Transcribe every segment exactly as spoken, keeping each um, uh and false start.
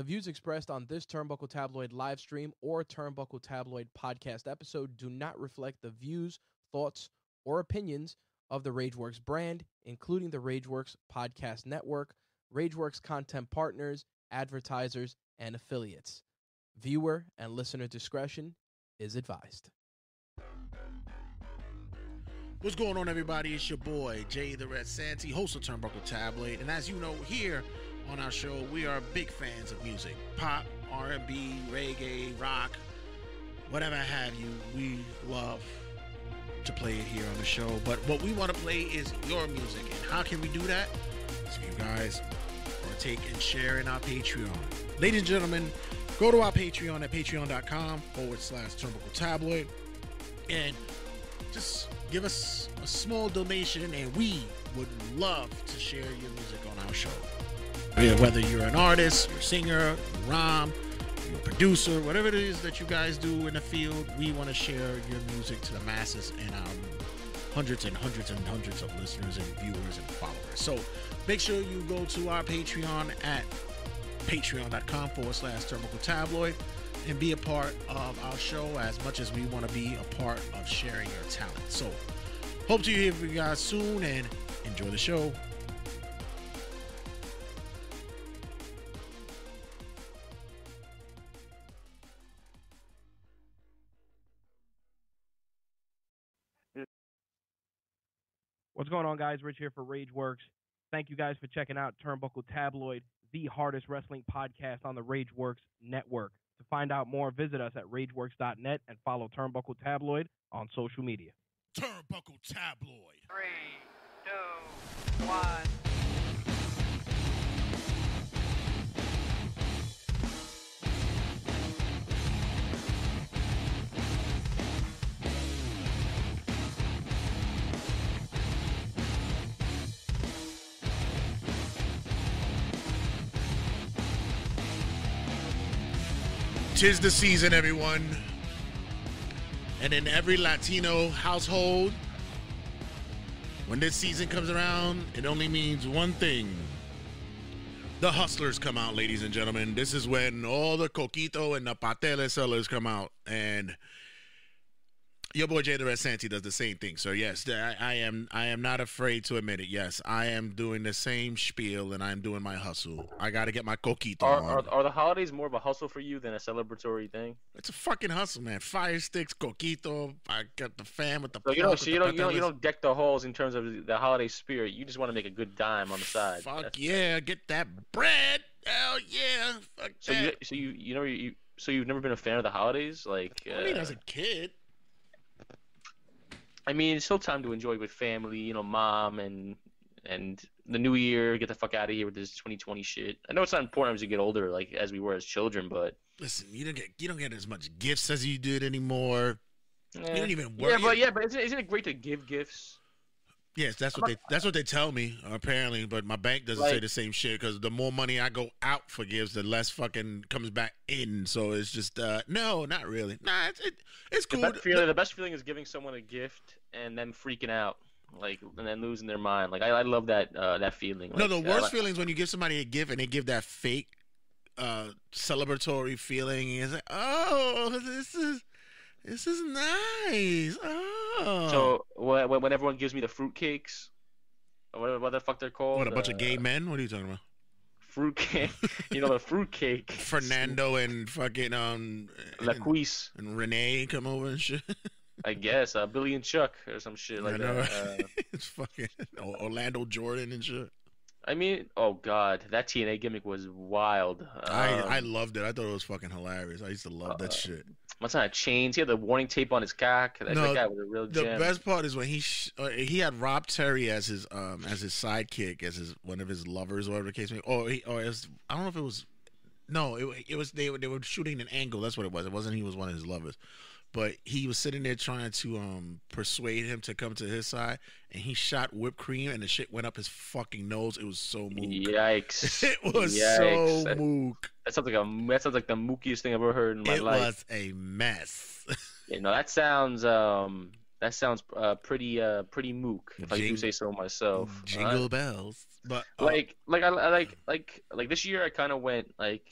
The views expressed on this Turnbuckle Tabloid live stream or Turnbuckle Tabloid podcast episode do not reflect the views, thoughts, or opinions of the RageWorks brand, including the RageWorks podcast network, RageWorks content partners, advertisers, and affiliates. Viewer and listener discretion is advised. What's going on, everybody? It's your boy, Jay the Red Santee, host of Turnbuckle Tabloid. And as you know, here on our show, we are big fans of music. Pop, R and B, reggae, rock, whatever have you. We love to play it here on the show. But what we want to play is your music. And how can we do that? So you guys partake and share in our Patreon. Ladies and gentlemen, go to our Patreon at patreon.com forward slash Turnbuckle Tabloid. And just give us a small donation, and we would love to share your music on our show. Whether you're an artist, you're a singer, you're a rom, you're a producer, whatever it is that you guys do in the field, we want to share your music to the masses and our hundreds and hundreds and hundreds of listeners and viewers and followers. So make sure you go to our Patreon at patreon.com forward slash Turnbuckle Tabloid and be a part of our show as much as we want to be a part of sharing your talent. So hope to hear from you guys soon and enjoy the show. What's going on, guys? Rich here for RageWorks. Thank you guys for checking out Turnbuckle Tabloid, the hardest wrestling podcast on the RageWorks network. To find out more, visit us at rageworks dot net and follow Turnbuckle Tabloid on social media. Turnbuckle Tabloid. Three, two, one. Tis the season, everyone, and in every Latino household, when this season comes around, it only means one thing. The hustlers come out, ladies and gentlemen. This is when all the coquito and the patele sellers come out, and your boy Jay the Red Santee does the same thing. So yes, I, I am I am not afraid to admit it. Yes, I am doing the same spiel, and I'm doing my hustle. I got to get my coquito are, on. Are, are the holidays more of a hustle for you than a celebratory thing? It's a fucking hustle, man. Fire sticks, coquito. I got the fam with the. So you don't, so you don't, you don't, you don't deck the halls in terms of the holiday spirit. You just want to make a good dime on the side. Fuck That's yeah, it. Get that bread. Hell yeah, fuck so that. You, so you, you know, you, so you've never been a fan of the holidays, like. I mean, uh, as a kid. I mean, it's still time to enjoy with family, you know, mom, and and the new year. Get the fuck out of here with this twenty twenty shit. I know it's not important as you get older, like as we were as children, but listen, you don't get you don't get as much gifts as you did anymore. Yeah. You don't even worry. Yeah, but yeah, but isn't, isn't it great to give gifts? Yes, that's what they that's what they tell me apparently. But my bank doesn't like, say the same shit because the more money I go out for gifts, the less fucking comes back in. So it's just uh, no, not really. Nah, it's it, it's cool. The best, feeling, the best feeling is giving someone a gift and then freaking out, like, and then losing their mind. Like I, I love that uh, that feeling. Like, no, the worst uh, feeling is when you give somebody a gift and they give that fake uh, celebratory feeling. And it's like, oh, this is. This is nice. Oh. So when, when everyone gives me the fruitcakes, or whatever, whatever the fuck they're called. What, a bunch uh, of gay men? What are you talking about? Fruitcake. You know, the fruitcake. Fernando and fucking um. Laquise. And, and Renee come over and shit. I guess. Uh, Billy and Chuck or some shit like I know, that. Right? Uh, it's fucking Orlando Jordan and shit. I mean, oh god, that T N A gimmick was wild. Um, I I loved it. I thought it was fucking hilarious. I used to love uh, that shit. What's on chains? He had the warning tape on his cock. That, no, that guy was a real gem. The best part is when he sh uh, he had Rob Terry as his um as his sidekick, as his one of his lovers or whatever the case may be. Or he or it was, I don't know if it was no it it was they were they were shooting an angle. That's what it was. It wasn't he was one of his lovers, but he was sitting there trying to um persuade him to come to his side, and he shot whipped cream, and the shit went up his fucking nose. It was so mook. Yikes! It was Yikes. so that, mook. That sounds like a that sounds like the mookiest thing I've ever heard in my it life. It was a mess. Yeah, no, that sounds um that sounds uh, pretty uh pretty mook if Jing I do say so myself. Jingle uh, bells, but uh, like like I like like like this year I kind of went like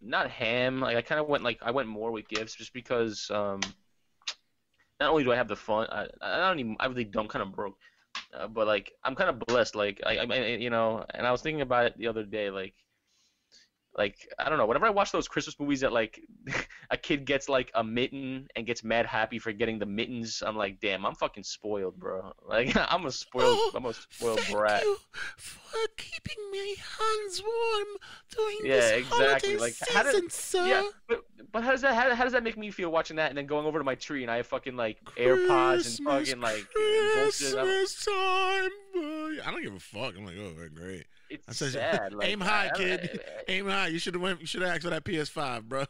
not ham. Like I kind of went like I went more with gifts just because um, not only do I have the fun, I, I don't even I really don't kind of broke, uh, but like I'm kind of blessed. Like I, I you know, and I was thinking about it the other day. Like like I don't know. Whenever I watch those Christmas movies that like a kid gets like a mitten and gets mad happy for getting the mittens, I'm like, damn, I'm fucking spoiled, bro. Like I'm a spoiled, oh, I'm a spoiled thank brat. You for keeping my hands warm during yeah, this exactly. holiday like, season, how did, sir. Yeah, but, but how does that how, how does that make me feel watching that and then going over to my tree and I have fucking like AirPods and fucking like Christmas bullshit. Time, boy. I don't give a fuck. I'm like, oh, that's great. It's said, sad. Like, aim high, kid. Aim high. You should have went. You should have asked for that P S five, bro.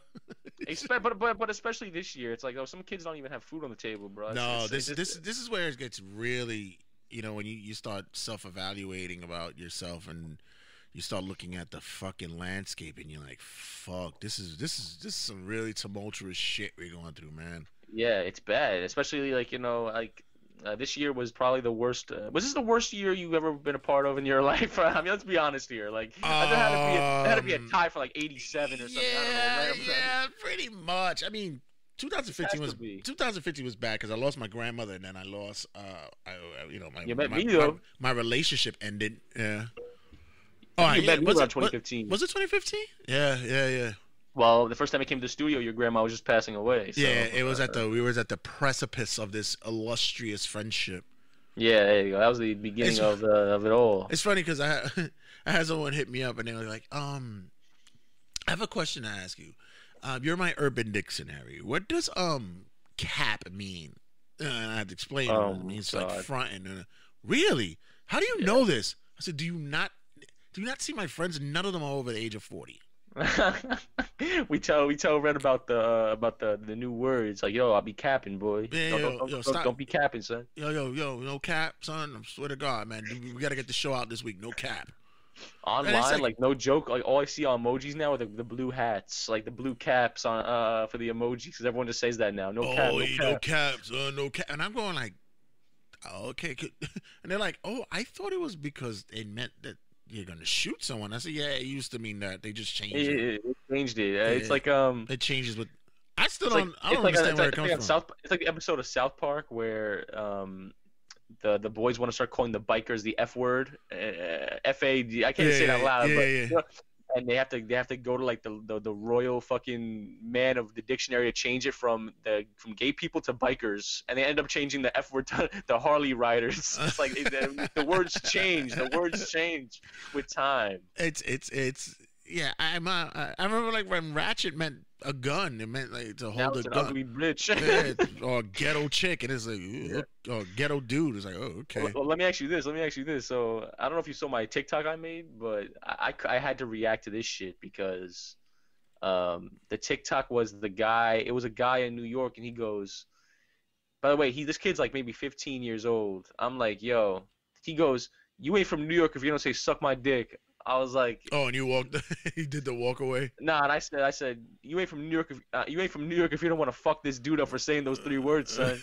but but but especially this year, it's like oh, some kids don't even have food on the table, bro. No, it's, this it's, this this is where it gets really, you know, when you you start self-evaluating about yourself and you start looking at the fucking landscape and you're like, fuck, this is this is this is some really tumultuous shit we're going through, man. Yeah, it's bad, especially like you know like. Uh, this year was probably the worst. Uh, was this the worst year you've ever been a part of in your life? I mean, let's be honest here. Like, um, I had to be a, had to be a tie for like eighty-seven or something. Yeah, I don't know, right? yeah, pretty much. I mean, twenty fifteen was twenty fifteen was bad because I lost my grandmother and then I lost, uh, I, you know, my you my, my, my, my relationship ended. Yeah. Oh, I met you around twenty fifteen. Was it twenty fifteen? Yeah, yeah, yeah. Well, the first time I came to the studio, your grandma was just passing away. So. Yeah, it was at the we was at the precipice of this illustrious friendship. Yeah, there you go. That was the beginning it's, of uh, of it all. It's funny because I I had someone hit me up and they were like, um, I have a question to ask you. Uh, you're my Urban Dictionary. What does um cap mean? And I had to explain. Oh, it. It means God. Like fronting. Really? How do you yeah. know this? I said, do you not do you not see my friends? None of them are over the age of forty. we tell we tell Red about the uh, about the the new words like yo I'll be capping boy yeah, no, yo, don't, yo, don't, don't be capping son yo yo yo no cap son I swear to God man we, we gotta get the show out this week no cap online like, like no joke like all I see on emojis now are the, the blue hats like the blue caps on uh for the emojis because everyone just says that now no oh, cap no, yeah, cap. no caps uh, no cap and I'm going like oh, okay and they're like oh I thought it was because it meant that you're gonna shoot someone. I said, yeah, it used to mean that. They just changed it. It, it changed it. Yeah, it's yeah. like um, it changes with. I still don't. Like, I don't understand like, where it comes from. South, it's like the episode of South Park where um, the the boys want to start calling the bikers the F word, uh, F A D. I can't yeah, say it out loud, yeah, but. Yeah. You know, and they have to they have to go to like the, the the royal fucking man of the dictionary to change it from the from gay people to bikers, and they end up changing the F word to the Harley riders. It's like it, the, the words change, the words change with time. It's it's it's yeah. I'm uh, I remember like when Ratchet meant a gun, it meant like to hold a gun. Ugly bitch. Or ghetto chick, and it's like yeah. or ghetto dude. It's like oh okay. Well, well, let me ask you this. Let me ask you this. So I don't know if you saw my TikTok I made, but I, I had to react to this shit because um, the TikTok was the guy. It was a guy in New York, and he goes. By the way, he this kid's like maybe fifteen years old. I'm like yo. He goes, you ain't from New York if you don't say suck my dick. I was like, oh, and you walked. He did the walk away. Nah, and I said, I said, you ain't from New York. If, uh, you ain't from New York if you don't want to fuck this dude up for saying those three words, son.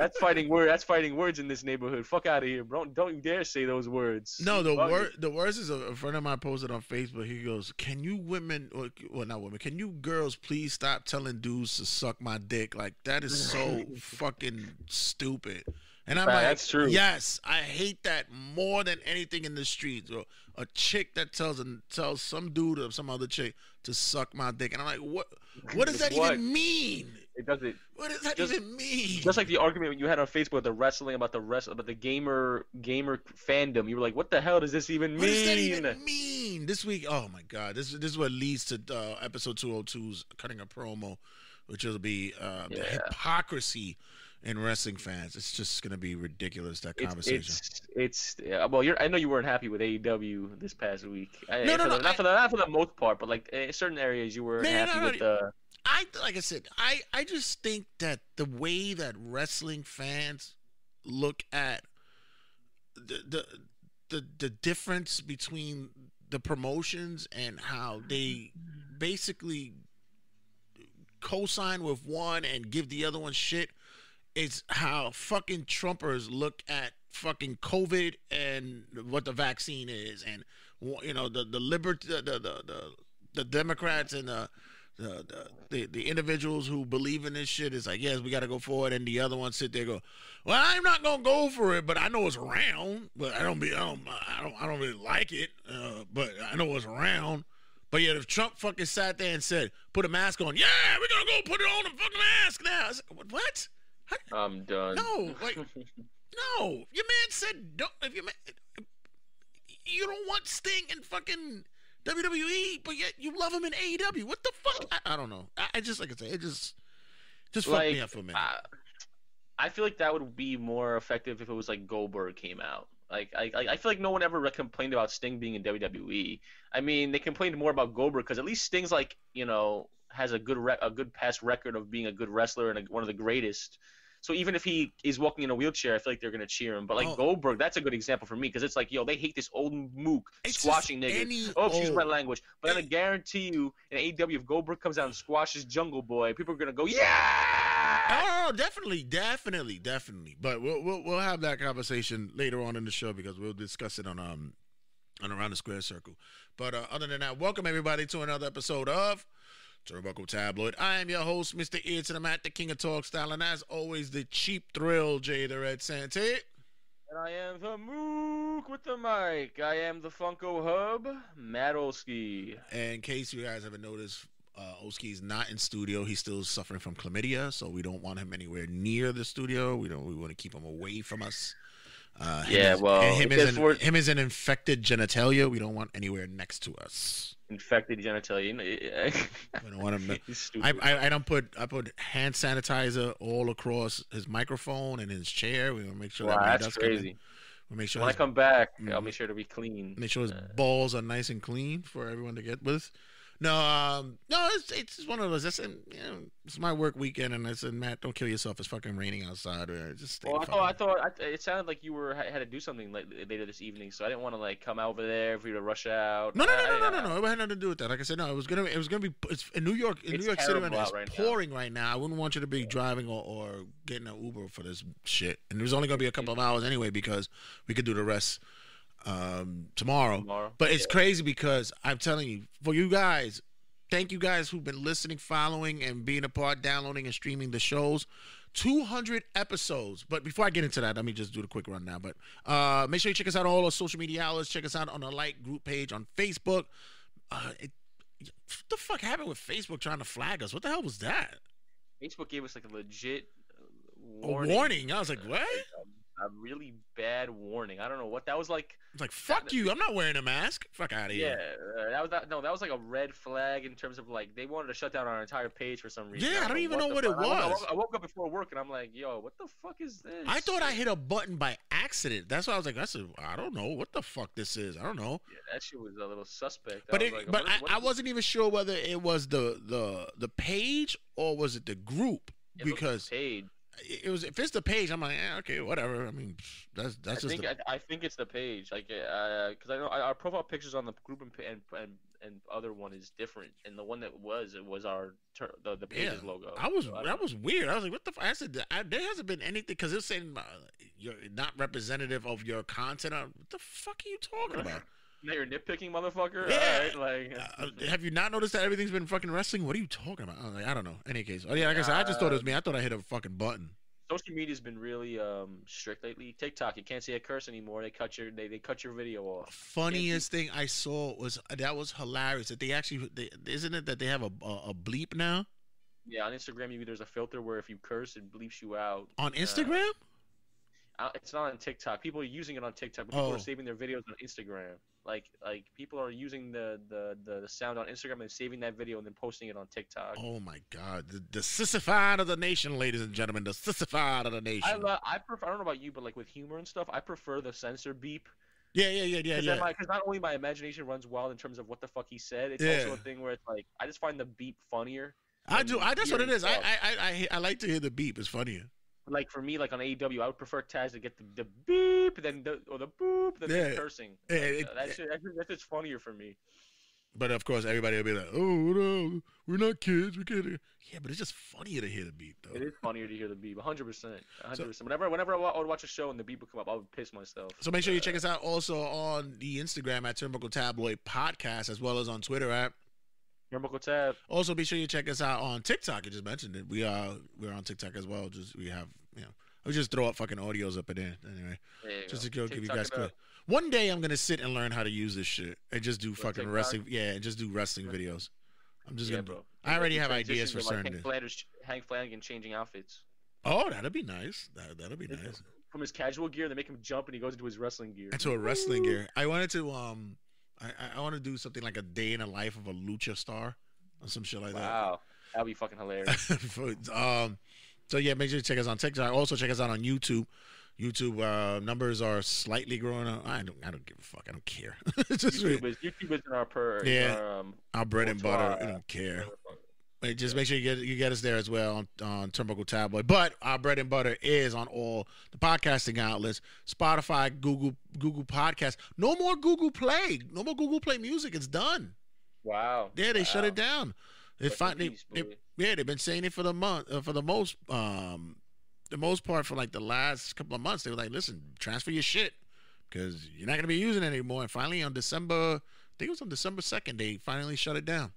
That's fighting word. That's fighting words in this neighborhood. Fuck out of here, bro. Don't, don't you dare say those words. No, the word, the worst is a, a friend of mine posted on Facebook. He goes, "Can you women, or well, not women, can you girls please stop telling dudes to suck my dick? Like that is so fucking stupid." And I'm nah, like, that's true. Yes, I hate that more than anything in the streets. Or a chick that tells and tells some dude or some other chick to suck my dick, and I'm like, what? What does that what? even mean? It doesn't. What does that just, even mean? Just like the argument you had on Facebook, the wrestling about the rest, about the gamer gamer fandom. You were like, what the hell does this even mean? What does that even mean? This week, oh my God, this this is what leads to uh, episode two oh two's cutting a promo, which will be uh, yeah. the hypocrisy. And wrestling fans, it's just gonna be ridiculous that conversation. It's, it's, it's well, you're. I know you weren't happy with A E W this past week. I, no, no, for no, the, not I, for the not for the most part, but like in certain areas you were man, happy no, with. The... I like I said, I I just think that the way that wrestling fans look at the the the, the difference between the promotions and how they basically co-sign with one and give the other one shit. It's how fucking Trumpers look at fucking COVID and what the vaccine is, and you know the the liberty, the the the, the Democrats and the the, the the the individuals who believe in this shit is like, yes, we got to go forward, and the other ones sit there and go, well, I'm not gonna go for it, but I know it's around, but I don't be I don't I don't, I don't really like it, uh, but I know it's around. But yet, if Trump fucking sat there and said, put a mask on, yeah, we're gonna go put it on a fucking mask now. I was like, what? How? I'm done. No, like, no. Your man said, don't. If your man, you don't want Sting in fucking W W E, but yet you love him in A E W. What the fuck? I, I don't know. I, I just, like I said, it just, just fucked like, me up for a minute. Uh, I feel like that would be more effective if it was like Goldberg came out. Like, I, I feel like no one ever complained about Sting being in W W E. I mean, they complained more about Goldberg because at least Sting's like, you know, has a good re a good past record of being a good wrestler and a, one of the greatest. So even if he is walking in a wheelchair, I feel like they're going to cheer him. But, like, oh. Goldberg, that's a good example for me because it's like, yo, they hate this old mook it's squashing niggas. Oh, excuse my language. But any. I guarantee you, in A E W, if Goldberg comes out and squashes Jungle Boy, people are going to go, yeah! Oh, definitely, definitely, definitely. But we'll, we'll, we'll have that conversation later on in the show because we'll discuss it on um on Around the Square Circle. But uh, other than that, welcome, everybody, to another episode of Turnbuckle Tabloid. I am your host, Mister Ear to the Mat, the King of Talk Style, and as always, the cheap thrill, Jay the Red Sante. And I am the Mook with the mic. I am the Funko Hub, Matt Olski. And in case you guys haven't noticed, uh, Olski's not in studio. He's still suffering from chlamydia, so we don't want him anywhere near the studio. We don't. We want to keep him away from us. Uh, yeah, is, well, him is, an, him is an infected genitalia. We don't want anywhere next to us. Infected genitalia. I don't want him. I, I, I don't put. I put hand sanitizer all across his microphone and his chair. We want to make sure wow, that that's crazy. We make sure when his, I come back, mm, I'll make sure to be clean. Make sure his uh, balls are nice and clean for everyone to get with. No, um, no, it's it's one of those. That's in, you know, it's my work weekend, and I said, Matt, don't kill yourself. It's fucking raining outside. Or just stay well, I thought, I thought I th it sounded like you were had to do something like later this evening, so I didn't want to like come over there for you to rush out. No, no, no, I, no, no, no, no. It had nothing to do with that. Like I said, no, it was gonna, it was gonna be it's in New York, in it's New York City right now. It's right pouring now. right now. I wouldn't want you to be yeah. driving or, or getting an Uber for this shit. And there's only gonna be a couple of hours anyway because we could do the rest um tomorrow. tomorrow but it's yeah. crazy because I'm telling you, for you guys, thank you guys who've been listening, following, and being a part, downloading and streaming the shows. Two hundred episodes. But before I get into that, let me just do the quick run now. But uh make sure you check us out on all our social media outlets. Check us out on the Like group page on Facebook. uh it, what the fuck happened with Facebook trying to flag us? What the hell was that? Facebook gave us like a legit warning, a warning. I was like, what? A really bad warning. I don't know what that was like. It's like, fuck that, you. I'm not wearing a mask. Fuck out of yeah, here. Yeah, that was not, no. That was like a red flag in terms of like they wanted to shut down our entire page for some reason. Yeah, I, I don't even know what it was. I woke, I woke up before work and I'm like, yo, what the fuck is this? I thought I hit a button by accident. That's why I was like, that's a, I don't know what the fuck this is. I don't know. Yeah, that shit was a little suspect. But I was it, like, but I, I wasn't even sure whether it was the the the page or was it the group it because. Page. It was if it's the page, I'm like, eh, okay, whatever. I mean, that's that's I just. Think, the... I, I think it's the page, like, because uh, I know our profile pictures on the group and and and, and other one is different, and the one that was it was our the the page's yeah. logo. I was so I that know. was weird. I was like, what the? F I said I, there hasn't been anything because it's saying uh, you're not representative of your content. I'm, what the fuck are you talking about? Now you're nitpicking, motherfucker. Yeah. All right, like, uh, have you not noticed that everything's been fucking wrestling? What are you talking about? I, like, I don't know. Any case, oh yeah, like I said, I just thought it was me. I thought I hit a fucking button. Social media's been really um, strict lately. TikTok, you can't say a curse anymore. They cut your they they cut your video off. Funniest thing I saw was that was hilarious. That they actually they, isn't it that they have a, a a bleep now? Yeah, on Instagram, you there's a filter where if you curse, it bleeps you out. On Instagram? Uh, it's not on TikTok. People are using it on TikTok, but people oh. are saving their videos on Instagram. Like, like people are using the, the, the, the sound on Instagram and saving that video and then posting it on TikTok. Oh, my God. The, the sissified of the nation, ladies and gentlemen. The sissified of the nation. I, love, I, prefer, I don't know about you, but, like, with humor and stuff, I prefer the censor beep. Yeah, yeah, yeah, yeah, yeah. Because not only my imagination runs wild in terms of what the fuck he said, it's yeah. also a thing where it's, like, I just find the beep funnier. I do. I, that's what it is. I, I, I, I like to hear the beep. It's funnier. Like, for me, like, on A E W, I would prefer Taz to get the, the beep, then the, or the boop, then yeah. the cursing. Like, yeah, it, uh, that's, it, that's, that's just funnier for me. But, of course, everybody will be like, oh, no, we're not kids. We can't. Yeah, but it's just funnier to hear the beep, though. It is funnier to hear the beep, one hundred percent. one hundred percent. So, whenever whenever I would watch a show and the beep would come up, I would piss myself. So, make sure you uh, check us out also on the Instagram at Turnbuckle Tabloid Podcast, as well as on Twitter at Chemical Tab. Also, be sure you check us out on TikTok. You just mentioned it. We are we're on TikTok as well. Just we have you know we just throw up fucking audios up in there anyway. There just go. To go TikTok give you guys clip. One day I'm gonna sit and learn how to use this shit and just do fucking TikTok. wrestling. Yeah, and just do wrestling videos. I'm just yeah, gonna. Bro. I already have ideas for like certain. Hank Flanagan, Hank Flanagan changing outfits. Oh, that'd be nice. That that'd be nice. From his casual gear, they make him jump, and he goes into his wrestling gear. Into a wrestling Woo! gear. I wanted to um. I, I want to do something like a day in the life of a lucha star or some shit like wow. that. Wow. That'd be fucking hilarious. um, so, yeah, make sure you check us on TikTok. Also, check us out on YouTube. YouTube uh, numbers are slightly growing up. I don't I don't give a fuck. I don't care. Just YouTube, is, YouTube is in our purr. Yeah. Our, um, our bread and butter. Our, I don't care. Wait, just yeah. make sure you get you get us there as well on, on Turnbuckle Tabloid. But our bread and butter is on all the podcasting outlets: Spotify, Google, Google Podcasts. No more Google Play. No more Google Play Music. It's done. Wow. Yeah, they wow. shut it down. It finally. Piece, they, yeah, they've been saying it for the month, uh, for the most, um, the most part for like the last couple of months. They were like, "Listen, transfer your shit because you're not gonna be using it anymore." And finally, on December, I think it was on December second, they finally shut it down.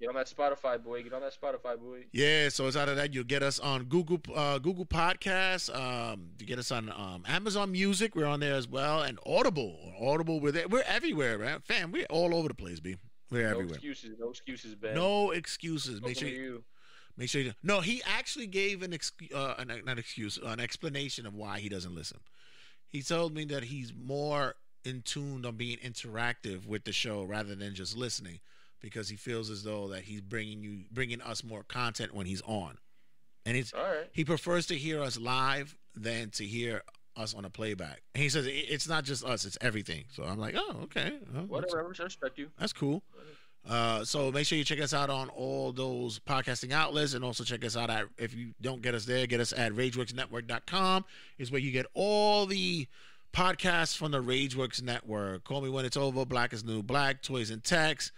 Get on that Spotify, boy. Get on that Spotify, boy. Yeah, so it's out of that. You'll get us on Google uh, Google Podcasts. Um, you get us on um, Amazon Music. We're on there as well. And Audible. Audible, we're there. We're everywhere, right? Fam, we're all over the place, B. We're no everywhere. No excuses. No excuses, Ben. No excuses. Make sure you, you. Make sure you. No, he actually gave an, ex, uh, an, an excuse, an explanation of why he doesn't listen. He told me that he's more in tune on being interactive with the show rather than just listening, because he feels as though that he's bringing you, bringing us more content when he's on, and it's all right. He prefers to hear us live than to hear us on a playback. And he says it's not just us; it's everything. So I'm like, oh, okay, well, whatever. I respect you. That's cool. Uh, so make sure you check us out on all those podcasting outlets, and also check us out at, if you don't get us there, get us at Rage Works Network dot com. Is where you get all the podcasts from the RageWorks Network. Call Me When It's Over, Black Is New Black, Toys and Techs,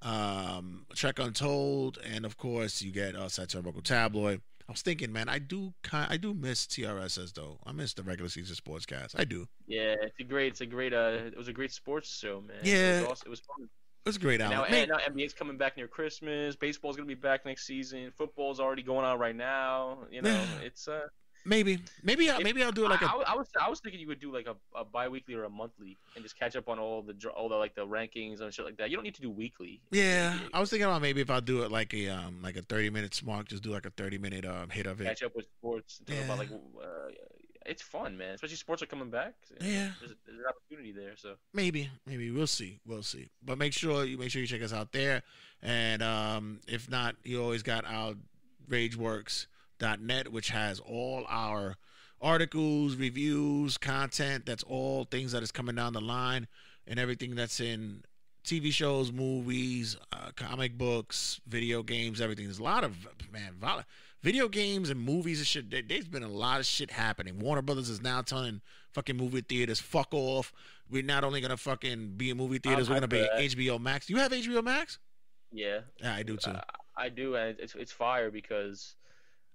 Um, Trek Untold, and of course you get us at Turnbuckle Tabloid. I was thinking, man, I do, I do miss T R S S though. I miss the regular season sportscast. I do. Yeah, it's a great, it's a great, uh, it was a great sports show, man. Yeah, it was, awesome. It was fun. It was a great album. And now, and now N B A's coming back near Christmas. Baseball's gonna be back next season. Football's already going on right now. You know, it's uh. Maybe, maybe, I, maybe I'll do it like a. I, I was, I was thinking you would do like a, a biweekly or a monthly, and just catch up on all the, all the like the rankings and shit like that. You don't need to do weekly. Yeah, I was thinking about maybe if I'll do it like a, um, like a thirty minute smock, just do like a thirty minute um hit of it. Catch up with sports. And talk yeah. about like, uh, it's fun, man. Especially sports are coming back. Yeah, there's, there's an opportunity there. So maybe, maybe we'll see, we'll see. But make sure you make sure you check us out there, and um, if not, you always got our Rage Works dot net, which has all our articles, reviews, content. That's all things that is coming down the line, and everything that's in T V shows, movies, uh, comic books, video games, everything. There's a lot of, man, video games and movies and shit. There, there's been a lot of shit happening. Warner Brothers is now telling fucking movie theaters, fuck off. We're not only going to fucking be in movie theaters, I'm we're going to be H B O Max. Do you have H B O Max? Yeah. Yeah, I do too. Uh, I do, and it's, it's fire because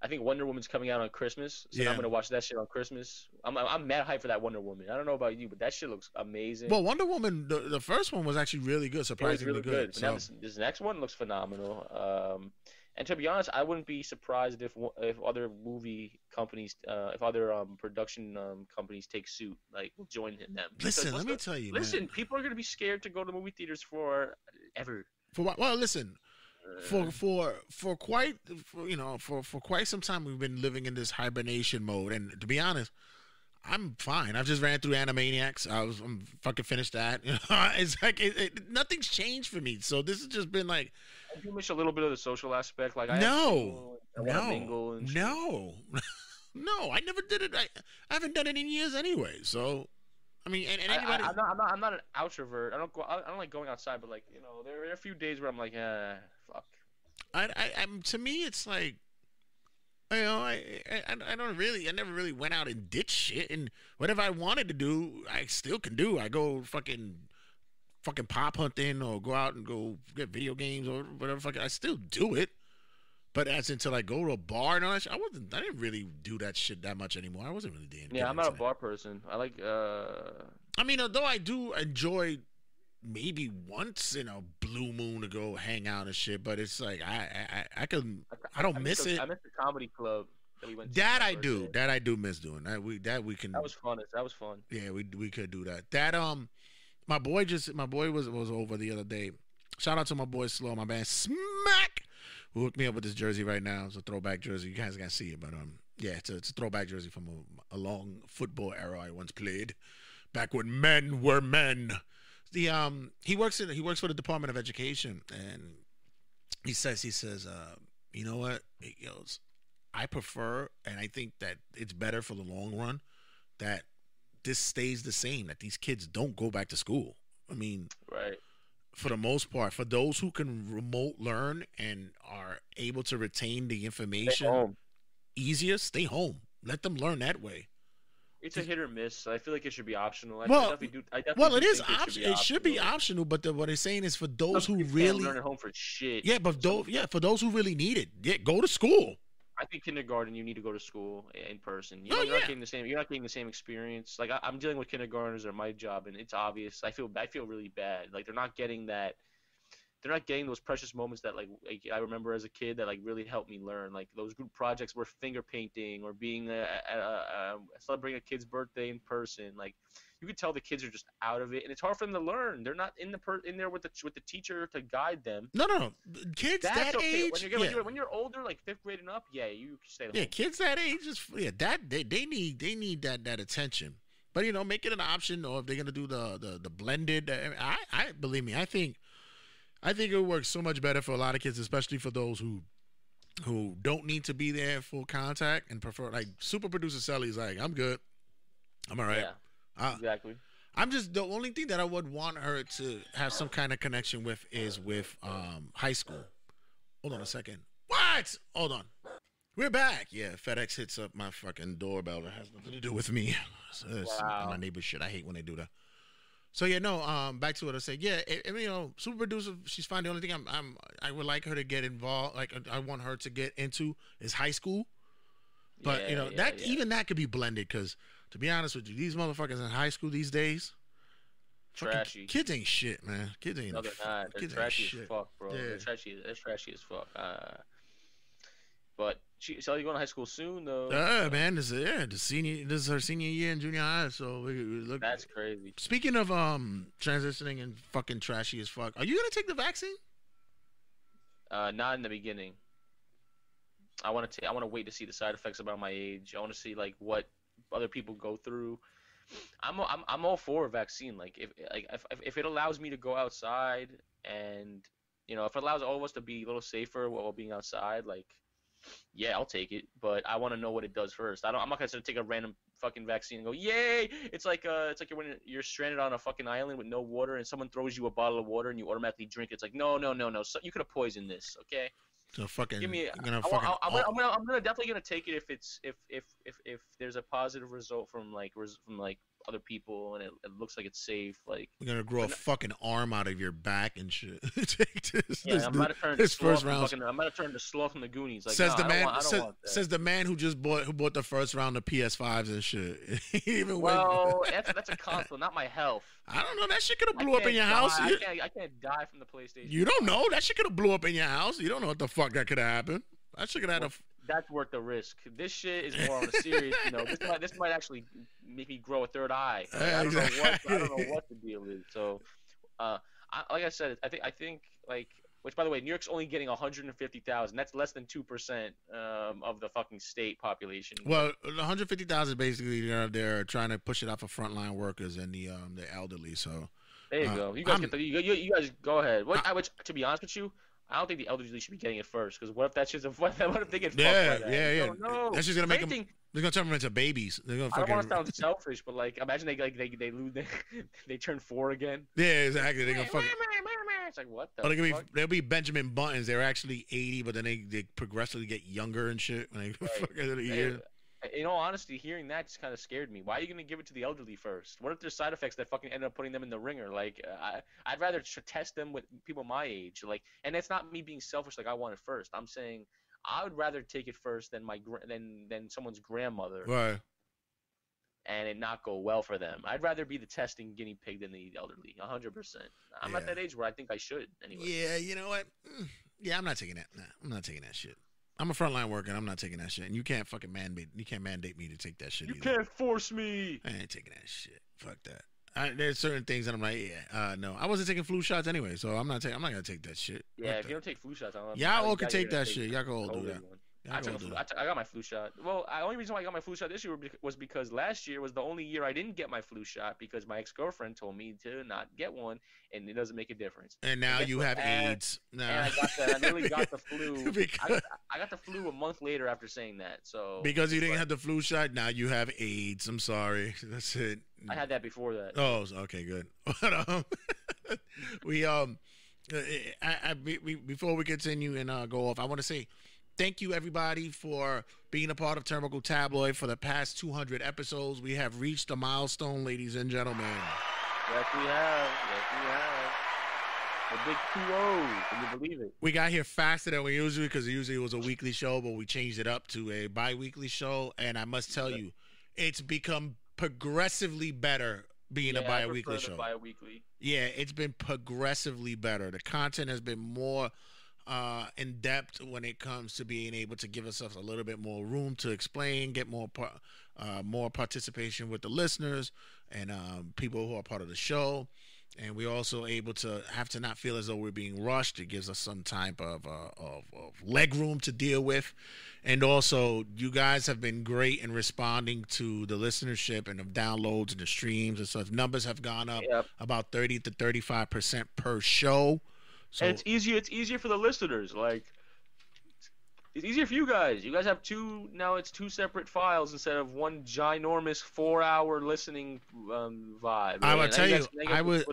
I think Wonder Woman's coming out on Christmas, so yeah. I'm gonna watch that shit on Christmas. I'm, I'm I'm mad hyped for that Wonder Woman. I don't know about you, but that shit looks amazing. Well, Wonder Woman, the, the first one was actually really good, surprisingly really good. good. So now this, this next one looks phenomenal. Um, and to be honest, I wouldn't be surprised if if other movie companies, uh, if other um production um companies take suit, like join them. Listen, because, let me tell you, listen, man. People are gonna be scared to go to the movie theaters for ever. For what? Well, listen. For for for quite for, you know for for quite some time we've been living in this hibernation mode, and to be honest, I'm fine. I've just ran through Animaniacs. I was I'm fucking finished that. It's like it, it, nothing's changed for me. So this has just been like, I do miss a little bit of the social aspect. Like I no have to, I no mingle and no no I never did it. I, I haven't done it in years anyway. So. I mean, and, and anybody... I, I, I'm, not, I'm, not, I'm not an outrovert. I don't go. I don't like going outside, but like you know, there are a few days where I'm like, ah, fuck. I, I, I'm, to me, it's like, you know, I, I, I don't really, I never really went out and did shit, and whatever I wanted to do, I still can do. I go fucking, fucking pop hunting, or go out and go get video games or whatever. Fucking, I still do it, but as until I go to a bar and all that shit, I wasn't. I didn't really do that shit that much anymore. I wasn't really doing. Yeah, I'm not a bar person. I like. uh I mean, although I do enjoy maybe once in a blue moon to go hang out and shit, but it's like I I I can I don't I miss the, it. I miss the comedy club that we went to. That I do. Day. That I do miss doing. That we that we can. That was fun. That was fun. Yeah, we we could do that. That um, my boy just my boy was was over the other day. Shout out to my boy Slow, my man Smack, who hooked me up with this jersey right now. It's a throwback jersey. You guys gotta see it, but um, yeah, it's a, it's a throwback jersey from a, a long football era I once played, back when men were men. The um, he works in he works for the Department of Education, and he says he says uh, you know what, he goes, I prefer, and I think that it's better for the long run that this stays the same, that these kids don't go back to school. I mean, right. For the most part, for those who can remote learn and are able to retain the information easier, stay home. Let them learn that way. It's a hit or miss. I feel like it should be optional. I well, definitely do, I definitely well, it is optional. It should be optional, but the, what they're saying is for those Some who really learn at home for shit. Yeah, but those, yeah, for those who really need it, yeah, go to school. I think kindergarten, you need to go to school in person. You know, oh, you're yeah. not getting the same. You're not getting the same experience. Like I, I'm dealing with kindergartners at my job, and it's obvious. I feel I feel really bad. Like they're not getting that. They're not getting those precious moments that like, like I remember as a kid that like really helped me learn. Like those group projects were finger painting or being a, a, a, a celebrating a kid's birthday in person. Like you could tell the kids are just out of it, and it's hard for them to learn. They're not in the per in there with the with the teacher to guide them. No, no, no. Kids That's that okay. age, when you're, when, yeah. you're, when you're older, like fifth grade and up, yeah, you stay home. Yeah, kids that age is yeah that they they need they need that that attention. But you know, make it an option, or if they're gonna do the the the blended, I I believe me, I think. I think it works so much better for a lot of kids, especially for those who who don't need to be there full contact and prefer, like, super producer Sally's like, I'm good. I'm all right. Yeah, I, exactly. I'm just, the only thing that I would want her to have some kind of connection with is with um, high school. Hold on a second. What? Hold on. We're back. Yeah, FedEx hits up my fucking doorbell. It has nothing to do with me. So wow. My neighbor shit. I hate when they do that. So yeah, no. Um, back to what I said. Yeah, it, it, you know, super producer. She's fine. The only thing I'm, I'm, I would like her to get involved. Like I want her to get into is high school. But yeah, you know yeah, that yeah. even that could be blended. Because to be honest with you, these motherfuckers in high school these days, trashy kids ain't shit, man. Kids ain't. No, they're not. They're trashy as shit. fuck, bro. Yeah. They're trashy. They're trashy as fuck. Uh, but she, so you going to high school soon though? Yeah, uh, man. This is yeah, the senior. This is her senior year in junior high. So we, we look. That's crazy. Speaking of um transitioning and fucking trashy as fuck, are you gonna take the vaccine? Uh, not in the beginning. I want to. I want to wait to see the side effects about my age. I want to see like what other people go through. I'm I'm I'm all for a vaccine. Like if like if if it allows me to go outside and you know if it allows all of us to be a little safer while being outside, like. Yeah, I'll take it, but I want to know what it does first. I don't. I'm not gonna take a random fucking vaccine and go, yay! It's like uh, it's like you're when you're stranded on a fucking island with no water, and someone throws you a bottle of water, and you automatically drink it. It's like, no, no, no, no. So you could have poisoned this, okay? So fucking. Give me. I'm gonna, fucking, I, I, I'm, gonna, I'm, gonna, I'm gonna definitely gonna take it if it's if if if if there's a positive result from like from like other people, and it, it looks like it's safe. Like we're gonna grow a fucking arm out of your back and shit. Take this, yeah, this I'm about to turn this first round. Fucking, I'm about to turn to Sloth from the Goonies. Like, says nah, the man. Want, says, says the man who just bought who bought the first round of P S fives and shit. Even well, that's, that's a console, not my health. I don't know. That shit could have blew up in your die. house. I can't, I can't die from the PlayStation. You don't know. That shit could have blew up in your house. You don't know what the fuck that could have happened. That shit could have had a. That's worth the risk. This shit is more on a serious, you know. This might, this might actually make me grow a third eye. I don't know what, I don't know what the deal is. So, uh, I, like I said, I think I think like, which by the way, New York's only getting one hundred fifty thousand. That's less than two percent um, of the fucking state population. Well, one hundred fifty thousand basically they're they're trying to push it out for frontline workers and the um the elderly. So there you uh, go. You guys I'm, get the, you, you, you guys go ahead. What, I, which to be honest with you. I don't think the elderly should be getting it first, because what if that's just a, what if they get fucked yeah, by that? Yeah, yeah, yeah. That's just gonna make Anything, them. They're gonna turn them into babies. They're gonna. I don't want to sound selfish, but like, imagine they like they they lose, they, they turn four again. Yeah, exactly. They're gonna fuck. It's like what the. Oh, they're gonna fuck? be they'll be Benjamin Buttons. They're actually eighty, but then they they progressively get younger and shit. When they right. They, year. In all honesty, hearing that just kind of scared me. Why are you gonna give it to the elderly first? What if there's side effects that fucking end up putting them in the ringer? Like, uh, I, I'd rather test them with people my age. Like, and it's not me being selfish. Like, I want it first. I'm saying I would rather take it first than my than than someone's grandmother. Right. and it not go well for them. I'd rather be the testing guinea pig than the elderly, one hundred percent. I'm yeah. at that age where I think I should anyway. Yeah, you know what? Yeah, I'm not taking that. Nah, I'm not taking that shit. I'm a frontline worker, and I'm not taking that shit. And you can't fucking mandate. You can't mandate me to take that shit. You either. can't force me. I ain't taking that shit. Fuck that. I, there's certain things that I'm like, yeah, uh, no. I wasn't taking flu shots anyway, so I'm not taking. I'm not gonna take that shit. Yeah, what if the... you don't take flu shots, I don't. Y'all all can take that take shit. Y'all can all do that. I, took flu, I, took, I got my flu shot. Well, the only reason why I got my flu shot this year was because last year was the only year I didn't get my flu shot because my ex-girlfriend told me to not get one, and it doesn't make a difference. And now and you have and, AIDS. No. And I, got the, I literally got the flu. Because, I, got, I got the flu a month later after saying that. So Because you didn't but, have the flu shot, now you have AIDS. I'm sorry. That's it. I had that before that. Oh, okay, good. But, um, we um, I, I we, before we continue and uh, go off, I want to say – thank you, everybody, for being a part of Turnbuckle Tabloid for the past two hundred episodes. We have reached a milestone, ladies and gentlemen. Yes, we have. Yes, we have. A big two oh. Can you believe it? We got here faster than we usually because usually it was a weekly show, but we changed it up to a bi-weekly show. And I must tell you, it's become progressively better being yeah, a bi-weekly show. Bi-weekly. Yeah, it's been progressively better. The content has been more... Uh, in depth when it comes to being able to give ourselves a little bit more room to explain, get more par uh, more participation with the listeners and um, people who are part of the show. And we're also able to have to not feel as though we're being rushed. It gives us some type of, uh, of, of leg room to deal with. And also, you guys have been great in responding to the listenership and the downloads and the streams and stuff. Numbers have gone up yep. about thirty to thirty-five percent per show. So, and it's easier. It's easier for the listeners. Like, it's easier for you guys. You guys have two now. It's two separate files instead of one ginormous four-hour listening um, vibe. I would tell you, I would.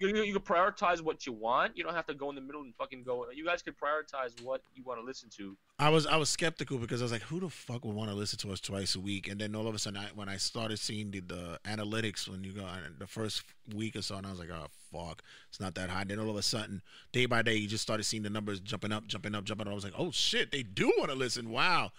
You, you can prioritize what you want. You don't have to go in the middle and fucking go. You guys can prioritize what you want to listen to. I was I was skeptical because I was like, who the fuck would want to listen to us twice a week? And then all of a sudden, I, when I started seeing the, the analytics, when you go the first week or so, and I was like, oh. Fuck, it's not that high. Then all of a sudden, day by day, you just started seeing the numbers jumping up, jumping up, jumping up. I was like, oh shit, they do want to listen. Wow.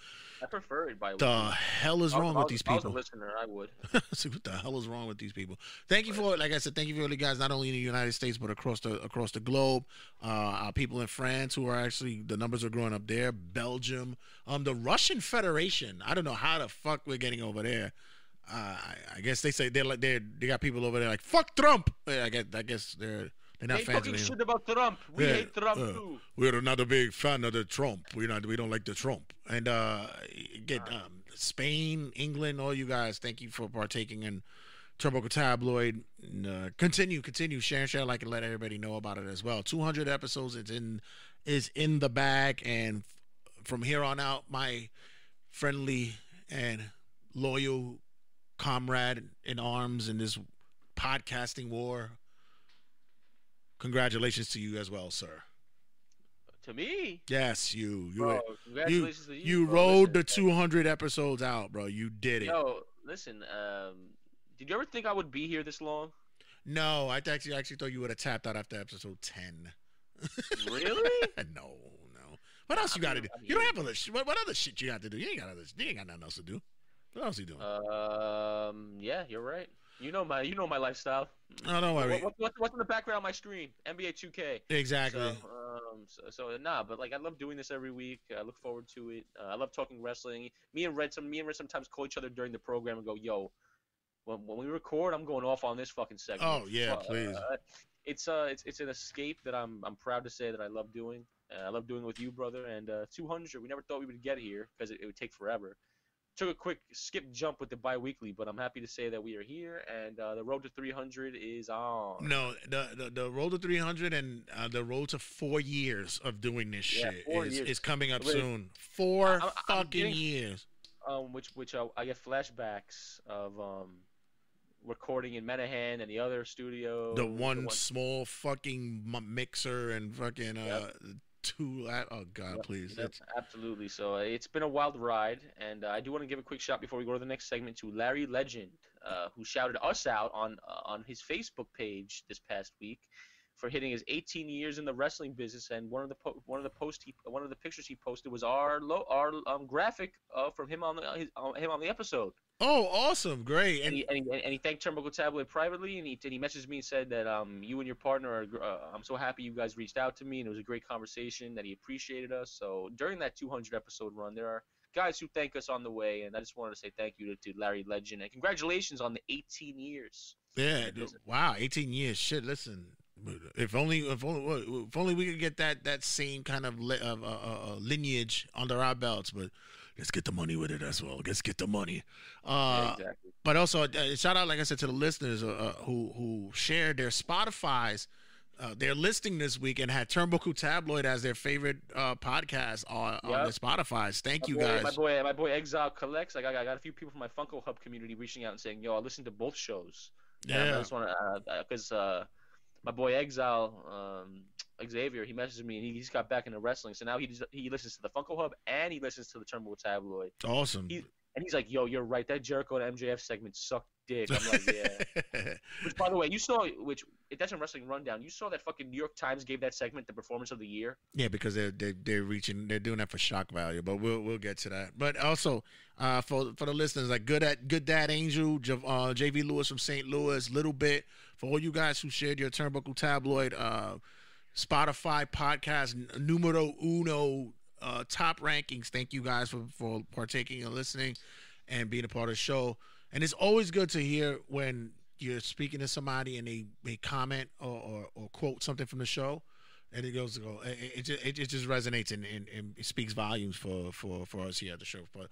I prefer it by the way. hell is I'll, wrong I'll, with these people. If I was a listener, I would. See what the hell is wrong with these people. Thank you for, like I said, thank you for all you guys, not only in the United States but across the across the globe. Uh, our people in France who are actually the numbers are growing up there. Belgium, um, the Russian Federation. I don't know how the fuck we're getting over there. Uh, I, I guess they say they're like they they got people over there like fuck Trump. I guess I guess they're they're not they fans. They talking shit about Trump. We yeah, hate Trump uh, too. We're not a big fan of the Trump. We not we don't like the Trump. And uh, get um, Spain, England, all you guys. Thank you for partaking in Turnbuckle Tabloid. And, uh, continue, continue, share, share, like, and let everybody know about it as well. two hundred episodes. It's in is in the bag, and from here on out, my friendly and loyal comrade in arms in this podcasting war, congratulations to you as well, sir. To me? Yes, you. You, bro, congratulations you, to you, you bro. rode listen, the two hundred episodes out, bro. You did it. Yo, listen, um, did you ever think I would be here this long? No, I actually, I actually thought you would have tapped out after episode ten. Really? No, no. What else I you got to do? I mean, you don't have other shit. What, what other shit you got to do? You ain't got other, you ain't got nothing else to do. What else are you doing? Um, yeah, you're right. You know my, you know my lifestyle. Oh, don't worry. What, what, what, what's in the background of my stream? N B A two K. Exactly. So, um, so, so nah, but like I love doing this every week. I look forward to it. Uh, I love talking wrestling. Me and Red, some me and Red sometimes call each other during the program and go, "Yo, when when we record, I'm going off on this fucking segment." Oh yeah, uh, please. Uh, it's uh, it's it's an escape that I'm I'm proud to say that I love doing. Uh, I love doing it with you, brother. And uh, two hundred, we never thought we would get here because it, it would take forever. Took a quick skip jump with the bi-weekly, but I'm happy to say that we are here, and uh, the road to three hundred is on. No, the the, the road to three hundred and uh, the road to four years of doing this yeah, shit is, is coming up Wait, soon. Four I, I, fucking getting, years. Um, which which I, I get flashbacks of um, recording in Menahan and the other studio. The one, the one small fucking mixer and fucking uh. Yep. Too, oh God, please. Yep, absolutely. So uh, it's been a wild ride, and uh, I do want to give a quick shout before we go to the next segment to Larry Legend, uh, who shouted us out on uh, on his Facebook page this past week for hitting his eighteen years in the wrestling business. And one of the po one of the post he one of the pictures he posted was our low our um, graphic uh, from him on the his, uh, him on the episode. Oh, awesome! Great. And, and, he, and, he, and he thanked Turnbuckle Tabloid privately, and he and he messaged me and said that um you and your partner are uh, I'm so happy you guys reached out to me, and it was a great conversation. That he appreciated us. So during that two hundred episode run, there are guys who thank us on the way, and I just wanted to say thank you to, to Larry Legend and congratulations on the eighteen years. Yeah! Wow! eighteen years. Shit! Listen. If only, if only, if only we could get that that same kind of li uh, uh, uh, lineage under our belts. But let's get the money with it as well. Let's get the money. Uh, yeah, exactly. But also, uh, shout out, like I said, to the listeners uh, uh, who who shared their Spotify's uh, their listing this week and had Turnbuckle Tabloid as their favorite uh, podcast on, yep. on their Spotify's. Thank my you boy, guys. My boy, my boy, Exile Collects. Like I got, I got a few people from my Funko Hub community reaching out and saying, "Yo, I listened to both shows." Yeah, and I just want to because. Uh, uh, My boy Exile um, Xavier, he messaged me, and he just got back into wrestling. So now he just, he listens to the Funko Hub, and he listens to the Turnbull Tabloid. Awesome. He, and he's like, "Yo, you're right. That Jericho and M J F segment sucked dick." I'm like, "Yeah." Which, by the way, you saw which if that's in Wrestling Rundown. You saw that fucking New York Times gave that segment the performance of the year. Yeah, because they're they're, they're reaching, they're doing that for shock value. But we'll we'll get to that. But also uh, for for the listeners, like good at good dad Angel, uh, J V Lewis from Saint Louis, Little Bit. For all you guys who shared your Turnbuckle Tabloid, uh, Spotify podcast, numero uno, uh, top rankings, thank you guys for, for partaking and listening and being a part of the show. And it's always good to hear when you're speaking to somebody and they, they comment or, or, or quote something from the show. And it goes to go. It, it, just, it just resonates and, and, and it speaks volumes for, for, for us here at the show. But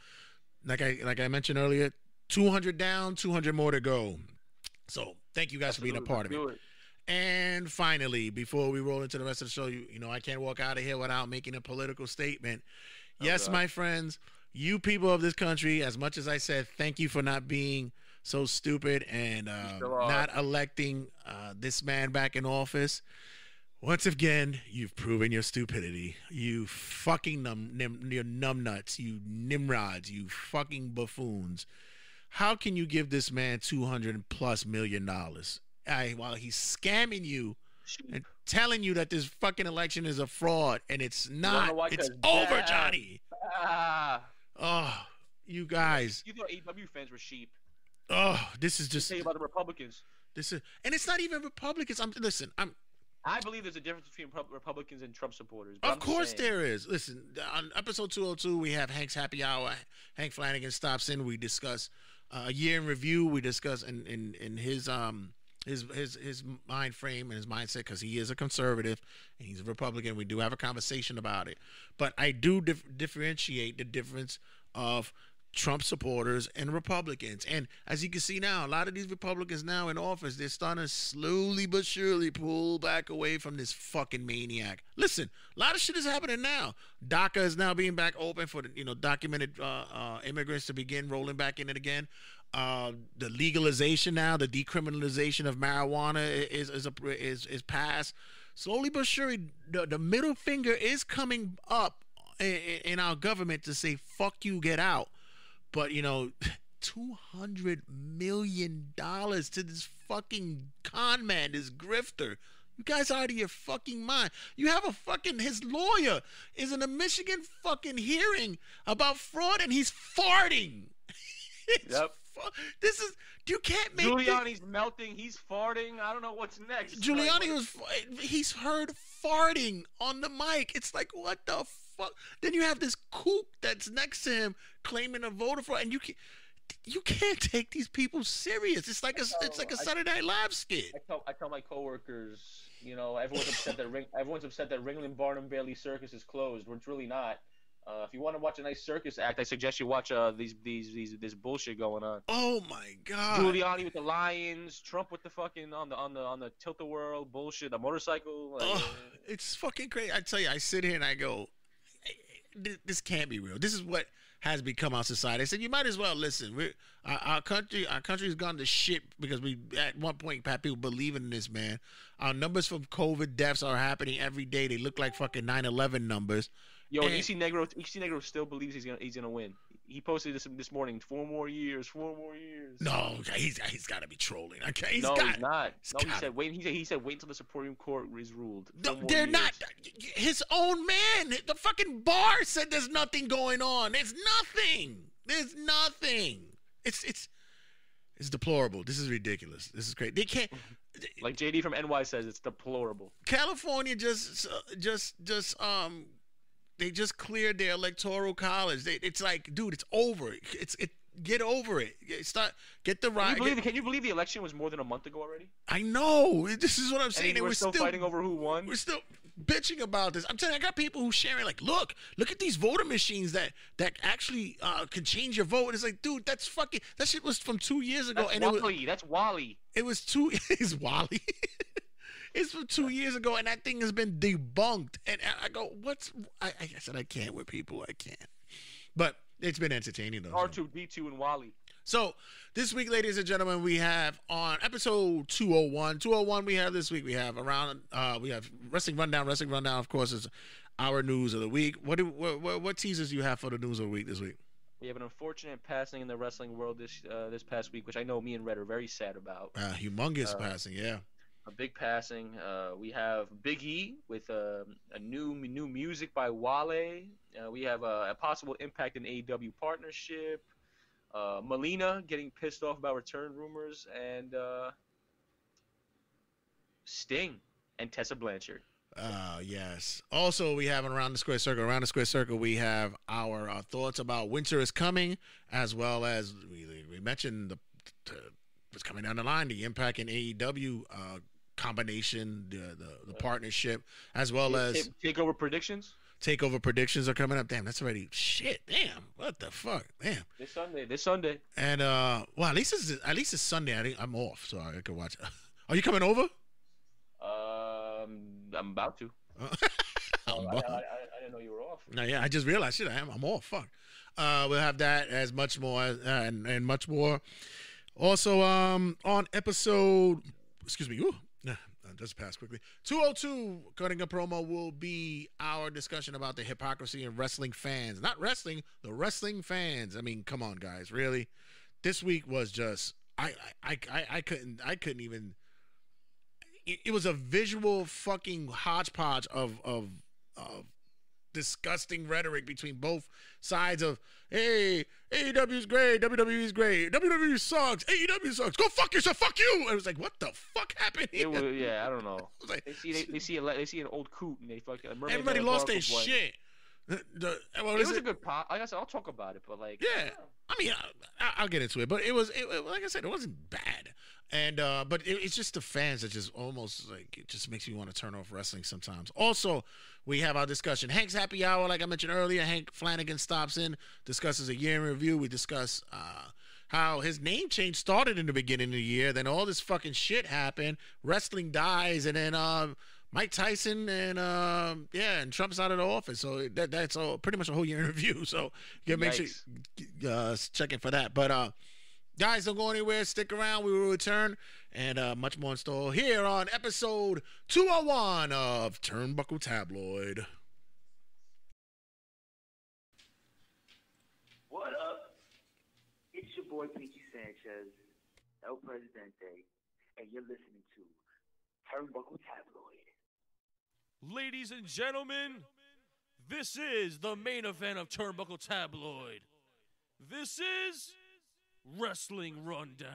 like I, like I mentioned earlier, two hundred down, two hundred more to go. So thank you guys Absolutely. for being a part of it. it. And finally, before we roll into the rest of the show, you, you know, I can't walk out of here without making a political statement. Oh, yes, God. My friends, you people of this country, as much as I said, thank you for not being so stupid and uh, not electing uh, this man back in office. Once again, you've proven your stupidity. You fucking num, nim, your numbnuts, you nimrods, you fucking buffoons. How can you give this man two hundred plus million dollars while he's scamming you and telling you that this fucking election is a fraud? And it's not. Why, it's over, bad. Johnny. Ah. Oh, you guys. You thought A E W fans were sheep. Oh, this is just. Tell you about the Republicans. This is, and it's not even Republicans. I'm listen. I'm. I believe there's a difference between Republicans and Trump supporters. Of I'm course there is. Listen, on episode two oh two, we have Hank's Happy Hour. Hank Flanagan stops in. We discuss. A uh, year in review, we discuss in in in his um his his his mind frame and his mindset, because he is a conservative and he's a Republican. We do have a conversation about it, but I do dif differentiate the difference of Trump supporters and Republicans. And as you can see now, a lot of these Republicans now in office, they're starting to slowly but surely pull back away from this fucking maniac. Listen, a lot of shit is happening now. DACA is now being back open for the, you know, documented uh, uh, immigrants to begin rolling back in it again. Uh, the legalization now, the decriminalization of marijuana is is a, is, is passed. Slowly but surely, the, the middle finger is coming up in, in our government to say, fuck you, get out. But, you know, two hundred million dollars to this fucking con man, this grifter. You guys are out of your fucking mind. You have a fucking, his lawyer is in a Michigan fucking hearing about fraud, and he's farting. Yep. This is, you can't make Giuliani's this. melting, he's farting. I don't know what's next. Giuliani was, he's heard farting on the mic. It's like, what the fuck? Then you have this kook that's next to him claiming a voter fraud, and you can't, you can't take these people serious. It's like a, know, it's like a Saturday Night Live skit. I tell, I tell my coworkers, you know, everyone's upset that Ring, everyone's upset that Ringling Barnum Bailey Circus is closed, when it's really not. Uh, if you want to watch a nice circus act, I suggest you watch uh, these these these this bullshit going on. Oh my God! Giuliani with the lions, Trump with the fucking on the on the on the tilt-a-whirl bullshit, the motorcycle. Like, oh, it's fucking crazy. I tell you, I sit here and I go, this can't be real. This is what has become our society. I said you might as well listen. We're, our, our country, our country's gone to shit because we at one point had people believing in this man. Our numbers from COVID deaths are happening every day. They look like fucking nine eleven numbers. Yo, and E C Negro, E C Negro still believes he's gonna he's gonna win. He posted this this morning. Four more years. Four more years. No, he's he's got to be trolling. Okay, he's no, got, he's not. He's no, he said wait. He said he said wait until the Supreme Court is ruled. No, they're years. not. His own man, the fucking bar said there's nothing going on. There's nothing. There's nothing. It's it's it's deplorable. This is ridiculous. This is crazy. They can't. Like J D from N Y says, it's deplorable. California just just just um they just cleared their electoral college. They, it's like, dude, it's over. It's it. Get over it. Start get the right. Can, can you believe the election was more than a month ago already? I know. This is what I'm saying. And we're, we're still, still fighting over who won. We're still bitching about this. I'm telling you, I got people who sharing like, look, look at these voter machines that that actually uh, can change your vote. And it's like, dude, that's fucking. That shit was from two years ago. That's and Wally. It was, that's Wally. It was two. It's Wally. It's from two years ago, and that thing has been debunked. And I go, what's? I, I said I can't with people. I can't. But. It's been entertaining, though. R two D two and Wally. So, this week, ladies and gentlemen, we have on episode two oh one. two oh one we have this week. We have around, uh, we have Wrestling Rundown. Wrestling Rundown, of course, is our news of the week. What do what, what teasers do you have for the news of the week this week? We have an unfortunate passing in the wrestling world this uh, this past week, which I know me and Red are very sad about. Uh, humongous uh, passing, yeah. A big passing. Uh, we have Big E with uh, a new new music by Wale. Uh, we have uh, a possible Impact in A E W partnership. Uh, Melina getting pissed off about return rumors, and uh, Sting and Tessa Blanchard. Oh, yes. Also, we have around the square circle. Around the square circle, we have our uh, thoughts about Winter Is Coming, as well as we we mentioned the, the what's coming down the line, the Impact in A E W. Uh, combination, the the, the uh, partnership, as well as takeover predictions. Takeover predictions are coming up. Damn, that's already shit. Damn, what the fuck? Damn. This Sunday. This Sunday. And uh, well, at least it's at least it's Sunday. I think I'm off, so I can watch. Are you coming over? Um, I'm about to. I'm oh, about. I, I, I didn't know you were off. No, yeah, I just realized shit. I am. I'm off. Fuck. Uh, we'll have that as much more uh, and and much more. Also, um, on episode, excuse me. Ooh. No, just pass quickly. two oh two Cutting a Promo will be our discussion about the hypocrisy in wrestling fans. Not wrestling, the wrestling fans. I mean, come on, guys, really. This week was just I I I, I couldn't I couldn't even. It, it was a visual fucking hodgepodge of of of disgusting rhetoric between both sides of, hey, A E W's great, W W E's great, W W E sucks, A E W sucks, go fuck yourself, fuck you. And it was like, what the fuck happened here? It was, yeah, I don't know. Like, they see they, they see a, they see an old coot and they fucking everybody lost their shit. The, the, well, it was it? a good pop. Like I said, I'll talk about it, but like, yeah, I mean, I, I'll get into it, but it was it, like I said, it wasn't bad. And uh, but it, it's just the fans that just almost like it just makes me want to turn off wrestling sometimes. Also, we have our discussion. Hank's Happy Hour, like I mentioned earlier. Hank Flanagan stops in, discusses a year in review. We discuss uh, how his name change started in the beginning of the year. Then all this fucking shit happened. Wrestling dies, and then um, Mike Tyson and um, yeah, and Trump's out of the office. So that that's all pretty much a whole year in review. So yeah, make sure uh, check in for that. But. Uh, Guys, don't go anywhere. Stick around. We will return. And uh, much more in store here on episode two oh one of Turnbuckle Tabloid. What up? It's your boy, Peachy Sanchez, El Presidente, and you're listening to Turnbuckle Tabloid. Ladies and gentlemen, this is the main event of Turnbuckle Tabloid. This is... Wrestling Rundown.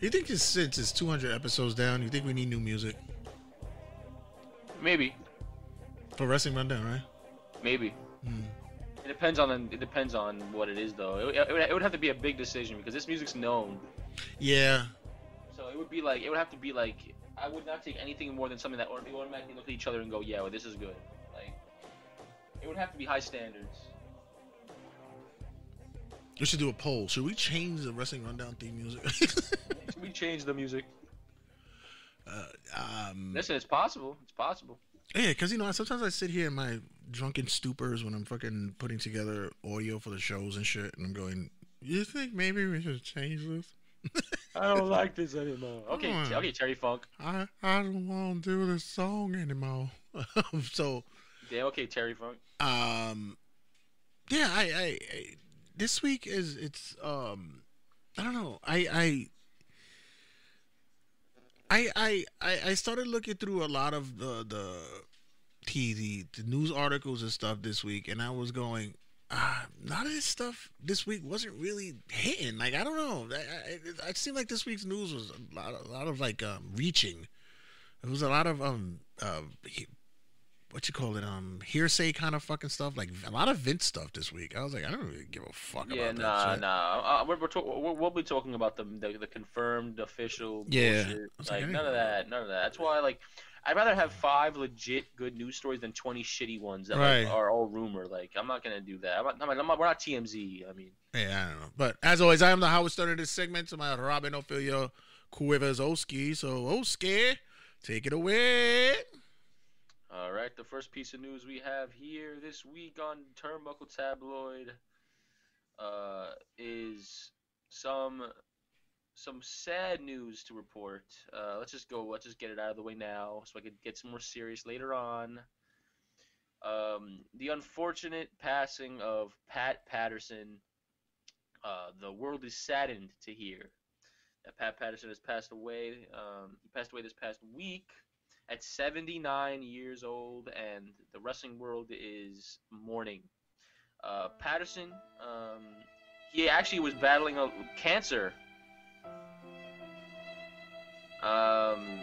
You think this, since it's two hundred episodes down, you think we need new music? Maybe. For Wrestling Rundown, right? Maybe. Mm. It depends on it depends on what it is, though. It, it, it would have to be a big decision because this music's known. Yeah. So it would be like it would have to be like I would not take anything more than something that we automatically look at each other and go, yeah, well, this is good. Like it would have to be high standards. We should do a poll. Should we change the Wrestling Rundown theme music? Should we change the music? Uh, um, Listen, it's possible. It's possible. Yeah, because, you know, sometimes I sit here in my drunken stupors when I'm fucking putting together audio for the shows and shit, and I'm going, you think maybe we should change this? I don't like this anymore. Okay, oh, okay, Terry Funk. I, I don't want to do this song anymore. So... Yeah, okay, Terry Funk. Um, yeah, I, I, I... This week is, it's, um... I don't know, I... I I, I, I started looking through a lot of the the, T V, the news articles and stuff this week, and I was going, ah, a lot of this stuff this week wasn't really hitting. Like, I don't know. I, I, it seemed like this week's news was a lot, a lot of, like, um, reaching. It was a lot of, um, uh, what you call it, um, hearsay kind of fucking stuff. Like, a lot of Vince stuff this week. I was like, I don't really give a fuck yeah, about nah, that shit. Yeah, nah, nah. Uh, we're, we're, we're, we'll be talking about the, the, the confirmed, official yeah. bullshit. Like, like none of that, none of that. That's why, like, I'd rather have five legit good news stories than twenty shitty ones that right. like, are all rumor. Like, I'm not going to do that. I'm not, I'm not, we're not T M Z, I mean. Yeah, I don't know. But, as always, I am the Howard Stern of this segment to my Robin Ophelia Cuevas-Oski. So, Oski, take it away. All right, the first piece of news we have here this week on Turnbuckle Tabloid uh, is some some sad news to report. Uh, let's just go. Let's just get it out of the way now, so I can get some more serious later on. Um, the unfortunate passing of Pat Patterson. Uh, the world is saddened to hear that Pat Patterson has passed away. Um, he passed away this past week at seventy-nine years old, and the wrestling world is mourning. Uh, Patterson, um, he actually was battling a, cancer. Um,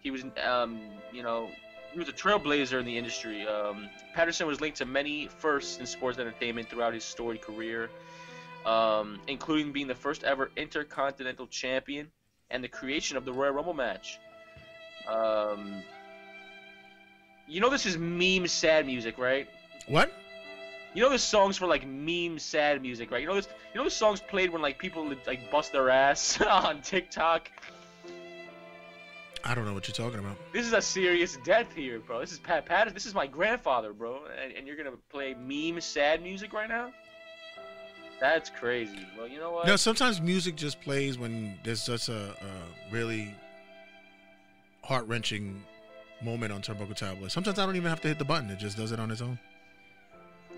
he was, um, you know, he was a trailblazer in the industry. Um, Patterson was linked to many firsts in sports entertainment throughout his storied career, um, including being the first ever Intercontinental Champion and the creation of the Royal Rumble match. Um, you know this is meme sad music, right? What? You know this song's for like meme sad music, right? You know this. You know this song's played when like people like bust their ass on TikTok. I don't know what you're talking about. This is a serious death here, bro. This is Pat Patterson. This is my grandfather, bro. And, and you're gonna play meme sad music right now? That's crazy. Well, you know what? No, sometimes music just plays when there's just a, a really heart-wrenching moment on Turnbuckle Tabloid. Sometimes I don't even have to hit the button. It just does it on its own.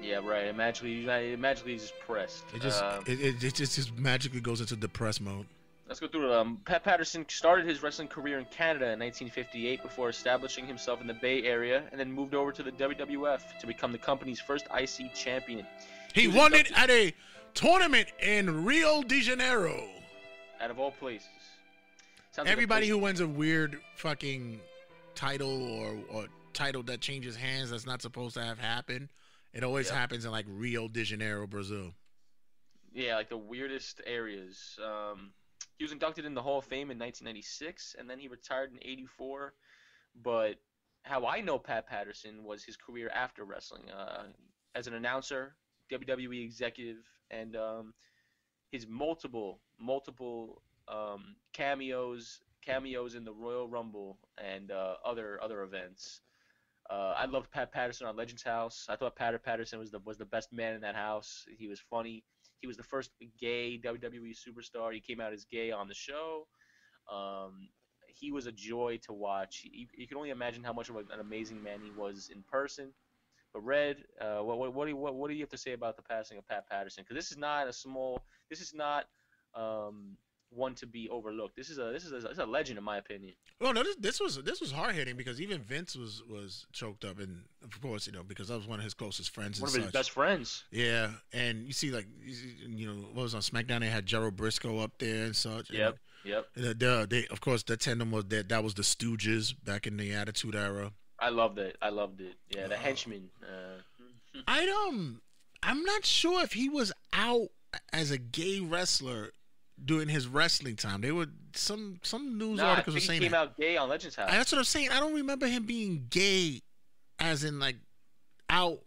Yeah, right. It magically, it magically is pressed. It just, um, it, it, it just, just magically goes into depressed mode. Let's go through it. Um, Pat Patterson started his wrestling career in Canada in nineteen fifty-eight before establishing himself in the Bay Area and then moved over to the W W F to become the company's first I C champion. He, he won it at a tournament in Rio de Janeiro. Out of all places. Sounds Everybody like who wins a weird fucking title or, or title that changes hands that's not supposed to have happened, it always yep. happens in like Rio de Janeiro, Brazil. Yeah, like the weirdest areas. Um, he was inducted in the Hall of Fame in nineteen ninety-six, and then he retired in eighty-four. But how I know Pat Patterson was his career after wrestling, uh, as an announcer, W W E executive, and um, his multiple, multiple. Um, cameos, cameos in the Royal Rumble and uh, other other events. Uh, I loved Pat Patterson on Legends House. I thought Pat Patterson was the was the best man in that house. He was funny. He was the first gay W W E superstar. He came out as gay on the show. Um, he was a joy to watch. You, you can only imagine how much of an amazing man he was in person. But Red, uh, what what what do you, what, what do you have to say about the passing of Pat Patterson? Because this is not a small. This is not. Um, one to be overlooked. This is a this is a, this is a legend in my opinion. Well, no, this, this was this was hard hitting because even Vince was was choked up, and of course you know because that was one of his closest friends. One and of such. his best friends. Yeah, and you see like you know what was on SmackDown, they had Gerald Briscoe up there and such. Yep, and, yep. And, uh, they of course that tandem was that that was the Stooges back in the Attitude Era. I loved it. I loved it. Yeah, the uh, Henchmen. Uh... I um, I'm not sure if he was out as a gay wrestler during his wrestling time. They were some some news nah, articles were saying he came that. out gay on Legends House. That's what I'm saying. I don't remember him being gay, as in like out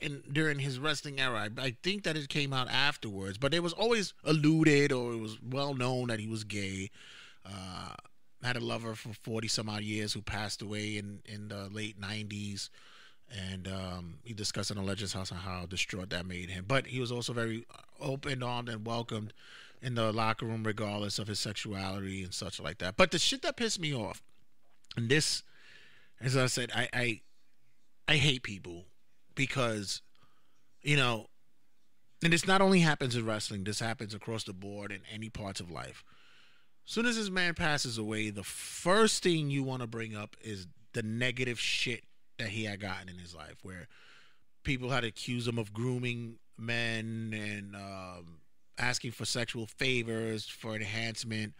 in during his wrestling era. I, I think that it came out afterwards, but it was always alluded or it was well known that he was gay. Uh, had a lover for forty some odd years who passed away in in the late nineties, and um, he discussed in the Legends House on how distraught that made him. But he was also very open-armed and welcomed in the locker room, regardless of his sexuality and such like that. But the shit that pissed me off, and this, as I said, I I, I hate people because, you know, and this not only happens in wrestling, this happens across the board in any parts of life. As soon as this man passes away, the first thing you want to bring up is the negative shit that he had gotten in his life, where people had accused him of grooming men and um, asking for sexual favors for enhancement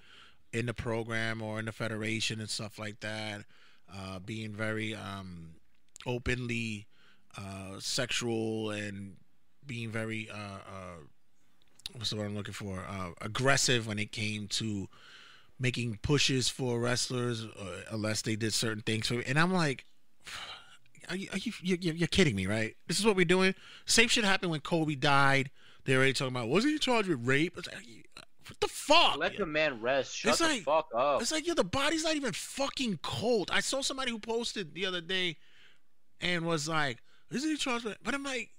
in the program or in the federation and stuff like that, uh, being very um, openly uh, sexual and being very uh, uh, what's the word I'm looking for? Uh, aggressive when it came to making pushes for wrestlers, uh, unless they did certain things. For me. And I'm like, are you, are you, you're, you're kidding me, right? This is what we're doing. Same shit happened when Kobe died. They already talking about, wasn't he charged with rape? It's like, what the fuck? Let the man rest. Shut it's the like, fuck up. It's like, yo, the body's not even fucking cold. I saw somebody who posted the other day and was like, isn't he charged with? But I'm like,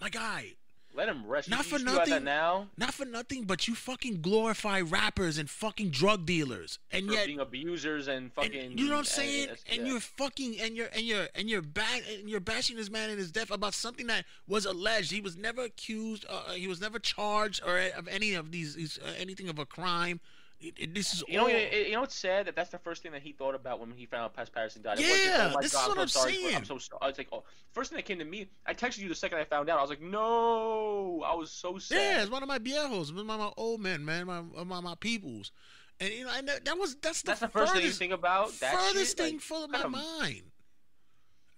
my guy. Let him rest. Not you for nothing. Now. Not for nothing, but you fucking glorify rappers and fucking drug dealers, and yet being abusers and fucking. And you know what I'm saying? And, and yeah. you're fucking and you're and you're and you're back and you're bashing this man in his death about something that was alleged. He was never accused. Uh, he was never charged or of any of these uh, anything of a crime. It, it, this is you all... know. It, you know, it's sad that that's the first thing that he thought about when he found out Pat Patterson died. Yeah, it wasn't, oh my this God, is what I'm, I'm sorry saying. For, I'm so sorry. I was like, oh, first thing that came to me, I texted you the second I found out. I was like, no, I was so sad. Yeah, it's one of my viejos, one of my old men, man, my my, my peoples, and you know, and that was that's the, that's the first furthest, thing you think about. That furthest shit? Thing like, full of my of, mind.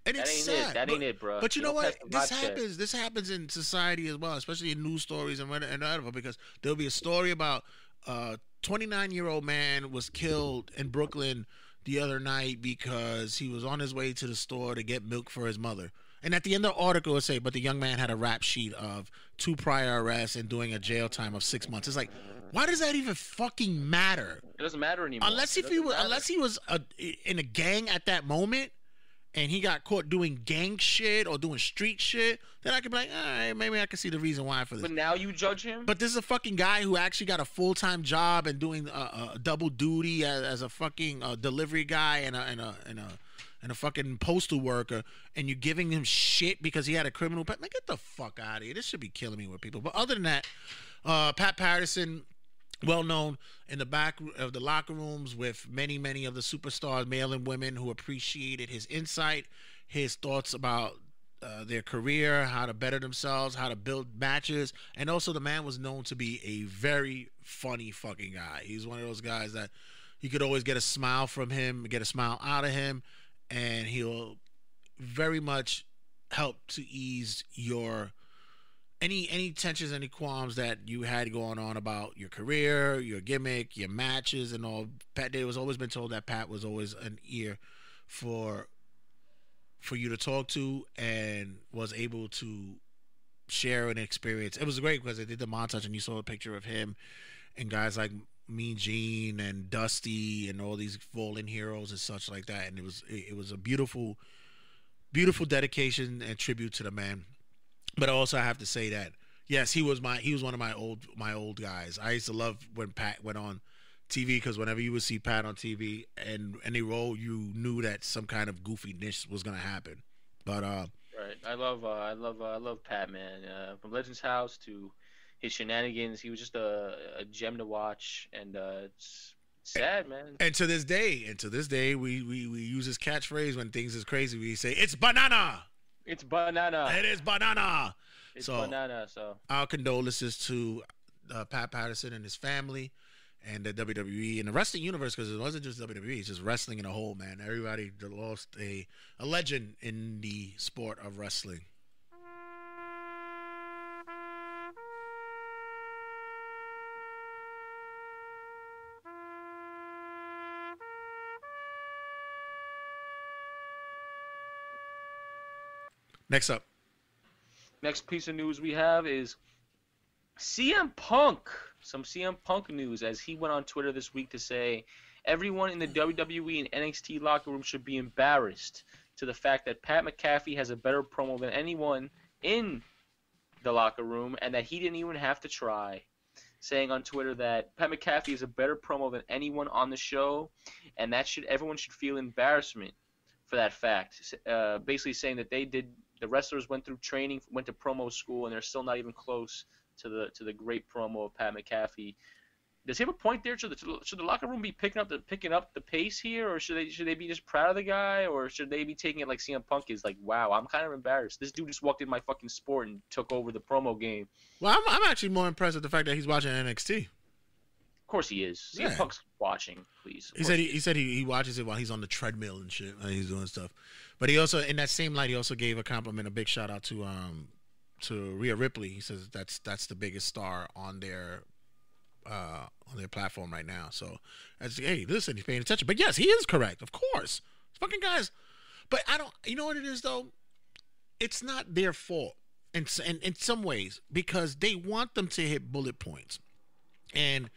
And it's that ain't sad. It. That but, ain't it, bro. But you, you know what? This happens. Shit. This happens in society as well, especially in news stories and whatever, because there'll be a story about. Uh, twenty-nine-year-old man was killed in Brooklyn the other night because he was on his way to the store to get milk for his mother. And at the end of the article, it would say, but the young man had a rap sheet of two prior arrests and doing a jail time of six months. It's like, why does that even fucking matter? It doesn't matter anymore. Unless if he was, matter. unless he was a, in a gang at that moment and he got caught doing gang shit or doing street shit, then I could be like, all right, maybe I can see the reason why for this. But now you judge him? But this is a fucking guy who actually got a full-time job and doing uh, uh, double duty as, as a fucking uh, delivery guy and a, and, a, and, a, and a fucking postal worker, and you're giving him shit because he had a criminal... Like, get the fuck out of here. This should be killing me with people. But other than that, uh, Pat Patterson... well known in the back of the locker rooms with many, many of the superstars, male and women, who appreciated his insight, his thoughts about uh, their career, how to better themselves, how to build matches. And also the man was known to be a very funny fucking guy. He's one of those guys that you could always get a smile from him, get a smile out of him, and he'll very much help to ease your Any any tensions, any qualms that you had going on about your career, your gimmick, your matches, and all. Pat, they was always been told that Pat was always an ear for for you to talk to, and was able to share an experience. It was great because they did the montage, and you saw a picture of him and guys like Mean Gene and Dusty and all these fallen heroes and such like that. And it was it was a beautiful, beautiful dedication and tribute to the man. But also I have to say that yes, he was my he was one of my old my old guys. I used to love when Pat went on T V because whenever you would see Pat on T V and any role, you knew that some kind of goofiness was gonna happen. But uh, right, I love uh, I love uh, I love Pat, man. Uh, from Legends House to his shenanigans, he was just a, a gem to watch, and uh, it's sad, man. And, and to this day, and to this day, we we we use his catchphrase when things is crazy. We say it's banana. It's banana. It is banana. It's so, banana. So our condolences to uh, Pat Patterson and his family, and the W W E and the wrestling universe, because it wasn't just W W E; it's just wrestling in a whole, man. Everybody lost a a legend in the sport of wrestling. Next up. Next piece of news we have is C M Punk. Some C M Punk news, as he went on Twitter this week to say Everyone in the W W E and N X T locker room should be embarrassed to the fact that Pat McAfee has a better promo than anyone in the locker room and that he didn't even have to try, saying on Twitter that Pat McAfee is a better promo than anyone on the show and that should everyone should feel embarrassment for that fact, uh, basically saying that they did the wrestlers went through training, went to promo school, and they're still not even close to the to the great promo of Pat McAfee. Does he have a point there? Should the should the locker room be picking up the picking up the pace here, or should they should they be just proud of the guy, or should they be taking it like C M Punk is, like, wow, I'm kind of embarrassed. This dude just walked in my fucking sport and took over the promo game. Well, I'm I'm actually more impressed with the fact that he's watching N X T. Of course he is. Yeah. C M Punk's watching, please. He said he, he said he, he watches it while he's on the treadmill and shit, and he's doing stuff. But he also, in that same light, he also gave a compliment, a big shout out to um to Rhea Ripley. He says that's that's the biggest star on their. Uh, on their platform right now. So, as hey, listen, he's paying attention. But yes, he is correct, of course. It's fucking guys. But I don't. You know what it is though? It's not their fault, and and in some ways, because they want them to hit bullet points. And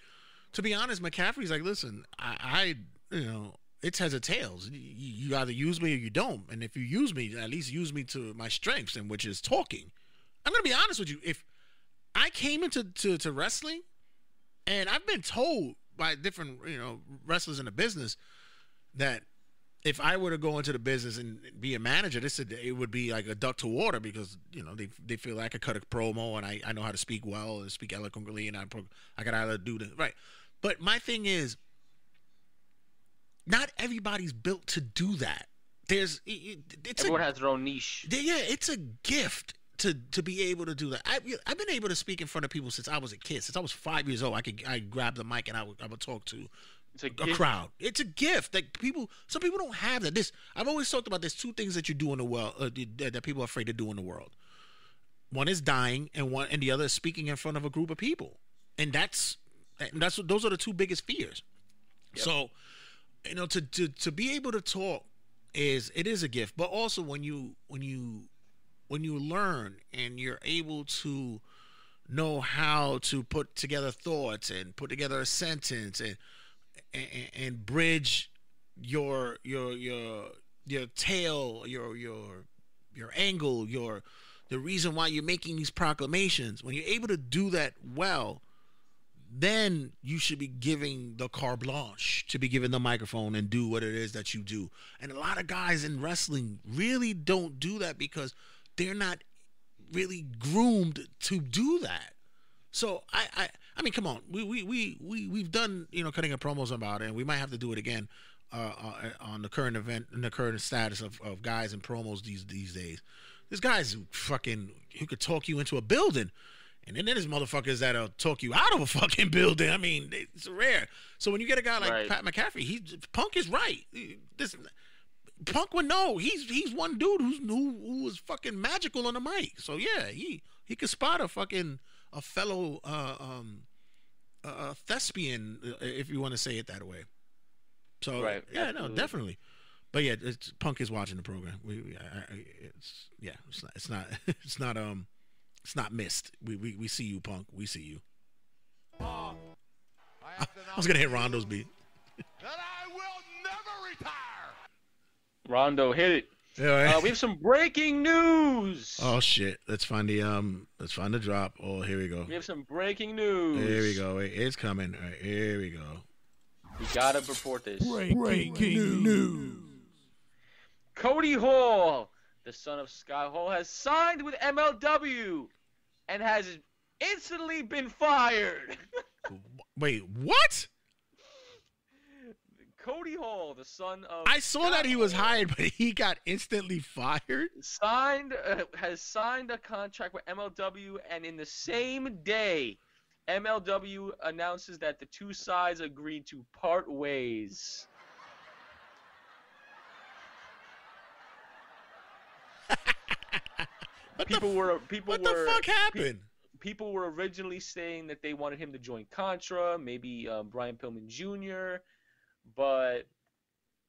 to be honest, McCaffrey's like, listen, I, I you know, it's heads or tails. You, you either use me or you don't. And if you use me, at least use me to my strengths, and which is talking. I'm gonna be honest with you. If I came into to, to wrestling. And I've been told by different, you know, wrestlers in the business that if I were to go into the business and be a manager, they said it would be like a duck to water because, you know, they they feel like I could cut a promo and I, I know how to speak well and speak eloquently and I I could either do that. Right. But my thing is, not everybody's built to do that. There's it, it's everyone a, has their own niche. They, yeah, it's a gift. To, to be able to do that. I, I've been able to speak in front of people since I was a kid. Since I was five years old, I could I grabbed the mic and I would, I would talk to it's a, a crowd. It's a gift. Like people, some people don't have that. This I've always talked about. There's two things that you do in the world uh, that people are afraid to do in the world. One is dying, and one and the other is speaking in front of a group of people. And that's and that's those are the two biggest fears. Yep. So, you know, to, to to be able to talk is it is a gift, but also when you when you When you learn and you're able to know how to put together thoughts and put together a sentence and and, and bridge your your your your tale, your your your angle, your the reason why you're making these proclamations, when you're able to do that well, then you should be giving the carte blanche to be given the microphone and do what it is that you do. And a lot of guys in wrestling really don't do that because they're not really groomed to do that. So I, I, I mean, come on, we, we, we, we, we've done, you know, cutting up promos about it, and we might have to do it again uh, on the current event and the current status of, of guys and promos these these days. There's guys who fucking who could talk you into a building, and then there's motherfuckers that'll talk you out of a fucking building. I mean, it's rare. So when you get a guy like right. Pat McAfee, he Punk is right. This. Punk would know. He's he's one dude who's who, who was fucking magical on the mic. So yeah, he he could spot a fucking a fellow uh, um uh, thespian, if you want to say it that way. So right, yeah, absolutely. No, definitely. But yeah, it's, Punk is watching the program. We, we I, I, it's yeah, it's not it's not it's not um it's not missed. We we we see you, Punk. We see you. Uh, I, I, I was gonna hit Rondo's beat. That I will never retire. Rondo hit it. Yeah, right. uh, we have some breaking news. Oh shit! Let's find the um. Let's find the drop. Oh, here we go. We have some breaking news. Here we go. It, it's coming. All right, here we go. We gotta report this. Breaking, breaking news. news. Cody Hall, the son of Scott Hall, has signed with M L W, and has instantly been fired. Wait, what? Cody Hall, the son of... I saw Scott that he was hired, but he got instantly fired? Signed, uh, has signed a contract with M L W, and in the same day, M L W announces that the two sides agreed to part ways. what people the, were, people what were, the fuck happened? People were originally saying that they wanted him to join Contra, maybe um, Brian Pillman Junior, but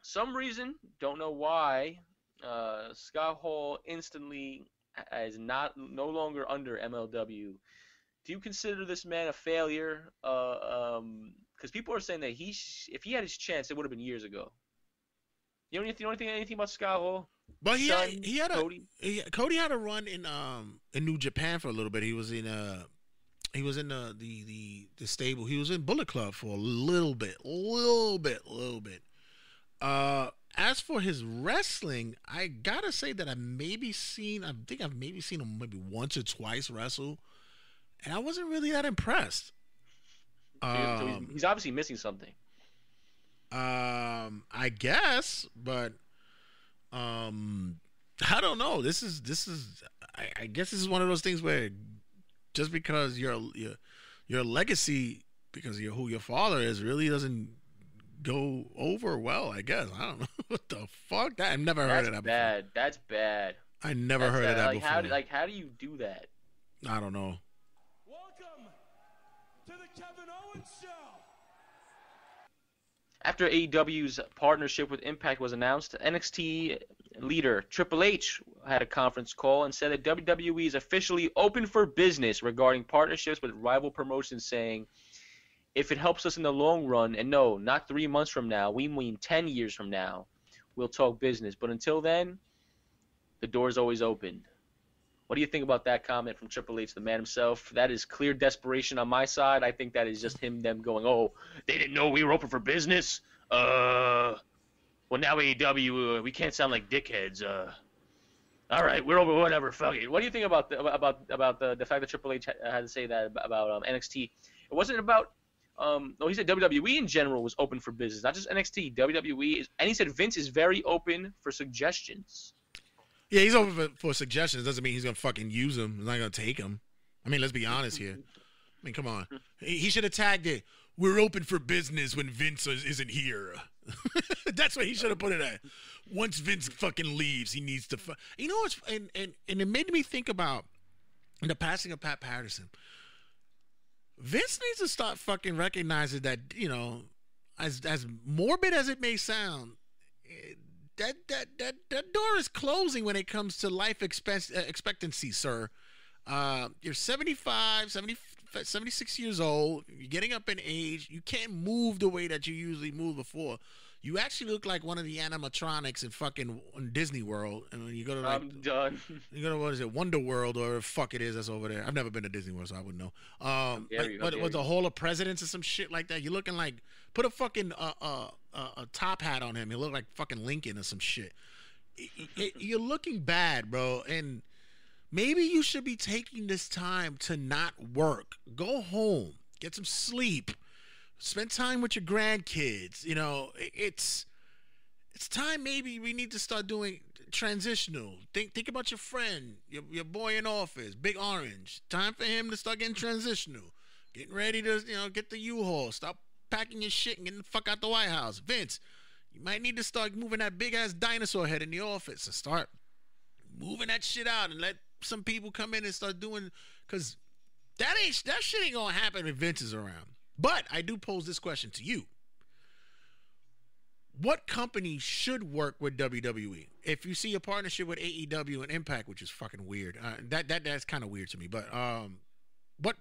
some reason, don't know why, uh, Scott Hall instantly is not no longer under M L W. Do you consider this man a failure, uh, um, Because people are saying that he, sh if he had his chance, it would have been years ago. You know anything? You know anything, anything about Scavo? But he Son, had, he had Cody. a he, Cody had a run in um in New Japan for a little bit. He was in uh he was in the the the, the stable. He was in Bullet Club for a little bit, little bit, little bit. Uh, as for his wrestling, I gotta say that I maybe seen I think I've maybe seen him maybe once or twice wrestle, and I wasn't really that impressed. Um, so he's, he's obviously missing something. Um, I guess, but. Um, I don't know. This is this is. I, I guess this is one of those things where just because your your your legacy, because you're who your father is, really doesn't go over well. I guess I don't know what the fuck. That I've never heard of that before. That's bad. I never heard of that before. How do, like how do you do that? I don't know. Welcome to the Kevin Owens Show. After A E W's partnership with Impact was announced, N X T leader Triple H had a conference call and said that W W E is officially open for business regarding partnerships with rival promotions, saying, if it helps us in the long run, and no, not three months from now, we mean ten years from now, we'll talk business. But until then, the door's always open. What do you think about that comment from Triple H, the man himself? That is clear desperation on my side. I think that is just him, them going, oh, they didn't know we were open for business? Uh, well, now A E W, uh, we can't sound like dickheads. Uh, all right, we're over, whatever, fuck it. What do you think about the, about, about the, the fact that Triple H had to say that about um, N X T? It wasn't about um, – no, he said W W E in general was open for business, not just N X T. W W E is – and he said Vince is very open for suggestions. Yeah, he's open for, for suggestions. Doesn't mean he's gonna fucking use them. He's not gonna take them. I mean, let's be honest here. I mean, come on. He, he should have tagged it. We're open for business when Vince is, isn't here. That's what he should have put it at. Once Vince fucking leaves, he needs to. Fu you know what's and and and it made me think about the passing of Pat Patterson. Vince needs to start fucking recognizing that, you know, as as morbid as it may sound. It, That, that that that door is closing when it comes to life expect, uh, expectancy, sir. Uh, you're seventy-five, seventy, seventy-six years old. You're getting up in age. You can't move the way that you usually moved before. You actually look like one of the animatronics in fucking Disney World. And when you go to like, I'm done. You go to what is it, Wonder World or whatever fuck it is that's over there. I've never been to Disney World, so I wouldn't know. Um, but, you, but with the Hall of Presidents or some shit like that, you're looking like put a fucking uh uh. Uh, a top hat on him. He looked like fucking Lincoln or some shit. It, it, you're looking bad, bro. And maybe you should be taking this time to not work. Go home, get some sleep, spend time with your grandkids. You know, it, it's it's time. Maybe we need to start doing transitional. Think think about your friend, your your boy in office, Big Orange. Time for him to start getting transitional, getting ready to you know get the U-Haul. Stop packing your shit and getting the fuck out the White House. Vince, you might need to start moving that big ass dinosaur head in the office and start moving that shit out and let some people come in and start doing, cause that ain't that shit ain't gonna happen if Vince is around. But I do pose this question to you: what company should work with W W E? If you see a partnership with A E W and Impact, which is fucking weird, uh, that that that's kind of weird to me. But um, what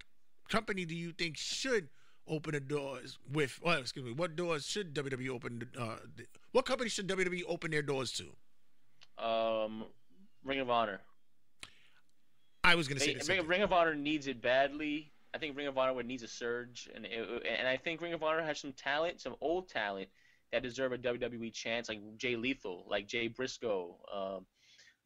company do you think should open the doors with, well, excuse me, what doors should W W E open, uh, what company should W W E open their doors to? Um, Ring of Honor. I was going to say this. Ring, Ring of Honor needs it badly. I think Ring of Honor would needs a surge, and it, and I think Ring of Honor has some talent, some old talent that deserve a W W E chance, like Jay Lethal, like Jay Briscoe, um,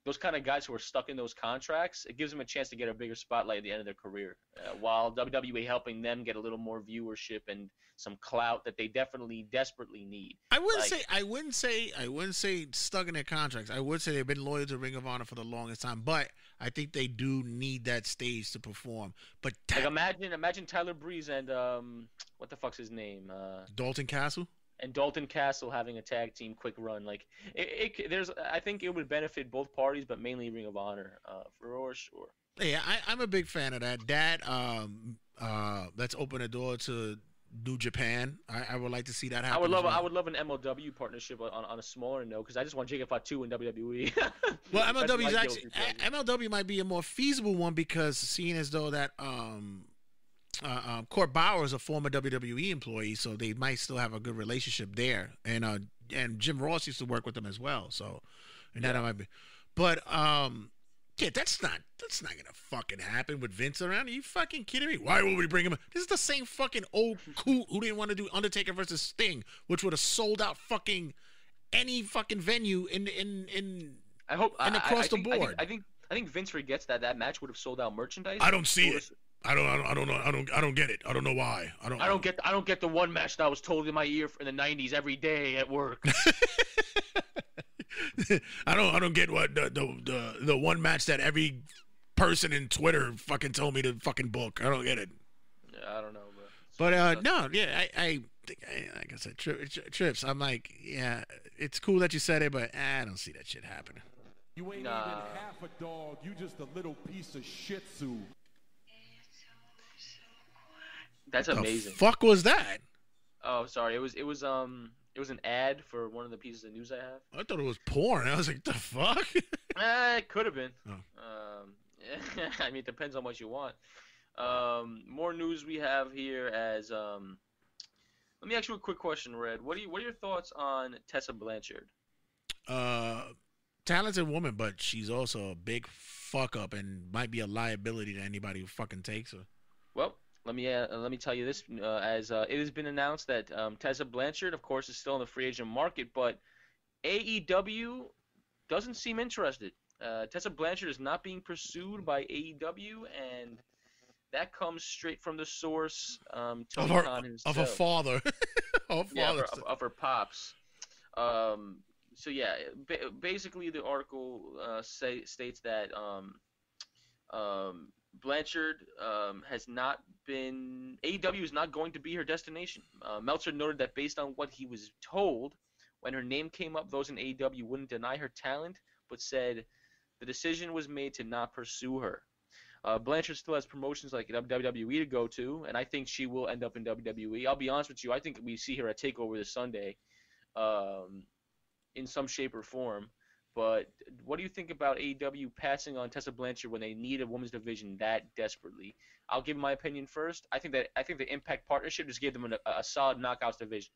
those kind of guys who are stuck in those contracts. It gives them a chance to get a bigger spotlight at the end of their career, uh, while W W E helping them get a little more viewership and some clout that they definitely desperately need. I wouldn't like, say I wouldn't say I wouldn't say stuck in their contracts. I would say they've been loyal to Ring of Honor for the longest time, but I think they do need that stage to perform. But like imagine imagine Tyler Breeze and um what the fuck's his name? Uh, Dalton Castle. And Dalton Castle having a tag team quick run, like it, it, there's, I think it would benefit both parties, but mainly Ring of Honor, uh, for sure. Yeah, I, I'm a big fan of that. That, um, uh, let's open a door to New Japan. I, I would like to see that happen. I would love, well. I would love an M L W partnership on, on a smaller note, because I just want Jacob Fatu in W W E. Well, M L W actually, M L W might be a more feasible one, because seeing as though that, um, Uh, uh, Court Bauer is a former W W E employee, so they might still have a good relationship there. And uh, and Jim Ross used to work with them as well. So, and yeah. that might be. But um, yeah, that's not that's not gonna fucking happen with Vince around. Are you fucking kidding me? Why would we bring him up? This is the same fucking old coot who didn't want to do Undertaker versus Sting, which would have sold out fucking any fucking venue in in in. I hope and across I, I the think, board. I think, I think I think Vince forgets that that match would have sold out merchandise. I don't see it. I don't, I don't, I don't know. I don't, I don't get it. I don't know why. I don't. I don't get. I don't get the one match that I was told in my ear in the nineties every day at work. I don't. I don't get what the, the the the one match that every person in Twitter fucking told me to fucking book. I don't get it. Yeah, I don't know, bro. But uh, no, yeah, I, I think, I, like I said, tri tri trips. I'm like, yeah, it's cool that you said it, but eh, I don't see that shit happening. You ain't nah. even half a dog. You just a little piece of Shih Tzu. That's amazing. The fuck was that? Oh, sorry. It was it was um it was an ad for one of the pieces of news I have. I thought it was porn. I was like, the fuck? eh, it could have been. Oh. Um, I mean, it depends on what you want. Um, more news we have here as um. Let me ask you a quick question, Red. What do you what are your thoughts on Tessa Blanchard? Uh, talented woman, but she's also a big fuck up and might be a liability to anybody who fucking takes her. Well. Let me uh, let me tell you this, uh, as uh, it has been announced that um, Tessa Blanchard, of course, is still in the free agent market, but A E W doesn't seem interested. Uh, Tessa Blanchard is not being pursued by A E W, and that comes straight from the source, um, Tony of, her, of her father, of, yeah, of, her, of, of her pops. Um, so yeah, ba basically the article uh, say, states that um, um, Blanchard um, has not been – A E W is not going to be her destination. Uh, Meltzer noted that based on what he was told, when her name came up, those in A E W wouldn't deny her talent, but said the decision was made to not pursue her. Uh, Blanchard still has promotions like W W E to go to, and I think she will end up in W W E. I'll be honest with you. I think we see her at TakeOver this Sunday um, in some shape or form. But what do you think about A E W passing on Tessa Blanchard when they need a women's division that desperately? I'll give my opinion first. I think that I think the Impact partnership just gave them an, a solid knockouts division.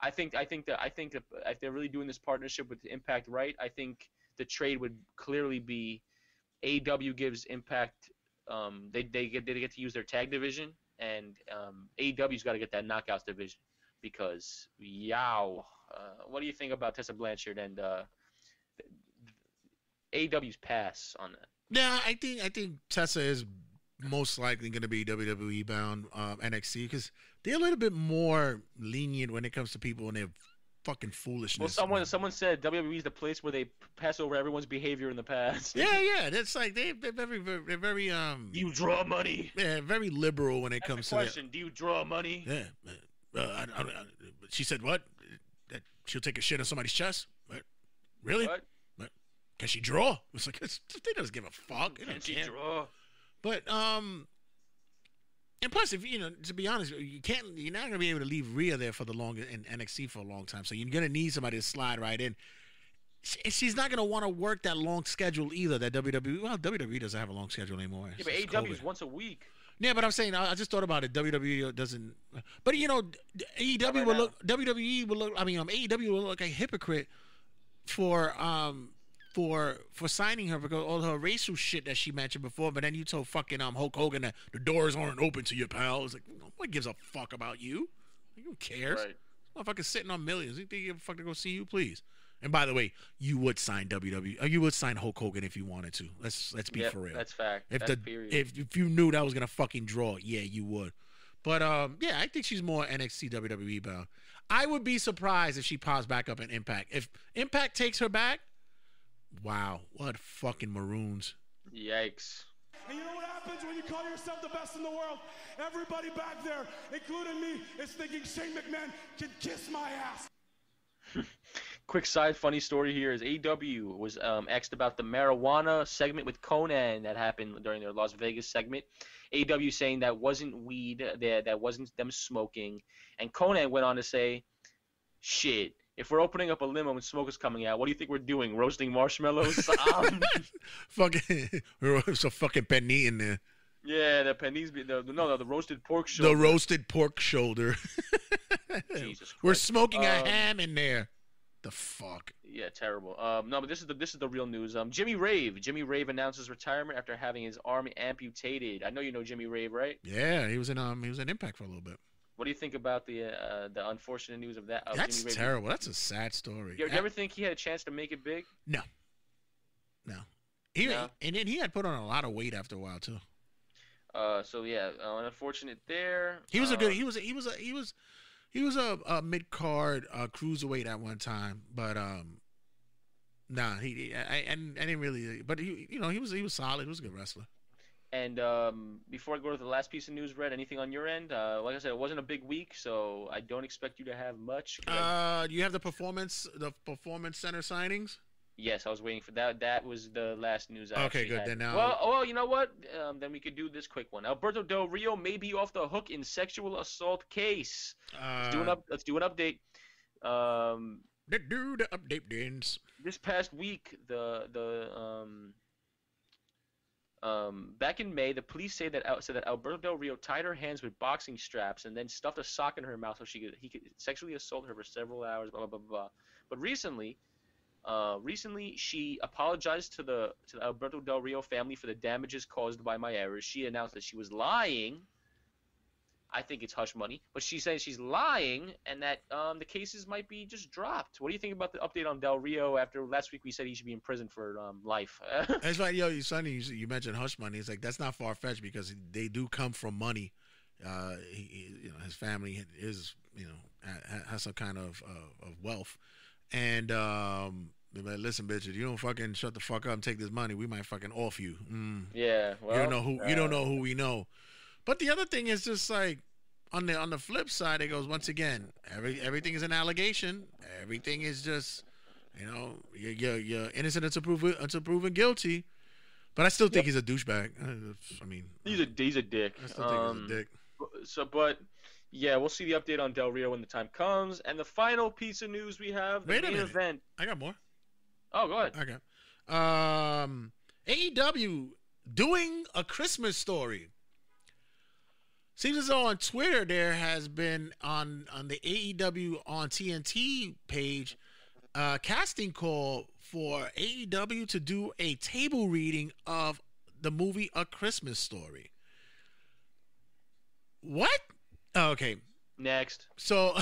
I think I think that I think that if they're really doing this partnership with Impact right, I think the trade would clearly be A E W gives Impact um, they they get they get to use their tag division, and um, A E W's got to get that knockouts division because yow. Uh, what do you think about Tessa Blanchard and uh, A E W's pass on that? Yeah, I think I think Tessa is most likely going to be W W E bound, um, N X T, because they're a little bit more lenient when it comes to people and their fucking foolishness. Well, someone man. someone said W W E is the place where they pass over everyone's behavior in the past. Yeah, yeah, that's like they they're very they're very um. Do you draw money? Yeah, very liberal when it that's comes the question. to question. Do you draw money? Yeah, uh, I, I, I, she said what? That she'll take a shit on somebody's chest? Really? What? Can she draw? It's like it's, they doesn't give a fuck. Can she care. draw? But um, and plus, if you know, to be honest, you can't. You're not gonna be able to leave Rhea there for the long in N X T for a long time. So you're gonna need somebody to slide right in. She, she's not gonna want to work that long schedule either. That W W E. Well, W W E doesn't have a long schedule anymore. Yeah, but A E W is once a week. Yeah, but I'm saying I, I just thought about it. W W E doesn't. But you know, A E W right will now. look. W W E will look. I mean, um, A E W will look like a hypocrite for um. For for signing her because all her racial shit that she mentioned before, but then you told fucking um Hulk Hogan that the doors aren't open to your pals. Like, what gives a fuck about you? Like, who cares? Right. Motherfucker's sitting on millions. You think you give a fuck to go see you, please? And by the way, you would sign W W E. You would sign Hulk Hogan if you wanted to. Let's let's be yep, for real. That's fact. If that's the period. if if you knew that was gonna fucking draw, yeah, you would. But um, yeah, I think she's more N X T W W E bound. I would be surprised if she pops back up in Impact. If Impact takes her back. Wow, what fucking maroons. Yikes. And you know what happens when you call yourself the best in the world? Everybody back there, including me, is thinking Shane McMahon can kiss my ass. Quick side funny story here is A E W was um, asked about the marijuana segment with Conan that happened during their Las Vegas segment. A E W saying that wasn't weed, that, that wasn't them smoking. And Conan went on to say, shit. If we're opening up a limo and smoke is coming out, what do you think we're doing? Roasting marshmallows? Um... fucking, so fucking Penny in there. Yeah, the panese, the, no, no, the roasted pork shoulder. The roasted pork shoulder. Jesus Christ. We're smoking um, a ham in there. The fuck. Yeah, terrible. Um, no, but this is the this is the real news. Um, Jimmy Rave. Jimmy Rave announces retirement after having his arm amputated. I know you know Jimmy Rave, right? Yeah, he was in um, he was in Impact for a little bit. What do you think about the uh, the unfortunate news of that? Of That's Jimmy Rave? Terrible. That's a sad story. You, you ever think he had a chance to make it big? No. No. He, no. And then he had put on a lot of weight after a while too. Uh, so yeah, uh, unfortunate there. He was uh, a good. He was. He was. A, he was. He was a, a mid card uh, cruiserweight at one time, but um, nah, he. I, I, I didn't really. But he, you know, he was. He was solid. He was a good wrestler. And um, before I go to the last piece of news, Red, anything on your end? Uh, like I said, it wasn't a big week, so I don't expect you to have much. Uh, I... you have the performance, the performance center signings. Yes, I was waiting for that. That was the last news I okay, actually good. had. Then now, well, well, you know what? Um, then we could do this quick one. Alberto Del Rio may be off the hook in sexual assault case. Uh, let's do an up. Let's do an update. Um, the do the update, Dins. This past week, the the um, um, back in May, the police say that said that Alberto Del Rio tied her hands with boxing straps and then stuffed a sock in her mouth so she could he could sexually assault her for several hours. Blah blah blah. blah. But recently. Uh, recently, she apologized to the to the Alberto Del Rio family for the damages caused by my errors. She announced that she was lying. I think it's hush money, but she says she's lying and that um, the cases might be just dropped. What do you think about the update on Del Rio? After last week, we said he should be in prison for um, life. That's like, yo, it's funny you, you mentioned hush money. It's like that's not far fetched because they do come from money. Uh, he, you know, his family is, you know, has some kind of uh, of wealth. And um, like, listen, bitch, if you don't fucking shut the fuck up and take this money, we might fucking off you. Mm. Yeah, well, you don't know who uh, you don't know who we know. But the other thing is just like on the on the flip side, it goes once again. Every everything is an allegation. Everything is just, you know, you're you're, you're innocent until proven until proven guilty. But I still think yep. he's a douchebag. I mean, he's a he's a dick. I still think um, he's a dick. So, but. Yeah, we'll see the update on Del Rio when the time comes. And the final piece of news we have, the Wait a main minute. event. I got more. Oh, go ahead. Okay. Um, A E W doing a Christmas story. Seems as though on Twitter there has been on, on the A E W on T N T page a casting call for A E W to do a table reading of the movie A Christmas Story. What? Oh, okay. Next. So.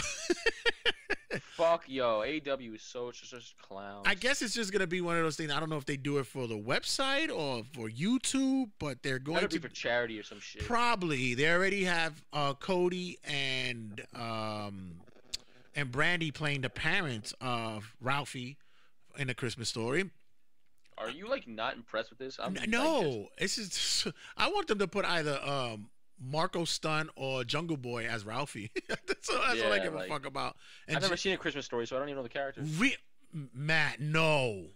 Fuck, yo. A E W is so just, just clowns. I guess it's just going to be one of those things. I don't know if they do it for the website or for YouTube, but they're going to be for charity or some shit. Probably. They already have uh, Cody and um, and Brandy playing the parents of Ralphie in A Christmas Story. Are you, like, not impressed with this? I'm, no. Like, this. It's just, I want them to put either... Um, Marco Stunt or Jungle Boy as Ralphie. That's all, that's yeah, all I give like, a fuck about. And I've never seen A Christmas Story, so I don't even know the characters. Re Matt, no.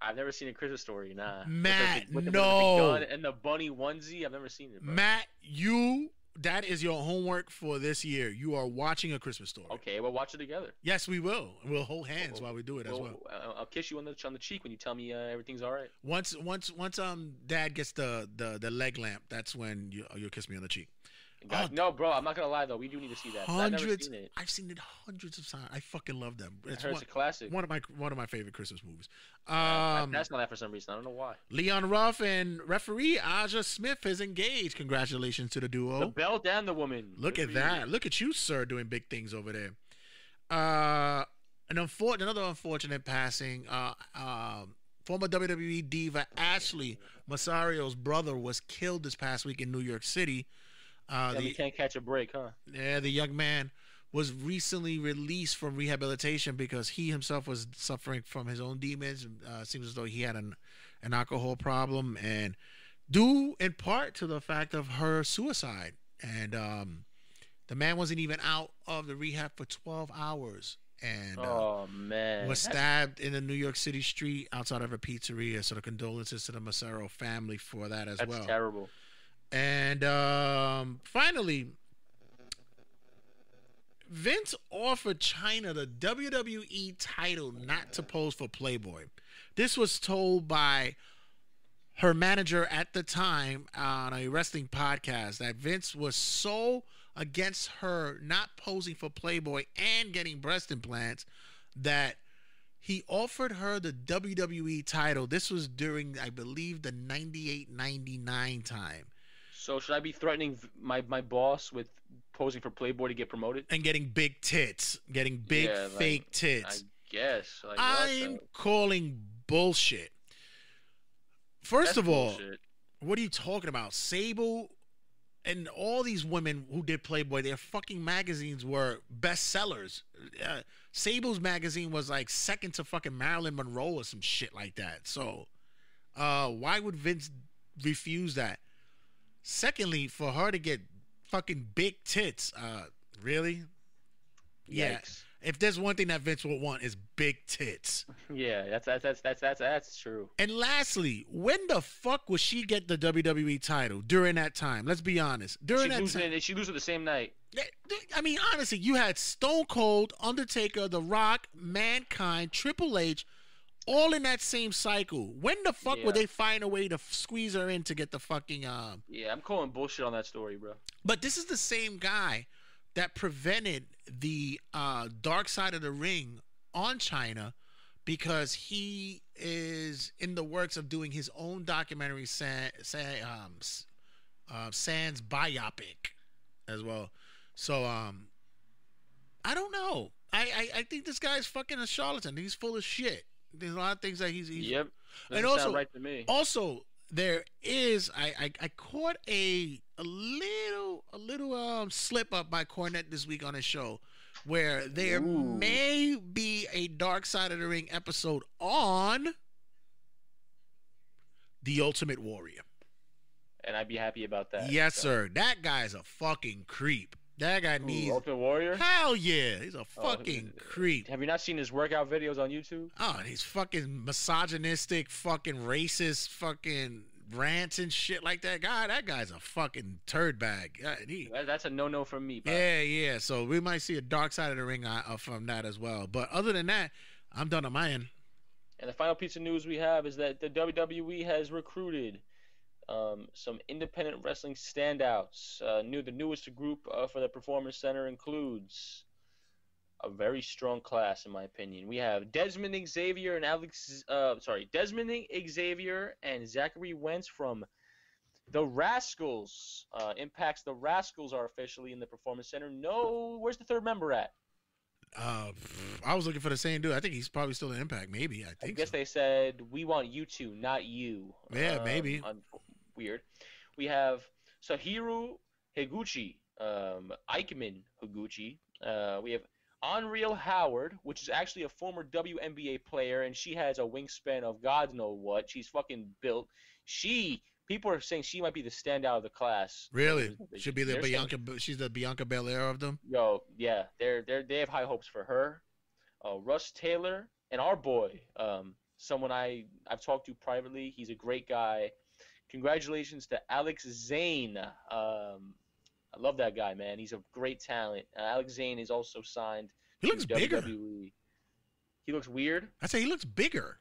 I've never seen A Christmas Story, nah. Matt, with the, with the, no. The and the bunny onesie, I've never seen it. Bro. Matt, you, that is your homework for this year. You are watching A Christmas Story. Okay, we'll watch it together. Yes, we will. We'll hold hands we'll, while we do it we'll, as well. I'll kiss you on the on the cheek when you tell me uh, everything's all right. Once once once um Dad gets the the, the leg lamp, that's when you you'll kiss me on the cheek. God, oh, no, bro, I'm not gonna lie though. We do need to see that. Hundreds, I've never seen it. I've seen it hundreds of times. I fucking love them. It's, one, it's a classic. One of my one of my favorite Christmas movies. Um, I, I, that's not that for some reason. I don't know why. Leon Ruff and referee Aja Smith is engaged. Congratulations to the duo. The belt and the woman. Look Good at that. You. Look at you, sir, doing big things over there. Uh, an unfortunate, another unfortunate passing. Uh, uh, former W W E diva Ashley Masario's brother was killed this past week in New York City. Uh, yeah, the, we can't catch a break, huh? Yeah, the young man was recently released from rehabilitation because he himself was suffering from his own demons. Uh, seems as though he had an, an alcohol problem, and due in part to the fact of her suicide. And um, the man wasn't even out of the rehab for twelve hours and oh, uh, man. was stabbed in a New York City street outside of a pizzeria. So the condolences to the Massaro family for that as That's well. That's terrible. And um, finally, Vince offered Chyna the W W E title not to pose for Playboy. This was told by her manager at the time on a wrestling podcast that Vince was so against her not posing for Playboy and getting breast implants that he offered her the W W E title. This was during, I believe, the ninety-eight ninety-nine time. So should I be threatening my, my boss with posing for Playboy to get promoted? And getting big tits. Getting big yeah, like, fake tits. I guess. Like, I'm calling bullshit. First That's of all, bullshit. What are you talking about? Sable and all these women who did Playboy, their fucking magazines were bestsellers. Uh, Sable's magazine was like second to fucking Marilyn Monroe or some shit like that. So uh, why would Vince refuse that? Secondly, for her to get fucking big tits, uh, really? Yeah. Yikes. If there's one thing that Vince would want is big tits. Yeah, that's that's that's that's that's that's true. And lastly, when the fuck would she get the W W E title during that time? Let's be honest. During that time, she lose it the same night. I mean, honestly, you had Stone Cold, Undertaker, The Rock, Mankind, Triple H, all in that same cycle. When the fuck yeah. would they find a way to squeeze her in to get the fucking um? Yeah, I'm calling bullshit on that story, bro. But this is the same guy that prevented the uh, Dark Side of the Ring on China because he is in the works of doing his own documentary, San, San, um, uh, Sans Biopic as well. So um, I don't know. I, I, I think this guy's fucking a charlatan. He's full of shit. There's a lot of things that he's... he's yep. Doesn't and also, sound right to me. Also, there is... I, I, I caught a... A little, a little um, slip up by Cornette this week on his show, where there Ooh. may be a Dark Side of the Ring episode on The Ultimate Warrior, and I'd be happy about that. Yes, so. sir. That guy's a fucking creep. That guy Ooh, needs Ultimate Warrior. Hell yeah, he's a fucking oh, creep. Have you not seen his workout videos on YouTube? Oh, and he's fucking misogynistic, fucking racist, fucking rants and shit like that. God, that guy's a fucking turd bag. God, he, that's a no-no from me, bro. Yeah, yeah. So we might see a Dark Side of the Ring uh, from that as well. But other than that, I'm done on my end. And the final piece of news we have is that the W W E has recruited um, some independent wrestling standouts. Uh, new, the newest group uh, for the Performance Center includes a very strong class, in my opinion. We have Desmond Xavier and Alex, uh, sorry, Desmond Xavier and Zachary Wentz from the Rascals. Uh, Impact's the Rascals are officially in the Performance Center. No, where's the third member at? Uh, I was looking for the same dude. I think he's probably still in Impact. Maybe I think. I guess so. They said we want you two, not you. Yeah, um, maybe. I'm, weird. We have Sahiru Higuchi, um, Eichmann Higuchi. Uh, we have Onreal Howard, which is actually a former W N B A player, and she has a wingspan of God knows what. She's fucking built. She people are saying she might be the standout of the class. Really? Should be the they're Bianca. Saying, she's the Bianca Belair of them. Yo, yeah, they're they they have high hopes for her. Uh, Russ Taylor and our boy, um, someone I I've talked to privately. He's a great guy. Congratulations to Alex Zane. Um, I love that guy, man. He's a great talent. Uh, Alex Zane is also signed. He looks to bigger. W W E. He looks weird. I say he looks bigger.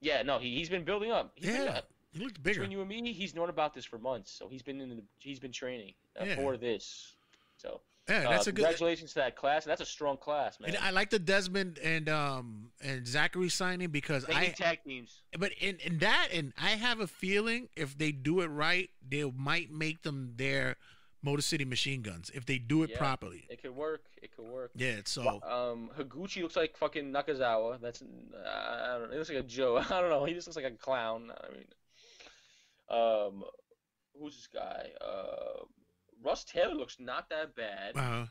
Yeah, no, he he's been building up. He's yeah, been, uh, he looks bigger. Between you and me, he's known about this for months, so he's been in the, he's been training uh, yeah. for this. So yeah, that's uh, a good. Congratulations to that class. That's a strong class, man. And I like the Desmond and um and Zachary signing because they I tag teams. But in in that, and I have a feeling if they do it right, they might make them their Motor City Machine Guns if they do it yeah, properly. It could work. It could work. Yeah. So um, Higuchi looks like fucking Nakazawa. That's uh, I don't know. He looks like a joke. I don't know. He just looks like a clown. I mean, um, who's this guy? Uh, Russ Taylor looks not that bad. Uh-huh.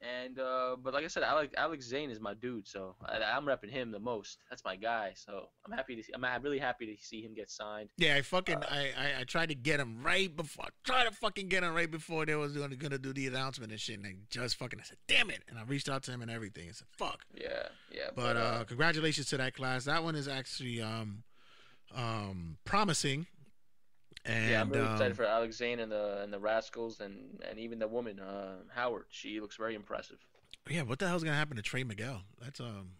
And uh, but like I said, Alex Alex Zane is my dude, so I, I'm repping him the most. That's my guy, so I'm happy to see, I'm really happy to see him get signed. Yeah, I fucking uh, I, I I tried to get him right before I tried to fucking get him right before they was gonna, gonna do the announcement and shit, and I just fucking I said damn it, and I reached out to him and everything. I said fuck. Yeah, yeah. But, but uh, uh, congratulations to that class. That one is actually um um promising. And, yeah, I'm really um, excited for Alex Zane and the and the Rascals and, and even the woman uh, Howard. She looks very impressive. Yeah, what the hell's gonna happen to Trey Miguel? That's um.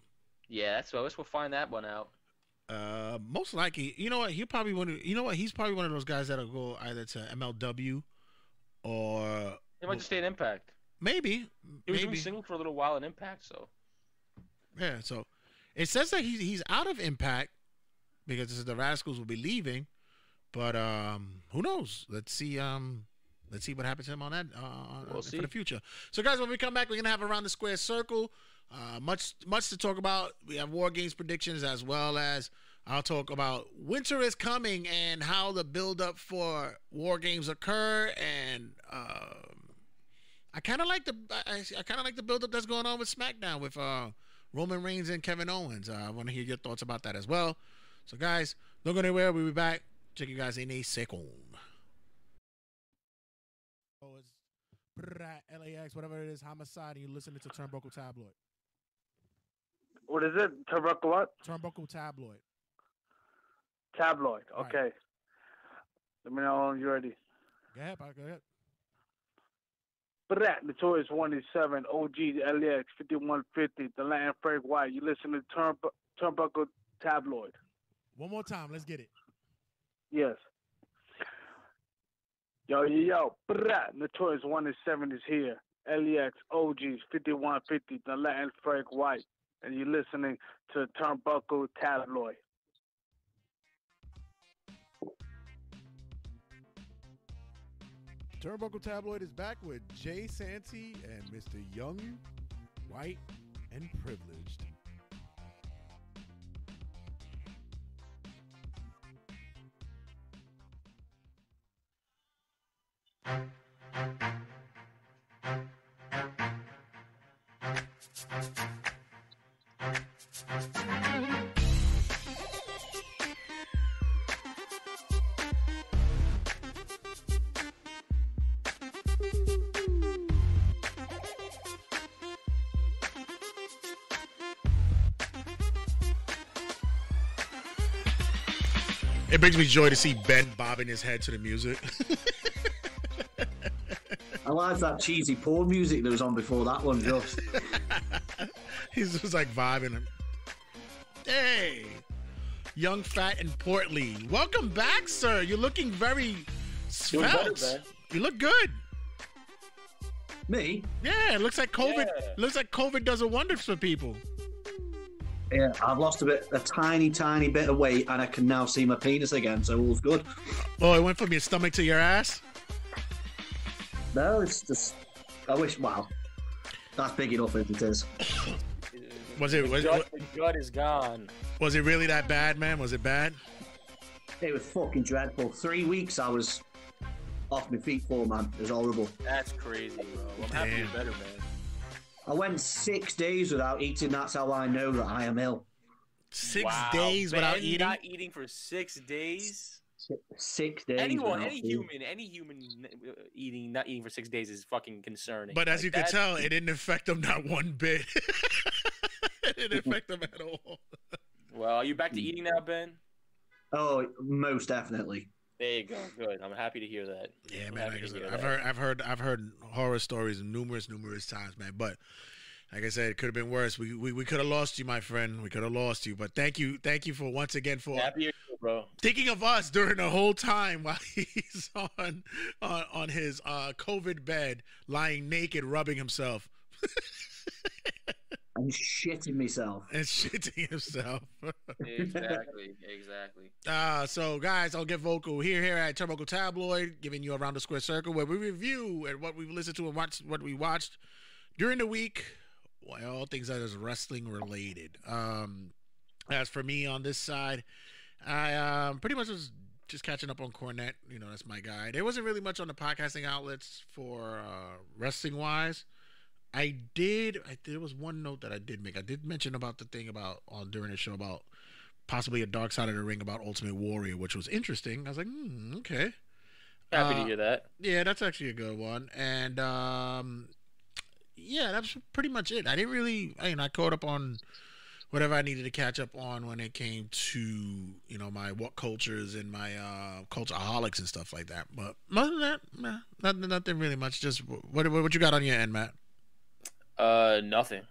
Yeah, that's so. Let's we'll find that one out. Uh, most likely, you know what? He probably one. You know what? He's probably one of those guys that'll go either to M L W or he might just stay in Impact. Maybe he was maybe. single for a little while in Impact, so yeah. So it says that he's he's out of Impact because this is the Rascals will be leaving, but um, who knows? Let's see. Um, let's see what happens to him on that uh, we'll for the future. So, guys, when we come back, we're gonna have Around the Square Circle. Uh, much much to talk about. We have War Games predictions as well as I'll talk about winter is coming and how the build up for War Games occur. And uh, I kind of like the I, I kind of like the build up that's going on with SmackDown with uh, Roman Reigns and Kevin Owens. Uh, I want to hear your thoughts about that as well. So guys, don't go anywhere. We'll be back. Check you guys in a second. Oh, it's L A X, whatever it is, Homicide, and you're listening to Turnbuckle Tabloid. What is it? Turnbuckle what? Turnbuckle Tabloid. Tabloid. Okay. Right. Let me know how long you're ready. Go ahead, Bob. Go ahead. Brat, Notorious one eighty-seven, O G, L A X, fifty-one fifty, The Land, Frank White. You listen to Turn, Turnbuckle Tabloid. One more time. Let's get it. Yes. Yo, yo, yo. Brat, Notorious one eighty-seven is here. L A X, O G, fifty-one fifty, The Land, Frank White. And you're listening to Turnbuckle Tabloid. Turnbuckle Tabloid is back with Jay Santee and Mister Young, White, and Privileged. It brings me joy to see Ben bobbing his head to the music. I like that cheesy porn music that was on before that one, just. He's just like vibing. Hey, young, fat, and portly. Welcome back, sir. You're looking very svelte. Better, you look good. Me? Yeah, it looks like COVID. Yeah. Looks like COVID does a wonder for people. Yeah, I've lost a bit, a tiny, tiny bit of weight, and I can now see my penis again, so all's good. Oh, it went from your stomach to your ass? No, it's just, I wish, wow. That's big enough as it is. Was it? Was, the, gut, the gut is gone. Was it really that bad, man? Was it bad? It was fucking dreadful. Three weeks I was off my feet for, man. It was horrible. That's crazy, bro. I'm happy you're better, man. I went six days without eating. That's how I know that I am ill. Six wow, days without ben, eating? Not eating for six days? Six, six days. Anyone, any eating. human, any human eating, not eating for six days is fucking concerning. But as like, you can tell, it didn't affect them not one bit. It didn't affect them at all. Well, are you back to eating now, Ben? Oh, most definitely. There you go. Good. I'm happy to hear that. Yeah, I'm man. Like said, hear I've that. heard, I've heard, I've heard horror stories numerous, numerous times, man. But like I said, it could have been worse. We, we, we could have lost you, my friend. We could have lost you. But thank you, thank you for once again for Happier, bro. thinking of us during the whole time while he's on, on, on his uh, COVID bed, lying naked, rubbing himself. I'm shitting myself. And shitting himself. Exactly. Exactly. Uh, so, guys, I'll get vocal here, here at Turnbuckle Tabloid, giving you Around the Square Circle, where we review and what we've listened to and watched, what we watched during the week, well, all things that is wrestling related. Um, as for me on this side, I um, pretty much was just catching up on Cornette. You know, that's my guy. There wasn't really much on the podcasting outlets for uh, wrestling-wise. I did. I, there was one note that I did make. I did mention about the thing about uh, during the show about possibly a Dark Side of the Ring about Ultimate Warrior, which was interesting. I was like, mm, okay, happy uh, to hear that. Yeah, that's actually a good one. And um, yeah, that's pretty much it. I didn't really. I mean, I caught up on whatever I needed to catch up on when it came to you know my what cultures and my uh, cultureaholics and stuff like that. But other than that, nah, nothing, nothing really much. Just what what, what you got on your end, Matt? Uh, nothing.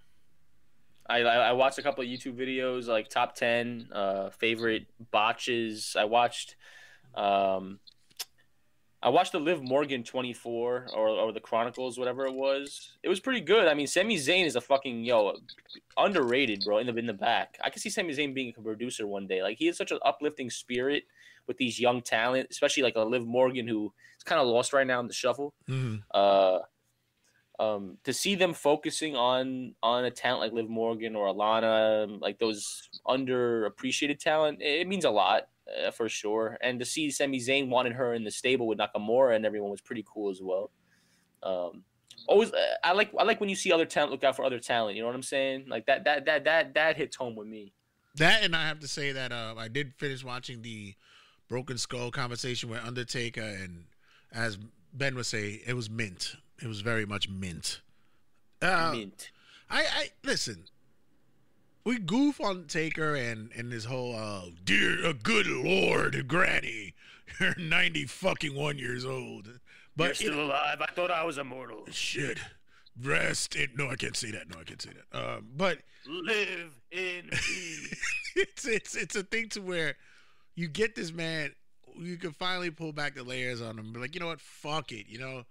I, I watched a couple of YouTube videos, like top ten uh, favorite botches. I watched, um, I watched the Liv Morgan twenty-four or or the Chronicles, whatever it was. It was pretty good. I mean, Sami Zayn is a fucking yo underrated, bro. In the in the back, I can see Sami Zayn being a producer one day. Like, he has such an uplifting spirit with these young talent, especially like a Liv Morgan who is kind of lost right now in the shuffle. Mm-hmm. Uh. Um, to see them focusing on on a talent like Liv Morgan or Alana, like those underappreciated talent, it means a lot uh, for sure. And to see Sami Zayn wanted her in the stable with Nakamura and everyone was pretty cool as well. Um, always, I like I like when you see other talent look out for other talent. You know what I'm saying? Like that that that that that hits home with me. That, and I have to say that uh, I did finish watching the Broken Skull conversation with Undertaker, and as Ben would say, it was mint. It was very much mint. Uh, mint. I, I listen. We goof on Taker and and this whole uh, dear, uh, good Lord, Granny, you're ninety fucking one years old, but you're still it, alive. I thought I was immortal. Shit. Rest in. No, I can't say that. No, I can't say that. Um, but live in peace. it's it's it's a thing to where you get this man. You can finally pull back the layers on him. Be like, you know what? Fuck it. You know.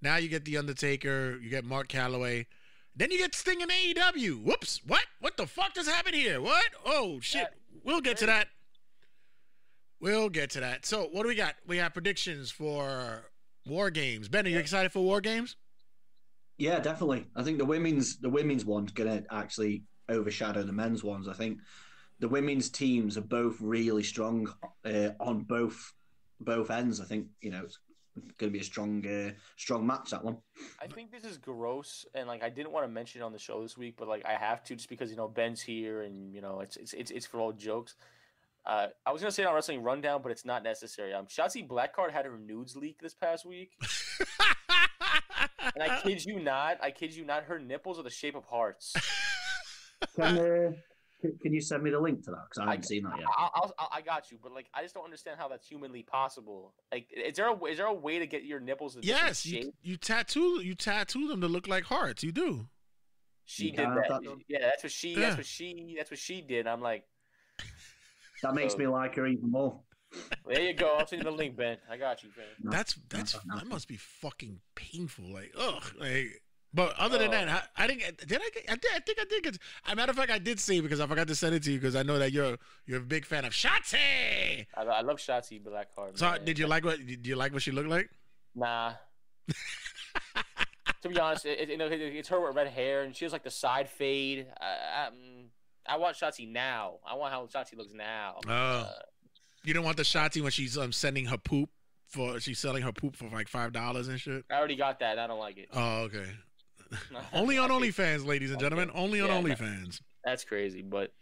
Now you get The Undertaker, you get Mark Calloway, then you get Sting in A E W. Whoops, what? What the fuck just happened here? What? Oh, shit. We'll get to that. We'll get to that. So, what do we got? We have predictions for War Games. Ben, are you yeah. excited for War Games? Yeah, definitely. I think the women's the women's one's going to actually overshadow the men's ones. I think the women's teams are both really strong uh, on both both ends. I think, you know, it's going to be a strong, uh, strong match, that one. I think this is gross, and like I didn't want to mention it on the show this week, but like I have to, just because, you know, Ben's here, and you know it's it's it's, it's for all jokes. Uh, I was gonna say it on Wrestling Rundown, but it's not necessary. Um, Shotzi Blackheart had her nudes leaked this past week, and I kid you not, I kid you not, her nipples are the shape of hearts. Can, uh, can you send me the link to that? Because I haven't I, seen that yet. I'll, I'll, I'll, I got you, but like I just don't understand how that's humanly possible. Like, is there a is there a way to get your nipples? In yes, shape? You, you tattoo you tattoo them to look like hearts. You do. She you did that. Tattoo. Yeah, that's what she. Yeah. That's what she. That's what she did. I'm like, that makes so. me like her even more. There you go. I'll send you the link, Ben. I got you, Ben. That's that's that must be fucking painful. Like, ugh, like. But other than uh, that, I, I didn't. Did I? I, did, I think I did. Get, as a matter of fact, I did see, because I forgot to send it to you, because I know that you're you're a big fan of Shotzi. I, I love Shotzi Blackheart. So man. did you like what? Did you like what she looked like? Nah. To be honest, it, it, you know, it, it's her with red hair, and she has like the side fade. I, I, I want Shotzi now. I want how Shotzi looks now. Oh, uh, you don't want the Shotzi when she's um, sending her poop for she's selling her poop for like five dollars and shit. I already got that. I don't like it. Oh, okay. Only on OnlyFans, ladies and gentlemen. Okay. Only on yeah, OnlyFans. That's crazy. But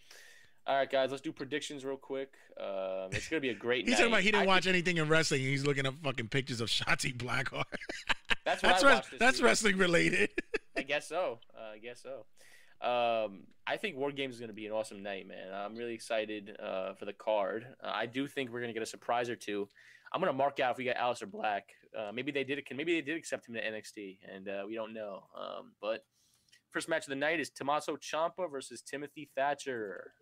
all right, guys, let's do predictions real quick. Um, it's gonna be a great. He's night. talking about he didn't I watch think... anything in wrestling. And he's looking up fucking pictures of Shotzi Blackheart. That's what that's, I watched this that's wrestling related. I guess so. Uh, I guess so. Um, I think War Games is gonna be an awesome night, man. I'm really excited uh, for the card. Uh, I do think we're gonna get a surprise or two. I'm gonna mark out if we got Aleister Black. Uh, maybe they did it. Maybe they did accept him to N X T, and uh, we don't know. Um, but first match of the night is Tommaso Ciampa versus Timothy Thatcher.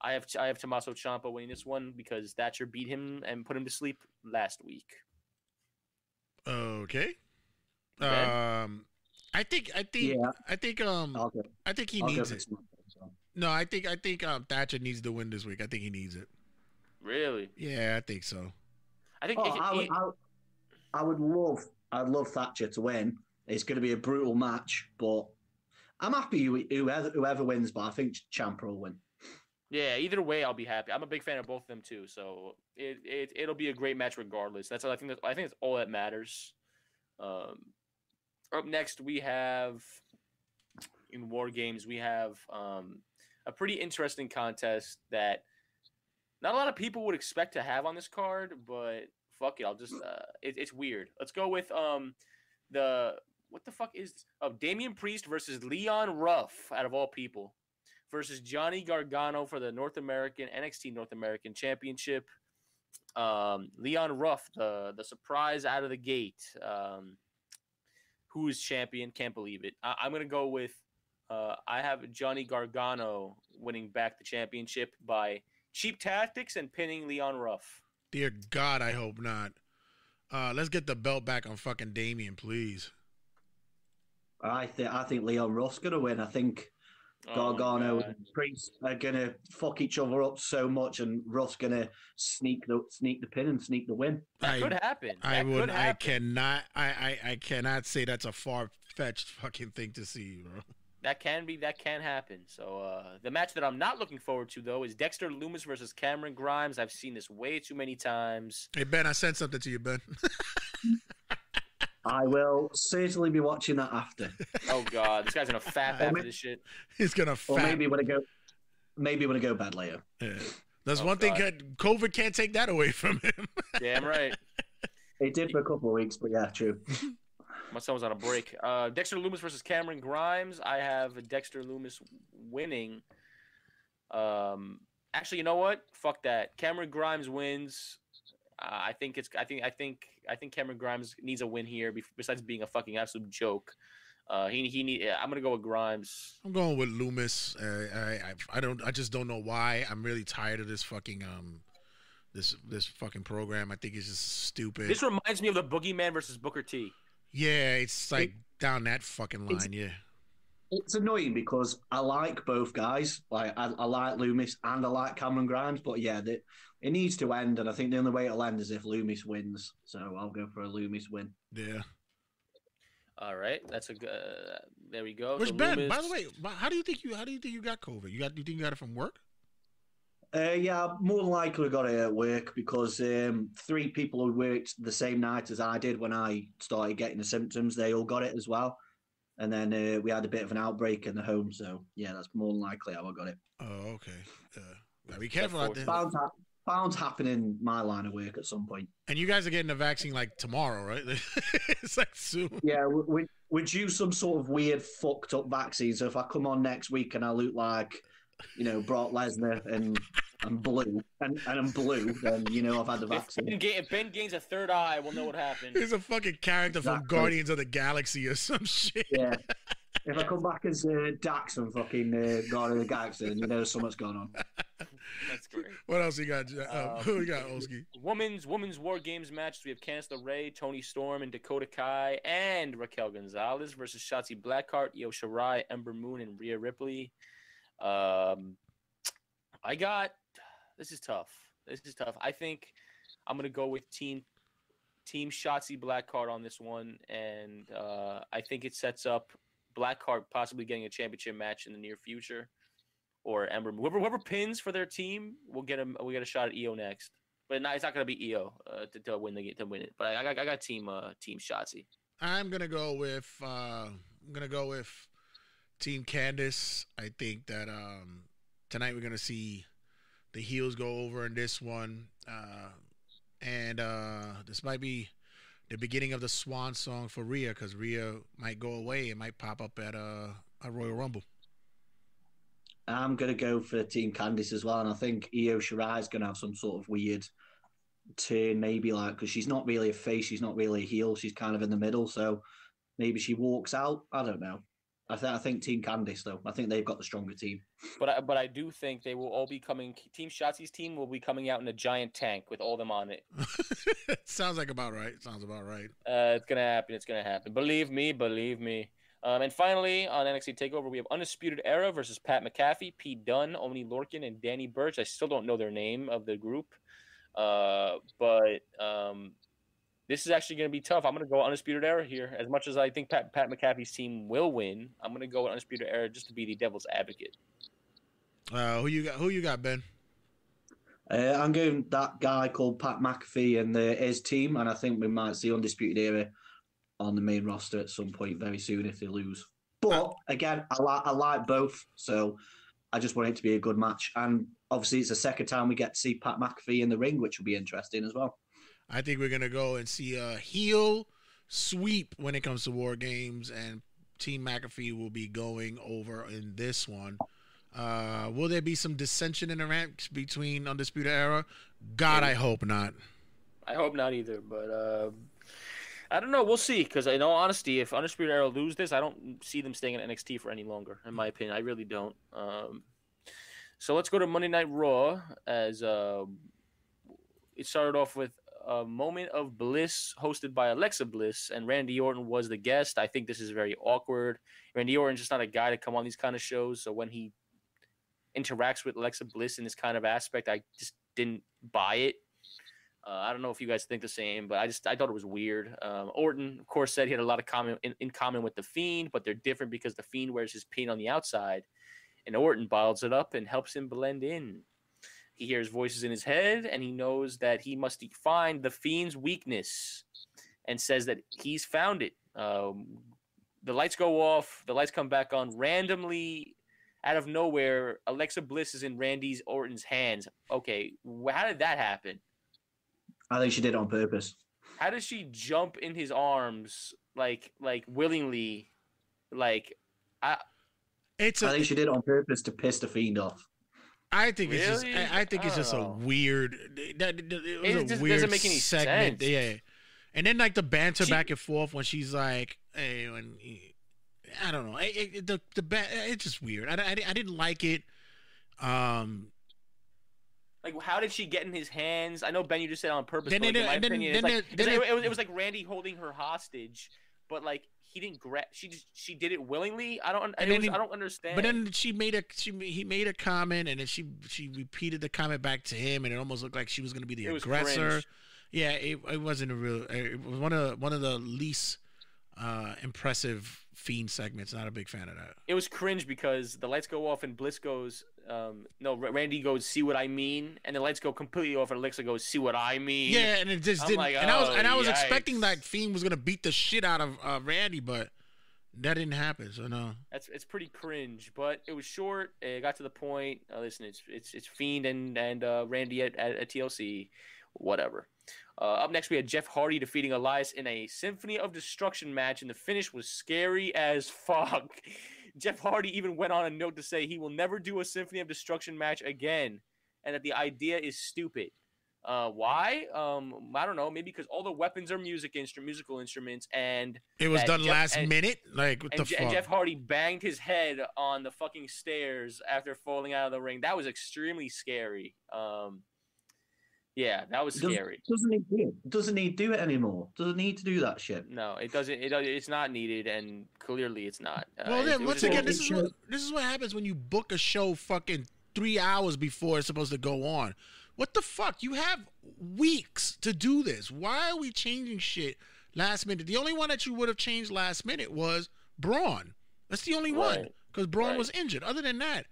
I have I have Tommaso Ciampa winning this one because Thatcher beat him and put him to sleep last week. Okay. Um, I think I think yeah. I think um okay. I think he I'll needs it. So. No, I think I think um Thatcher needs to win this week. I think he needs it. Really? Yeah, I think so. I think oh, it, I, would, it, I, would, I would love, I'd love Thatcher to win. It's going to be a brutal match, but I'm happy whoever whoever wins. But I think Ciampa will win. Yeah, either way, I'll be happy. I'm a big fan of both of them too, so it it it'll be a great match regardless. That's all I think. That's, I think that's all that matters. Um, up next we have in War Games we have um a pretty interesting contest that. Not a lot of people would expect to have on this card, but fuck it, I'll just uh, it, it's weird. Let's go with um the what the fuck is this? Oh, Damian Priest versus Leon Ruff, out of all people, versus Johnny Gargano for the North American N X T North American Championship. Um, Leon Ruff, the the surprise out of the gate, um, who is champion? Can't believe it. I, I'm gonna go with Uh, I have Johnny Gargano winning back the championship by cheap tactics and pinning Leon Ruff. Dear God, I hope not. Uh, let's get the belt back on fucking Damien, please. I think I think Leon Ruff's gonna win. I think Gargano oh, and Priest are gonna fuck each other up so much, and Ruff's gonna sneak the sneak the pin and sneak the win. That I, could happen. That I would. Could happen. I cannot. I, I I cannot say that's a far fetched fucking thing to see, bro. That can be. That can happen. So uh, the match that I'm not looking forward to though is Dexter Lumis versus Cameron Grimes. I've seen this way too many times. Hey Ben, I sent something to you, Ben. I will certainly be watching that after. Oh God, this guy's gonna fap after this shit. He's gonna fap. Or maybe when I go, maybe when I go bad later. Yeah. That's oh, one God. thing COVID can't take that away from him. Damn right. It did for a couple of weeks, but yeah, true. My son was on a break. Uh, Dexter Lumis versus Cameron Grimes. I have Dexter Lumis winning. Um, actually, you know what? Fuck that. Cameron Grimes wins. Uh, I think it's. I think. I think. I think Cameron Grimes needs a win here. Besides being a fucking absolute joke, uh, he he need. I'm gonna go with Grimes. I'm going with Lumis. Uh, I, I I don't. I just don't know why. I'm really tired of this fucking um, this this fucking program. I think it's just stupid. This reminds me of the Boogeyman versus Booker T. Yeah, it's like it, down that fucking line. It's, yeah. It's annoying because I like both guys. Like I, I like Lumis and I like Cameron Grimes, but yeah, they, it needs to end, and I think the only way it'll end is if Lumis wins. So I'll go for a Lumis win. Yeah. All right, that's a good. Uh, there we go. Which so Ben, Lumis... by the way, how do you think you how do you think you got COVID? You got you think you got it from work? Uh, yeah, more than likely got it at work because um, three people who worked the same night as I did when I started getting the symptoms, they all got it as well. And then uh, we had a bit of an outbreak in the home. So, yeah, that's more than likely how I got it. Oh, okay. Uh, gotta be careful out there. Bound, ha bound happening in my line of work at some point. And you guys are getting the vaccine, like, tomorrow, right? It's like soon. Yeah, we, we're due some sort of weird, fucked-up vaccine. So if I come on next week and I look like... you know, Brock Lesnar and and blue and and I'm blue. Then you know I've had the vaccine. If Ben, if Ben gains a third eye, we'll know what happened. He's a fucking character exactly. from Guardians of the Galaxy or some shit. Yeah. If I come back as uh, Dax and fucking uh, Guardians of the Galaxy, then you know so much going on. That's great. What else you got? Um, who you got, Olski? Women's Women's War Games matches. We have Candice LeRae, Toni Storm, and Dakota Kai, and Raquel Gonzalez versus Shotzi Blackheart, Io Shirai, Ember Moon, and Rhea Ripley. Um, I got, this is tough. This is tough. I think I'm going to go with team, team Shotzi Blackheart on this one. And, uh, I think it sets up Blackheart possibly getting a championship match in the near future, or Ember, whoever, whoever pins for their team, we'll get them. We'll get a shot at E O next, but no, it's not going to be E O uh, to, to win the to win it. But I, I got, I got team, uh, team Shotzi. I'm going to go with, uh, I'm going to go with Team Candice. I think that um, tonight we're going to see the heels go over in this one. Uh, and uh, this might be the beginning of the swan song for Rhea, because Rhea might go away and might pop up at uh, a Royal Rumble. I'm going to go for Team Candice as well. And I think Io Shirai is going to have some sort of weird turn, maybe, like, because she's not really a face. She's not really a heel. She's kind of in the middle. So maybe she walks out. I don't know. I, th I think Team Candice, though. I think they've got the stronger team. But I, but I do think they will all be coming. Team Shotzi's team will be coming out in a giant tank with all them on it. Sounds like about right. Sounds about right. Uh, it's going to happen. It's going to happen. Believe me. Believe me. Um, and finally, on N X T TakeOver, we have Undisputed Era versus Pat McAfee, Pete Dunne, Omni Lorcan, and Danny Burch. I still don't know their name of the group. Uh, but... Um, This is actually going to be tough. I'm going to go Undisputed Era here. As much as I think Pat, Pat McAfee's team will win, I'm going to go with Undisputed Era just to be the devil's advocate. Uh, who you got? Who you got, Ben? Uh, I'm going that guy called Pat McAfee and the, his team, and I think we might see Undisputed Era on the main roster at some point very soon if they lose. But uh, again, I like I like both, so I just want it to be a good match. And obviously, it's the second time we get to see Pat McAfee in the ring, which will be interesting as well. I think we're going to go and see a heel sweep when it comes to War Games, and Team McAfee will be going over in this one. Uh, will there be some dissension in the ranks between Undisputed Era? God, I hope not. I hope not either, but uh, I don't know. We'll see. Because in all honesty, if Undisputed Era lose this, I don't see them staying in N X T for any longer. In my opinion, I really don't. Um, so let's go to Monday Night Raw. As uh, it started off with a moment of bliss hosted by Alexa Bliss, and Randy Orton was the guest. I think this is very awkward. Randy Orton's just not a guy to come on these kind of shows. So when he interacts with Alexa Bliss in this kind of aspect, I just didn't buy it. Uh, I don't know if you guys think the same, but I just I thought it was weird. Um, Orton, of course, said he had a lot of common in, in common with The Fiend, but they're different because The Fiend wears his paint on the outside, and Orton bottles it up and helps him blend in. He hears voices in his head, and he knows that he must find The Fiend's weakness, and says that he's found it. Um, the lights go off. The lights come back on randomly. Out of nowhere, Alexa Bliss is in Randy Orton's hands. Okay, wh- how did that happen? I think she did it on purpose. How does she jump in his arms like like willingly? Like I it's a, I think she did it on purpose to piss The Fiend off. I think really? it's just I, I think I it's just know. a weird that it, it was just a weird doesn't make any segment. Sense. Yeah. And then like the banter she, back and forth when she's like, hey, when he, I don't know. It, it, the the ba- it's just weird. I, I, I didn't like it. Um Like, how did she get in his hands? I know, Ben, you just said on purpose. Then, but, like, then, in my then, opinion, then, like, then, it, it, was, it was like Randy holding her hostage, but like he didn't grab. She just she did it willingly. I don't. And it was, he, I don't understand. But then she made a she he made a comment, and then she she repeated the comment back to him, and it almost looked like she was going to be the it aggressor. Was yeah, it it wasn't a real. It was one of one of the least uh, impressive Fiend segments. Not a big fan of that. It was cringe because the lights go off and Bliss goes. Um, no, Randy goes, see what I mean, and the lights go completely off, and Alexa goes, see what I mean. Yeah, and it just I'm didn't. Like, and oh, I was and I was yikes. expecting that Fiend was gonna beat the shit out of uh, Randy, but that didn't happen. So no, that's it's pretty cringe, but it was short. It got to the point. Uh, listen, it's it's it's Fiend and and uh, Randy at, at, at T L C, whatever. Uh, up next, we had Jeff Hardy defeating Elias in a Symphony of Destruction match, and the finish was scary as fuck. Jeff Hardy even went on a note to say he will never do a Symphony of Destruction match again, and that the idea is stupid. Uh, why? Um, I don't know. Maybe because all the weapons are music instru- musical instruments, and it was done Jeff- last and, minute. Like what and, the fuck? And Jeff Hardy banged his head on the fucking stairs after falling out of the ring. That was extremely scary. Um, yeah, that was scary. Doesn't need do it. Doesn't need to do it anymore. Doesn't need to do that shit. No, it doesn't. It it's not needed, and clearly it's not. Uh, well, then once again, this is what, this is what happens when you book a show fucking three hours before it's supposed to go on. What the fuck? You have weeks to do this. Why are we changing shit last minute? The only one that you would have changed last minute was Braun. That's the only right. one because Braun right. was injured. Other than that.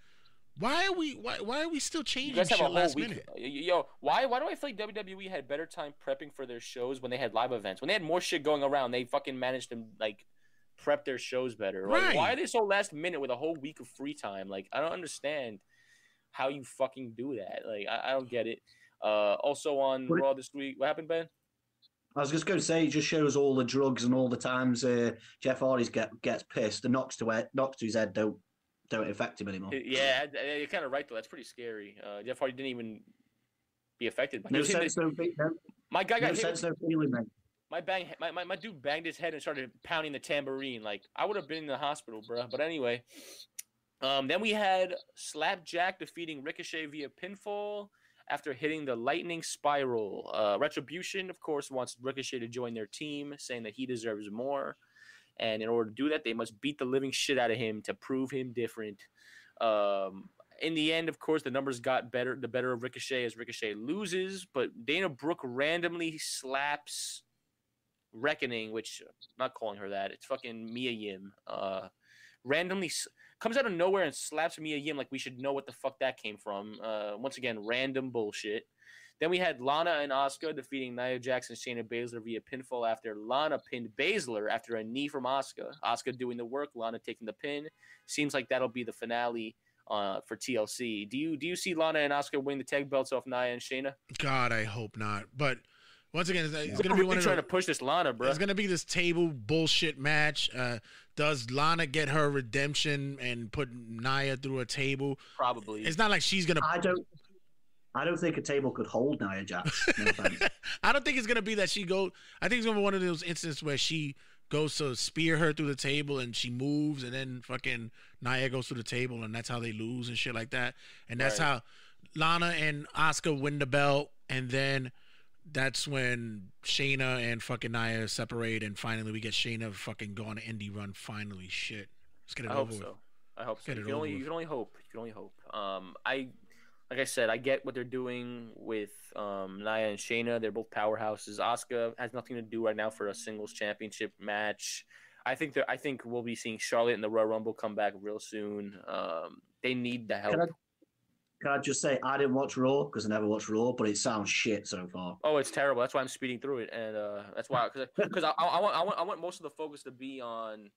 Why are we why why are we still changing shit last week. minute? Yo, why why do I feel like W W E had better time prepping for their shows when they had live events? When they had more shit going around, they fucking managed to like prep their shows better. Right. Like, why are they so last minute with a whole week of free time? Like, I don't understand how you fucking do that. Like, I, I don't get it. Uh, also on Raw this week, what happened, Ben? I was just going to say, it just shows all the drugs and all the times uh, Jeff Hardy's get, gets pissed and knocks to head, knocks to his head don't. Don't affect him anymore. Yeah, you're kind of right, though. That's pretty scary. Uh, Jeff Hardy didn't even be affected. By no sense, no, no, my guy got no hit. Sense, with, no feeling, man. My, bang, my, my, my dude banged his head and started pounding the tambourine. Like, I would have been in the hospital, bro. But anyway, um, then we had Slapjack defeating Ricochet via pinfall after hitting the Lightning Spiral. Uh, Retribution, of course, wants Ricochet to join their team, saying that he deserves more. And in order to do that, they must beat the living shit out of him to prove him different. Um, in the end, of course, the numbers got better, the better of Ricochet as Ricochet loses. But Dana Brooke randomly slaps Reckoning, which I'm not calling her that. It's fucking Mia Yim. Uh, randomly s- comes out of nowhere and slaps Mia Yim like we should know what the fuck that came from. Uh, once again, random bullshit. Then we had Lana and Asuka defeating Nia Jax and Shayna Baszler via pinfall after Lana pinned Baszler after a knee from Asuka. Asuka doing the work, Lana taking the pin. Seems like that'll be the finale uh, for T L C. Do you do you see Lana and Asuka win the tag belts off Nia and Shayna? God, I hope not. But once again, it's, it's yeah. going to be one of trying the, to push this Lana, bro. It's going to be this table bullshit match. Uh, does Lana get her redemption and put Nia through a table? Probably. It's not like she's going to. I don't. I don't think a table could hold Nia Jax. No offense. I don't think it's gonna be that she go. I think it's gonna be one of those instances where she goes to spear her through the table and she moves, and then fucking Nia goes through the table, and that's how they lose and shit like that. And that's right. how Lana and Asuka win the belt, and then that's when Shayna and fucking Nia separate, and finally we get Shayna fucking go on an indie run. Finally, shit. Let's get it I over hope with. So. I hope so. You can, only, you can only hope. You can only hope. Um, I, like I said, I get what they're doing with um, Nia and Shayna. They're both powerhouses. Asuka has nothing to do right now for a singles championship match. I think that I think we'll be seeing Charlotte in the Royal Rumble come back real soon. Um, they need the help. Can I, can I just say I didn't watch Raw because I never watched Raw, but it sounds shit so far. Oh, it's terrible. That's why I'm speeding through it, and uh, that's why because I, I, I want I want I want most of the focus to be on.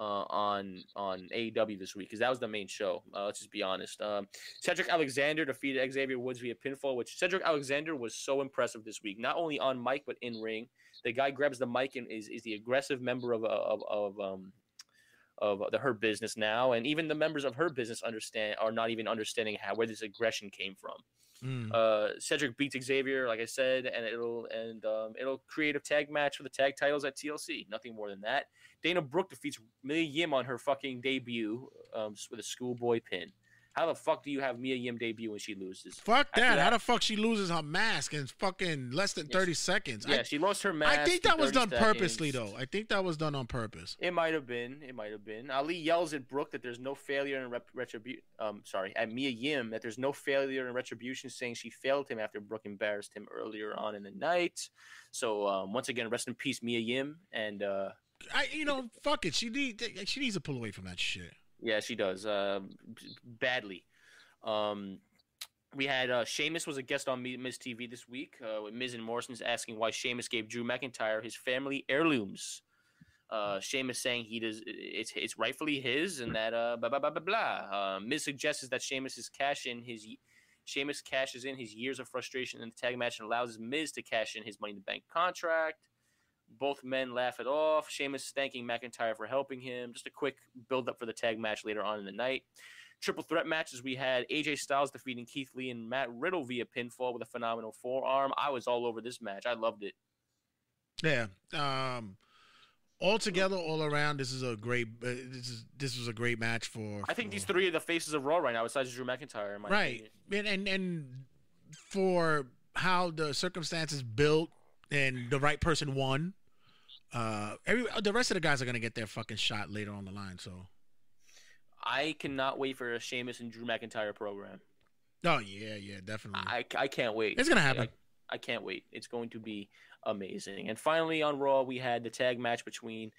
Uh, on on A E W this week because that was the main show. Uh, let's just be honest. Um, Cedric Alexander defeated Xavier Woods via pinfall, which Cedric Alexander was so impressive this week, not only on mic but in ring. The guy grabs the mic and is, is the aggressive member of of of um of the Hurt Business now, and even the members of Hurt Business understand are not even understanding how where this aggression came from. Mm. Uh, Cedric beats Xavier, like I said, and it'll and um, it'll create a tag match for the tag titles at T L C. Nothing more than that. Dana Brooke defeats Mia Yim on her fucking debut um, with a schoolboy pin. How the fuck do you have Mia Yim debut when she loses? Fuck that. that. How the fuck she loses her mask in fucking less than thirty yes. seconds? Yeah, I, she lost her mask. I think that was done seconds. purposely, though. I think that was done on purpose. It might have been. It might have been. Ali yells at Brooke that there's no failure in rep- retribution. Um, sorry, at Mia Yim that there's no failure in retribution, saying she failed him after Brooke embarrassed him earlier on in the night. So um, once again, rest in peace, Mia Yim. And uh, I, you know, fuck it. She need she needs to pull away from that shit. Yeah, she does. Uh, badly. Um, we had uh, Sheamus was a guest on Miz T V this week. Uh, with Miz and Morrison's asking why Sheamus gave Drew McIntyre his family heirlooms. Uh, Sheamus saying he does it's it's rightfully his and that uh blah blah blah blah blah. Uh, Miz suggests that Sheamus is cash in his Sheamus cashes in his years of frustration in the tag match and allows Miz to cash in his Money in the Bank contract. Both men laugh it off. Sheamus thanking McIntyre for helping him. Just a quick build-up for the tag match later on in the night. Triple threat matches. We had A J Styles defeating Keith Lee and Matt Riddle via pinfall with a phenomenal forearm. I was all over this match. I loved it. Yeah. Um, altogether, all around, this is a great. Uh, this is this was a great match for. I think for... these three are the faces of Raw right now, besides Drew McIntyre. In my right, opinion. and and and for how the circumstances built and the right person won. Uh, every the rest of the guys are gonna get their fucking shot later on the line. So, I cannot wait for a Sheamus and Drew McIntyre program. Oh yeah, yeah, definitely. I I can't wait. It's gonna happen. I, I can't wait. It's going to be amazing. And finally on Raw, we had the tag match between,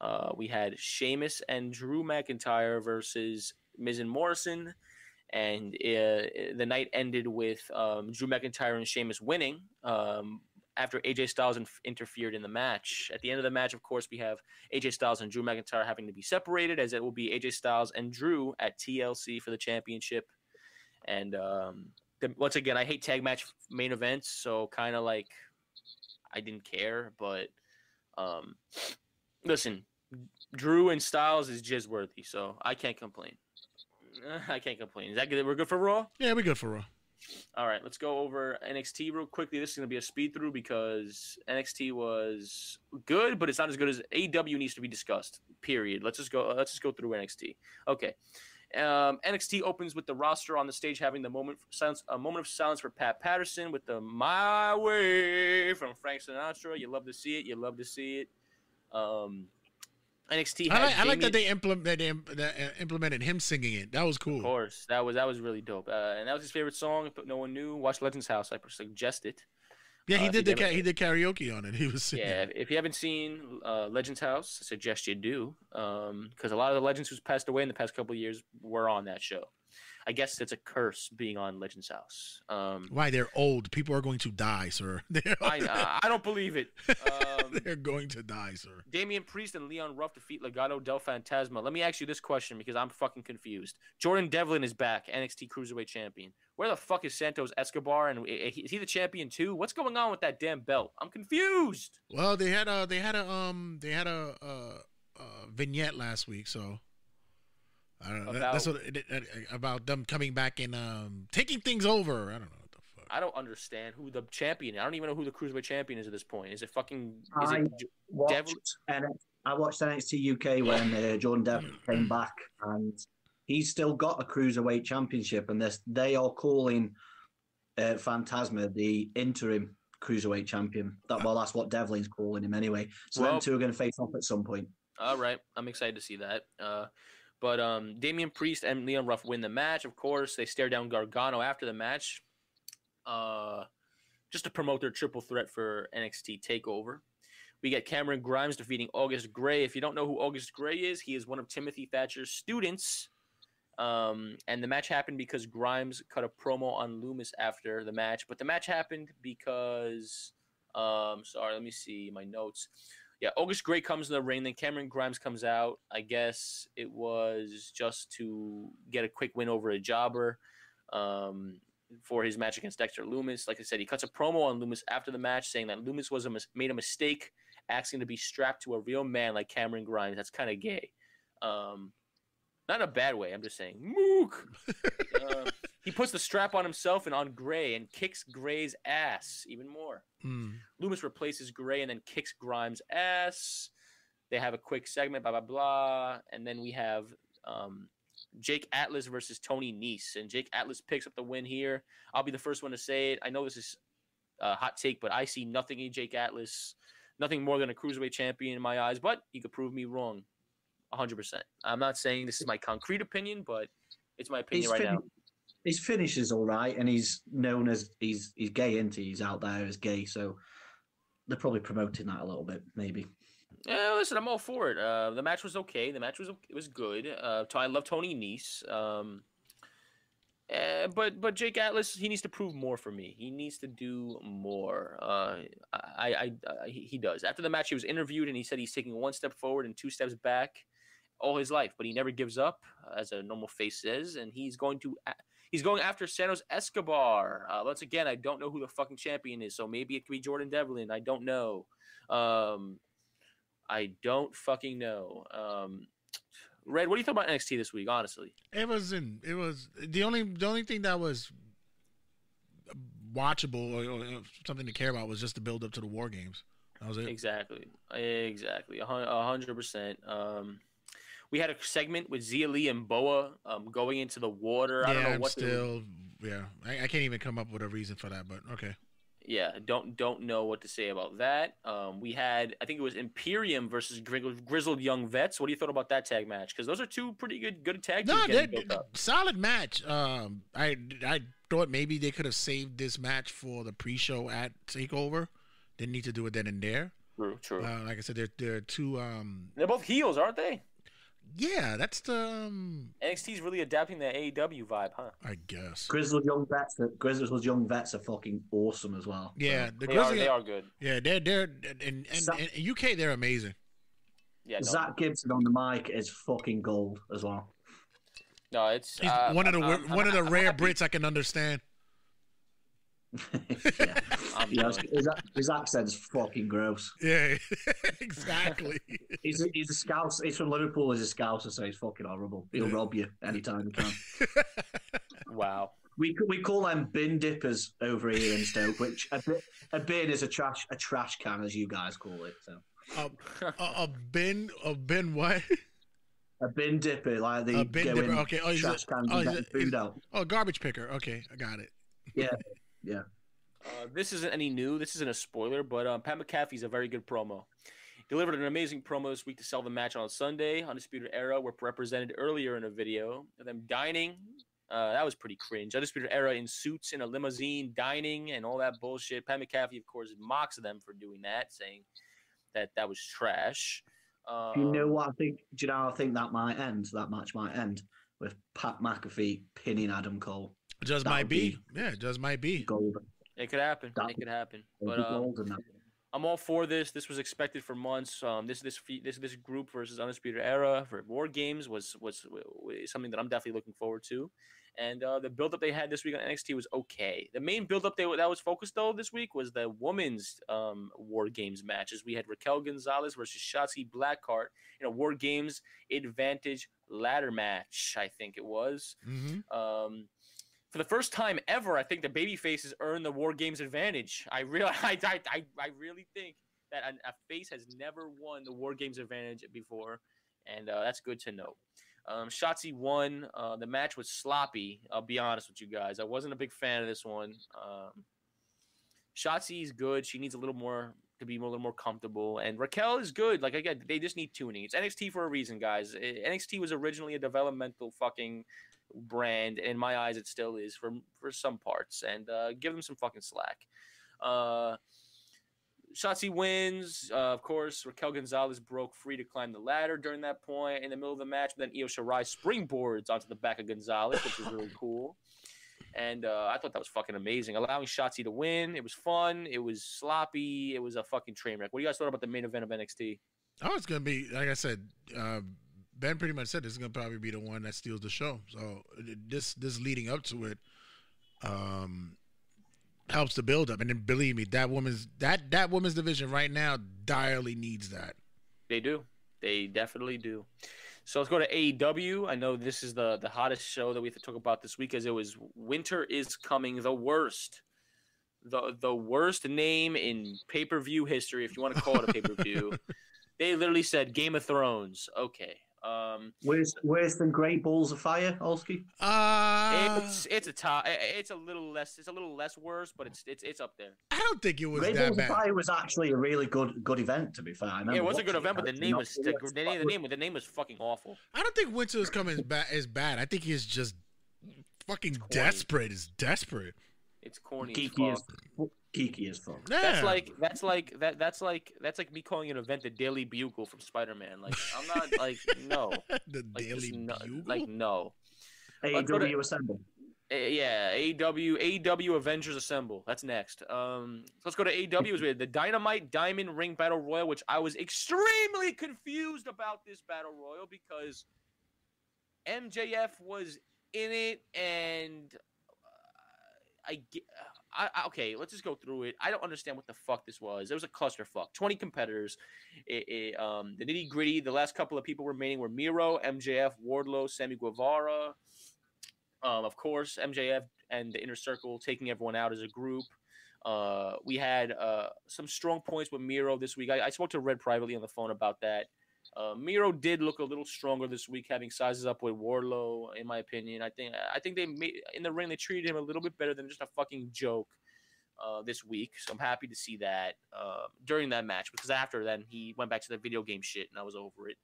uh, we had Sheamus and Drew McIntyre versus Miz and Morrison, and uh, the night ended with um, Drew McIntyre and Sheamus winning. Um. After A J Styles in- interfered in the match. At the end of the match, of course, we have A J Styles and Drew McIntyre having to be separated, as it will be A J Styles and Drew at T L C for the championship. And um, the, once again, I hate tag match main events, so kind of like I didn't care. But um, listen, Drew and Styles is jizz worthy, so I can't complain. I can't complain. Is that good? We're good for Raw? Yeah, we're good for Raw. All right, let's go over N X T real quickly. This is going to be a speed through because N X T was good, but it's not as good as A E W needs to be discussed. Period. Let's just go. Let's just go through N X T. Okay. Um, N X T opens with the roster on the stage having the moment of silence, a moment of silence for Pat Patterson with the "My Way" from Frank Sinatra. You love to see it. You love to see it. Um, N X T. I like, I like that they implement that they implemented him singing it. That was cool. Of course, that was that was really dope, uh, and that was his favorite song. But no one knew. Watch Legends House. I suggest it. Yeah, he uh, did the ca- he did karaoke on it. He was singing. Yeah. If you haven't seen uh, Legends House, I suggest you do, because um, a lot of the legends who's passed away in the past couple of years were on that show. I guess it's a curse being on Legends House. Um, Why? They're old. People are going to die, sir. I, uh, I don't believe it. Um, they're going to die, sir. Damian Priest and Leon Ruff defeat Legado del Fantasma. Let me ask you this question because I'm fucking confused. Jordan Devlin is back, N X T Cruiserweight champion. Where the fuck is Santos Escobar? And is he the champion too? What's going on with that damn belt? I'm confused. Well, they had a they had a um they had a, a, a vignette last week, so. I don't know. About, that's what it, it, it, about them coming back and um, taking things over. I don't know. What the I don't understand who the champion is. I don't even know who the Cruiserweight champion is at this point. Is it fucking is I it watched Devil? N- I watched N X T U K when uh, Jordan Devlin came back, and he's still got a Cruiserweight championship, and this, they are calling uh, Phantasma the interim Cruiserweight champion. That Well, that's what Devlin's calling him anyway. So well, them two are going to face off at some point. All right. I'm excited to see that. Uh, but um, Damian Priest and Leon Ruff win the match, of course. They stare down Gargano after the match uh, just to promote their triple threat for N X T TakeOver. We get Cameron Grimes defeating August Gray. If you don't know who August Gray is, he is one of Timothy Thatcher's students. Um, and the match happened because Grimes cut a promo on Loomis after the match. But the match happened because um, – sorry, let me see my notes. Yeah, August Gray comes in the ring, then Cameron Grimes comes out. I guess it was just to get a quick win over a jobber um, for his match against Dexter Loomis. Like I said, he cuts a promo on Loomis after the match saying that Loomis was a mis- made a mistake, asking to be strapped to a real man like Cameron Grimes. That's kind of gay. Um Not in a bad way. I'm just saying. Mook. uh, he puts the strap on himself and on Gray and kicks Gray's ass even more. Mm. Loomis replaces Gray and then kicks Grimes' ass. They have a quick segment, blah, blah, blah. And then we have um, Jake Atlas versus Tony Nese. And Jake Atlas picks up the win here. I'll be the first one to say it. I know this is a hot take, but I see nothing in Jake Atlas. Nothing more than a Cruiserweight champion in my eyes, but he could prove me wrong. one hundred percent. I'm not saying this is my concrete opinion, but it's my opinion his right fin- now. His finish is all right, and he's known as he's he's gay, isn't he? He's out there as gay, so they're probably promoting that a little bit, maybe. Yeah, listen, I'm all for it. Uh, the match was okay. The match was it was good. Uh, I love Tony Nese, um, uh, but but Jake Atlas, he needs to prove more for me. He needs to do more. Uh, I, I, I he, he does. After the match, he was interviewed, and he said he's taking one step forward and two steps back all his life, but he never gives up, as a normal face says, and he's going to he's going after Santos Escobar. Uh, once again, I don't know who the fucking champion is, so maybe it could be Jordan Devlin. I don't know. Um, I don't fucking know. Um, Red, what do you think about N X T this week? Honestly, it wasn't. It was the only the only thing that was watchable or, or something to care about was just the build up to the War Games. That was it. Exactly. Exactly. A hundred percent. Um. We had a segment with Xia Li and Boa um, going into the water. I yeah, don't know what I'm still, they... yeah. I, I can't even come up with a reason for that, but okay. Yeah, don't don't know what to say about that. Um, we had, I think it was Imperium versus Grizzled Young Vets. What do you thought about that tag match? Because those are two pretty good good tag teams. No, they're, they're, solid match. Um, I I thought maybe they could have saved this match for the pre-show at TakeOver. Didn't need to do it then and there. True, true. Uh, like I said, they're they're two. Um... They're both heels, aren't they? Yeah, that's the um... N X T's really adapting the A E W vibe, huh? I guess. Grizzled Young Vets, Grizzled Young Vets are fucking awesome as well. Yeah, so. the they, Grizzly, are, they are good. Yeah, they're they're and and U K they're amazing. Yeah, no. Zach Gibson on the mic is fucking gold as well. No, it's He's uh, one of the I'm, one I'm, of the I'm, rare I'm Brits I can understand. yeah. Yeah, his, his accent's fucking gross. Yeah, exactly. he's a, he's a Scouse. He's from Liverpool. He's a Scouser, so he's fucking horrible. He'll yeah. rob you anytime he can. Wow. We we call them bin dippers over here in Stoke, which a, a bin is a trash a trash can, as you guys call it. So a, a, a bin a bin what? A bin dipper, like the bin dipper. Okay. Oh, trash a, cans oh, and a, food a, out. Oh, garbage picker. Okay, I got it. Yeah. Yeah. Uh, this isn't any new. This isn't a spoiler, but um, Pat McAfee's a very good promo. Delivered an amazing promo this week to sell the match on Sunday. Undisputed Era were represented earlier in a video of them dining. Uh, that was pretty cringe. Undisputed Era in suits in a limousine dining and all that bullshit. Pat McAfee, of course, mocks them for doing that, saying that that was trash. Um, you know what I think? Do you know I think that might end? That match might end with Pat McAfee pinning Adam Cole. Just that might be. be. Yeah, just might be. Golden. It could happen. That it could happen. But um, I'm all for this. This was expected for months. Um, this this this this group versus Undisputed Era for War Games was was, was something that I'm definitely looking forward to. And uh, the build up they had this week on N X T was okay. The main build up they that was focused though this week was the women's um, War Games matches. We had Raquel Gonzalez versus Shotzi Blackheart in a War Games Advantage ladder match. I think it was. Mm-hmm. Um, for the first time ever, I think the babyface has earned the War Games advantage. I really, I, I, I really think that a, a face has never won the War Games advantage before, and uh, that's good to know. Um, Shotzi won. Uh, the match was sloppy. I'll be honest with you guys. I wasn't a big fan of this one. Um, Shotzi's good. She needs a little more to be a little more comfortable. And Raquel is good. Like, again, they just need tuning. It's N X T for a reason, guys. N X T was originally a developmental fucking brand. In my eyes, it still is for, for some parts. And uh, give them some fucking slack. Uh, Shotzi wins. Uh, of course, Raquel Gonzalez broke free to climb the ladder during that point in the middle of the match. But then Io Shirai springboards onto the back of Gonzalez, which was really cool. And uh, I thought that was fucking amazing. Allowing Shotzi to win. It was fun. It was sloppy. It was a fucking train wreck. What do you guys thought about the main event of N X T? Oh, it's going to be, like I said, uh, Ben pretty much said this is going to probably be the one that steals the show. So this this leading up to it um, helps the build up. And then believe me, that woman's that, that woman's division right now direly needs that. They do. They definitely do. So let's go to A E W. I know this is the, the hottest show that we have to talk about this week, as it was Winter is Coming, the worst. The the worst name in pay-per-view history, if you want to call it a pay-per-view. They literally said Game of Thrones. Okay. Um, worse, worse than Great Balls of Fire, Olski? Uh, it's it's a top, it's a little less it's a little less worse, but it's it's it's up there. I don't think it was Great that Balls bad. Great Balls of Fire was actually a really good good event, to be fair. I yeah, it was a good event, but the name was the, the name the name the name was fucking awful. I don't think Winter is Coming is bad. Is bad. I think he's just fucking desperate. It's desperate. It's corny. Geeky as fuck. Geeky as fuck. Yeah. That's like that's like that that's like that's like me calling an event the Daily Bugle from Spider-Man. Like, I'm not like no. The like, Daily Bugle. No, like no. A E W to, Assemble. A, yeah, A E W A E W Avengers Assemble. That's next. Um, so let's go to A E W. Is the Dynamite Diamond Ring Battle Royal, which I was extremely confused about this battle royal because M J F was in it and. I, I okay, let's just go through it. I don't understand what the fuck this was. It was a clusterfuck. twenty competitors. It, it, um, the nitty gritty. The last couple of people remaining were Miro, M J F, Wardlow, Sammy Guevara. Um, of course, M J F and the Inner Circle taking everyone out as a group. Uh, we had uh, some strong points with Miro this week. I, I spoke to Red privately on the phone about that. Uh, Miro did look a little stronger this week, having sizes up with Wardlow, in my opinion. I think I think they made in the ring they treated him a little bit better than just a fucking joke uh, this week. So I'm happy to see that uh, during that match, because after then he went back to the video game shit, and I was over it.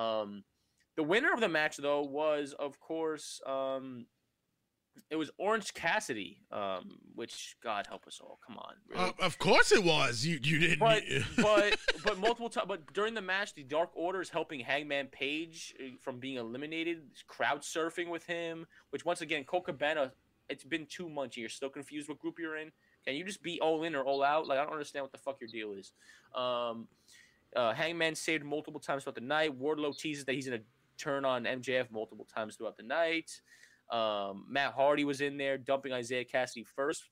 Um, the winner of the match, though, was of course um, it was Orange Cassidy, um, which God help us all. Come on, really. uh, of course it was. You you didn't, but but but multiple times. But during the match, the Dark Order is helping Hangman Page from being eliminated, crowd surfing with him. Which once again, Cole Cabana. It's been two months. And you're still confused what group you're in. Can you just be all in or all out? Like, I don't understand what the fuck your deal is. Um, uh, Hangman saved multiple times throughout the night. Wardlow teases that he's gonna turn on M J F multiple times throughout the night. Um, Matt Hardy was in there dumping Isaiah Cassidy first.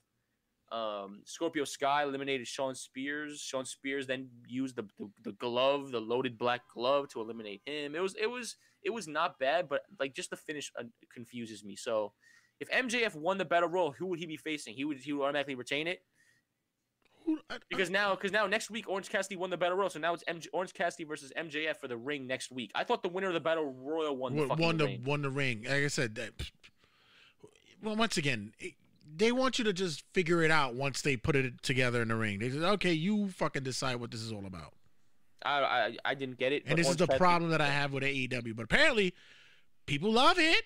Um, Scorpio Sky eliminated Shawn Spears. Shawn Spears then used the, the the glove, the loaded black glove, to eliminate him. It was it was it was not bad, but like just the finish uh, confuses me. So, if M J F won the battle royal, who would he be facing? He would he would automatically retain it. Because now, because now next week Orange Cassidy won the battle royal, so now it's M J, Orange Cassidy versus M J F for the ring next week. I thought the winner of the battle royal won the fucking won the, ring. Won the ring. Like I said, that, well, once again, it, they want you to just figure it out once they put it together in the ring. They said, "Okay, you fucking decide what this is all about." I I, I didn't get it, and this Orange is the Cassidy problem that I have with A E W. But apparently, people love it.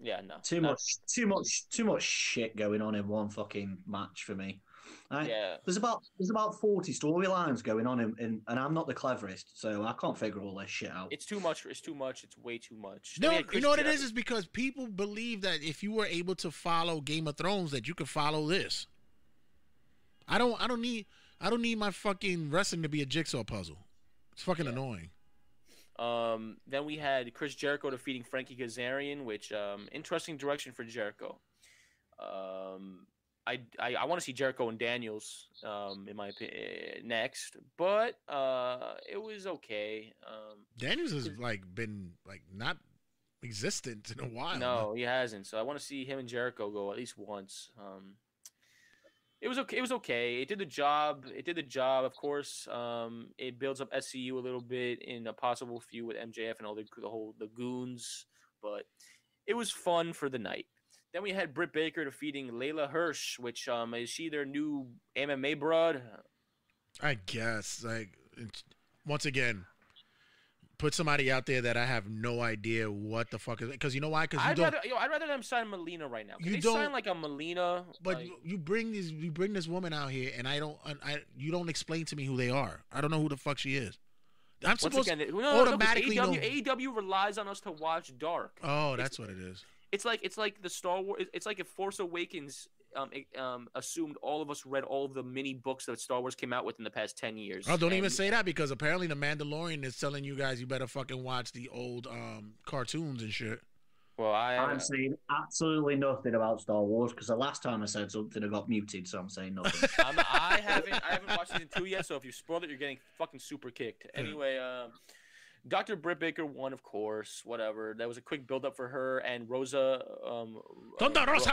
Yeah, no, too no. much, too much, too much shit going on in one fucking match for me. Right? Yeah, there's about there's about forty storylines going on, in, in, and I'm not the cleverest, so I can't figure all this shit out. It's too much. It's too much. It's way too much. No, you know what it is? Is because people believe that if you were able to follow Game of Thrones, that you could follow this. I don't. I don't need. I don't need my fucking wrestling to be a jigsaw puzzle. It's fucking yeah. annoying. Um, then we had Chris Jericho defeating Frankie Kazarian, which um, interesting direction for Jericho. Um, I, I, I want to see Jericho and Daniels um, in my opinion next, but uh, it was okay. Um, Daniels has like been like not existent in a while. No, he hasn't. So I want to see him and Jericho go at least once. Um, it was okay. It was okay. It did the job. It did the job. Of course, um, it builds up S C U a little bit in a possible feud with M J F and all the, the whole the goons. But it was fun for the night. Then we had Britt Baker defeating Layla Hirsch, which um, is she their new M M A broad? I guess. Like once again, put somebody out there that I have no idea what the fuck is. Because you know why? Because I'd rather, yo, I'd rather them sign Melina right now. You they don't sign like a Melina. But like, you bring these, you bring this woman out here, and I don't, I you don't explain to me who they are. I don't know who the fuck she is. I'm supposed again, to no, no, automatically no, A E W, know. A E W relies on us to watch Dark. Oh, that's it's, what it is. It's like it's like the Star Wars. It's like if Force Awakens um, it, um assumed all of us read all of the mini books that Star Wars came out with in the past ten years. Oh, don't and, even say that, because apparently the Mandalorian is telling you guys you better fucking watch the old um cartoons and shit. Well, I uh... I'm saying absolutely nothing about Star Wars because the last time I said something, I got muted, so I'm saying nothing. I'm, I haven't I haven't watched season two yet, so if you spoil it, you're getting fucking super kicked. Anyway, um. Uh... Doctor Britt Baker won, of course, whatever. That was a quick build-up for her and Rosa. Um, Thunder Rosa!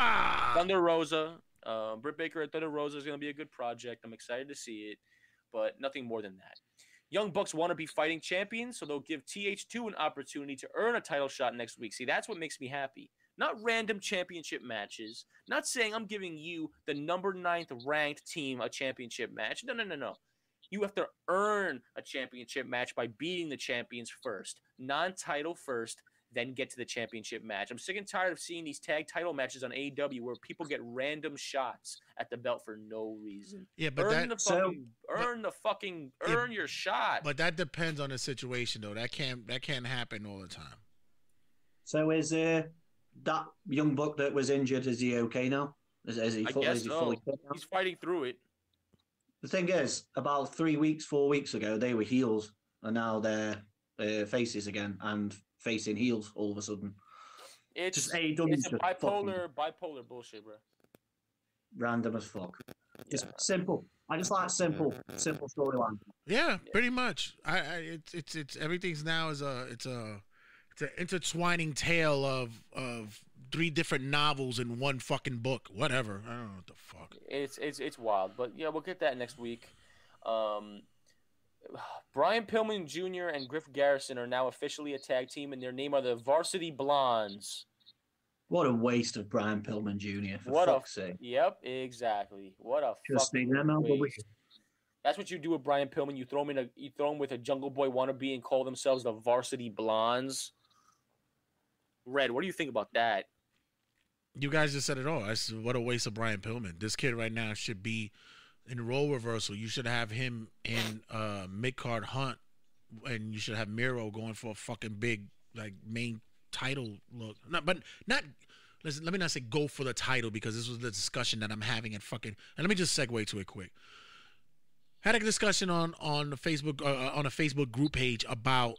Thunder Rosa. Uh, Britt Baker at Thunder Rosa is going to be a good project. I'm excited to see it, but nothing more than that. Young Bucks want to be fighting champions, so they'll give T H two an opportunity to earn a title shot next week. See, that's what makes me happy. Not random championship matches. Not saying I'm giving you the number ninth ranked team a championship match. No, no, no, no. You have to earn a championship match by beating the champions first. Non-title first, then get to the championship match. I'm sick and tired of seeing these tag title matches on A E W where people get random shots at the belt for no reason. Yeah, but earn that, the fucking, so, earn but, the fucking, earn yeah, your shot. But that depends on the situation, though. That can't that can't happen all the time. So is uh, that young buck that was injured? Is he okay now? Is, is he? I guess is he no. He's fighting through it. The thing is, about three weeks, four weeks ago, they were heels, and now they're uh, faces again and facing heels all of a sudden. It's just, hey, it's a bipolar, bipolar bullshit, bro. Random as fuck. Just yeah. simple. I just like simple, simple storyline. Yeah, yeah, pretty much. I, I, it's, it's, it's everything's now is a, it's a, it's an intertwining tale of of three different novels in one fucking book. Whatever. I don't know what the fuck. It's it's it's wild, but yeah, we'll get that next week. Um, Brian Pillman Junior and Griff Garrison are now officially a tag team, and their name are the Varsity Blondes. What a waste of Brian Pillman Junior For what fuck's a, sake. Yep, exactly. What a Just fucking waste. That's what you do with Brian Pillman. You throw him in a you throw him with a Jungle Boy wannabe and call themselves the Varsity Blondes. Red, what do you think about that? You guys just said it all. I said, what a waste of Brian Pillman. This kid right now should be in role reversal. You should have him in uh, mid-card Hunt, and you should have Miro going for a fucking big like main title look. Not, but not. Listen, let me not say go for the title, because this was the discussion that I'm having at fucking. And let me just segue to it quick. Had a discussion on on the Facebook uh, on a Facebook group page about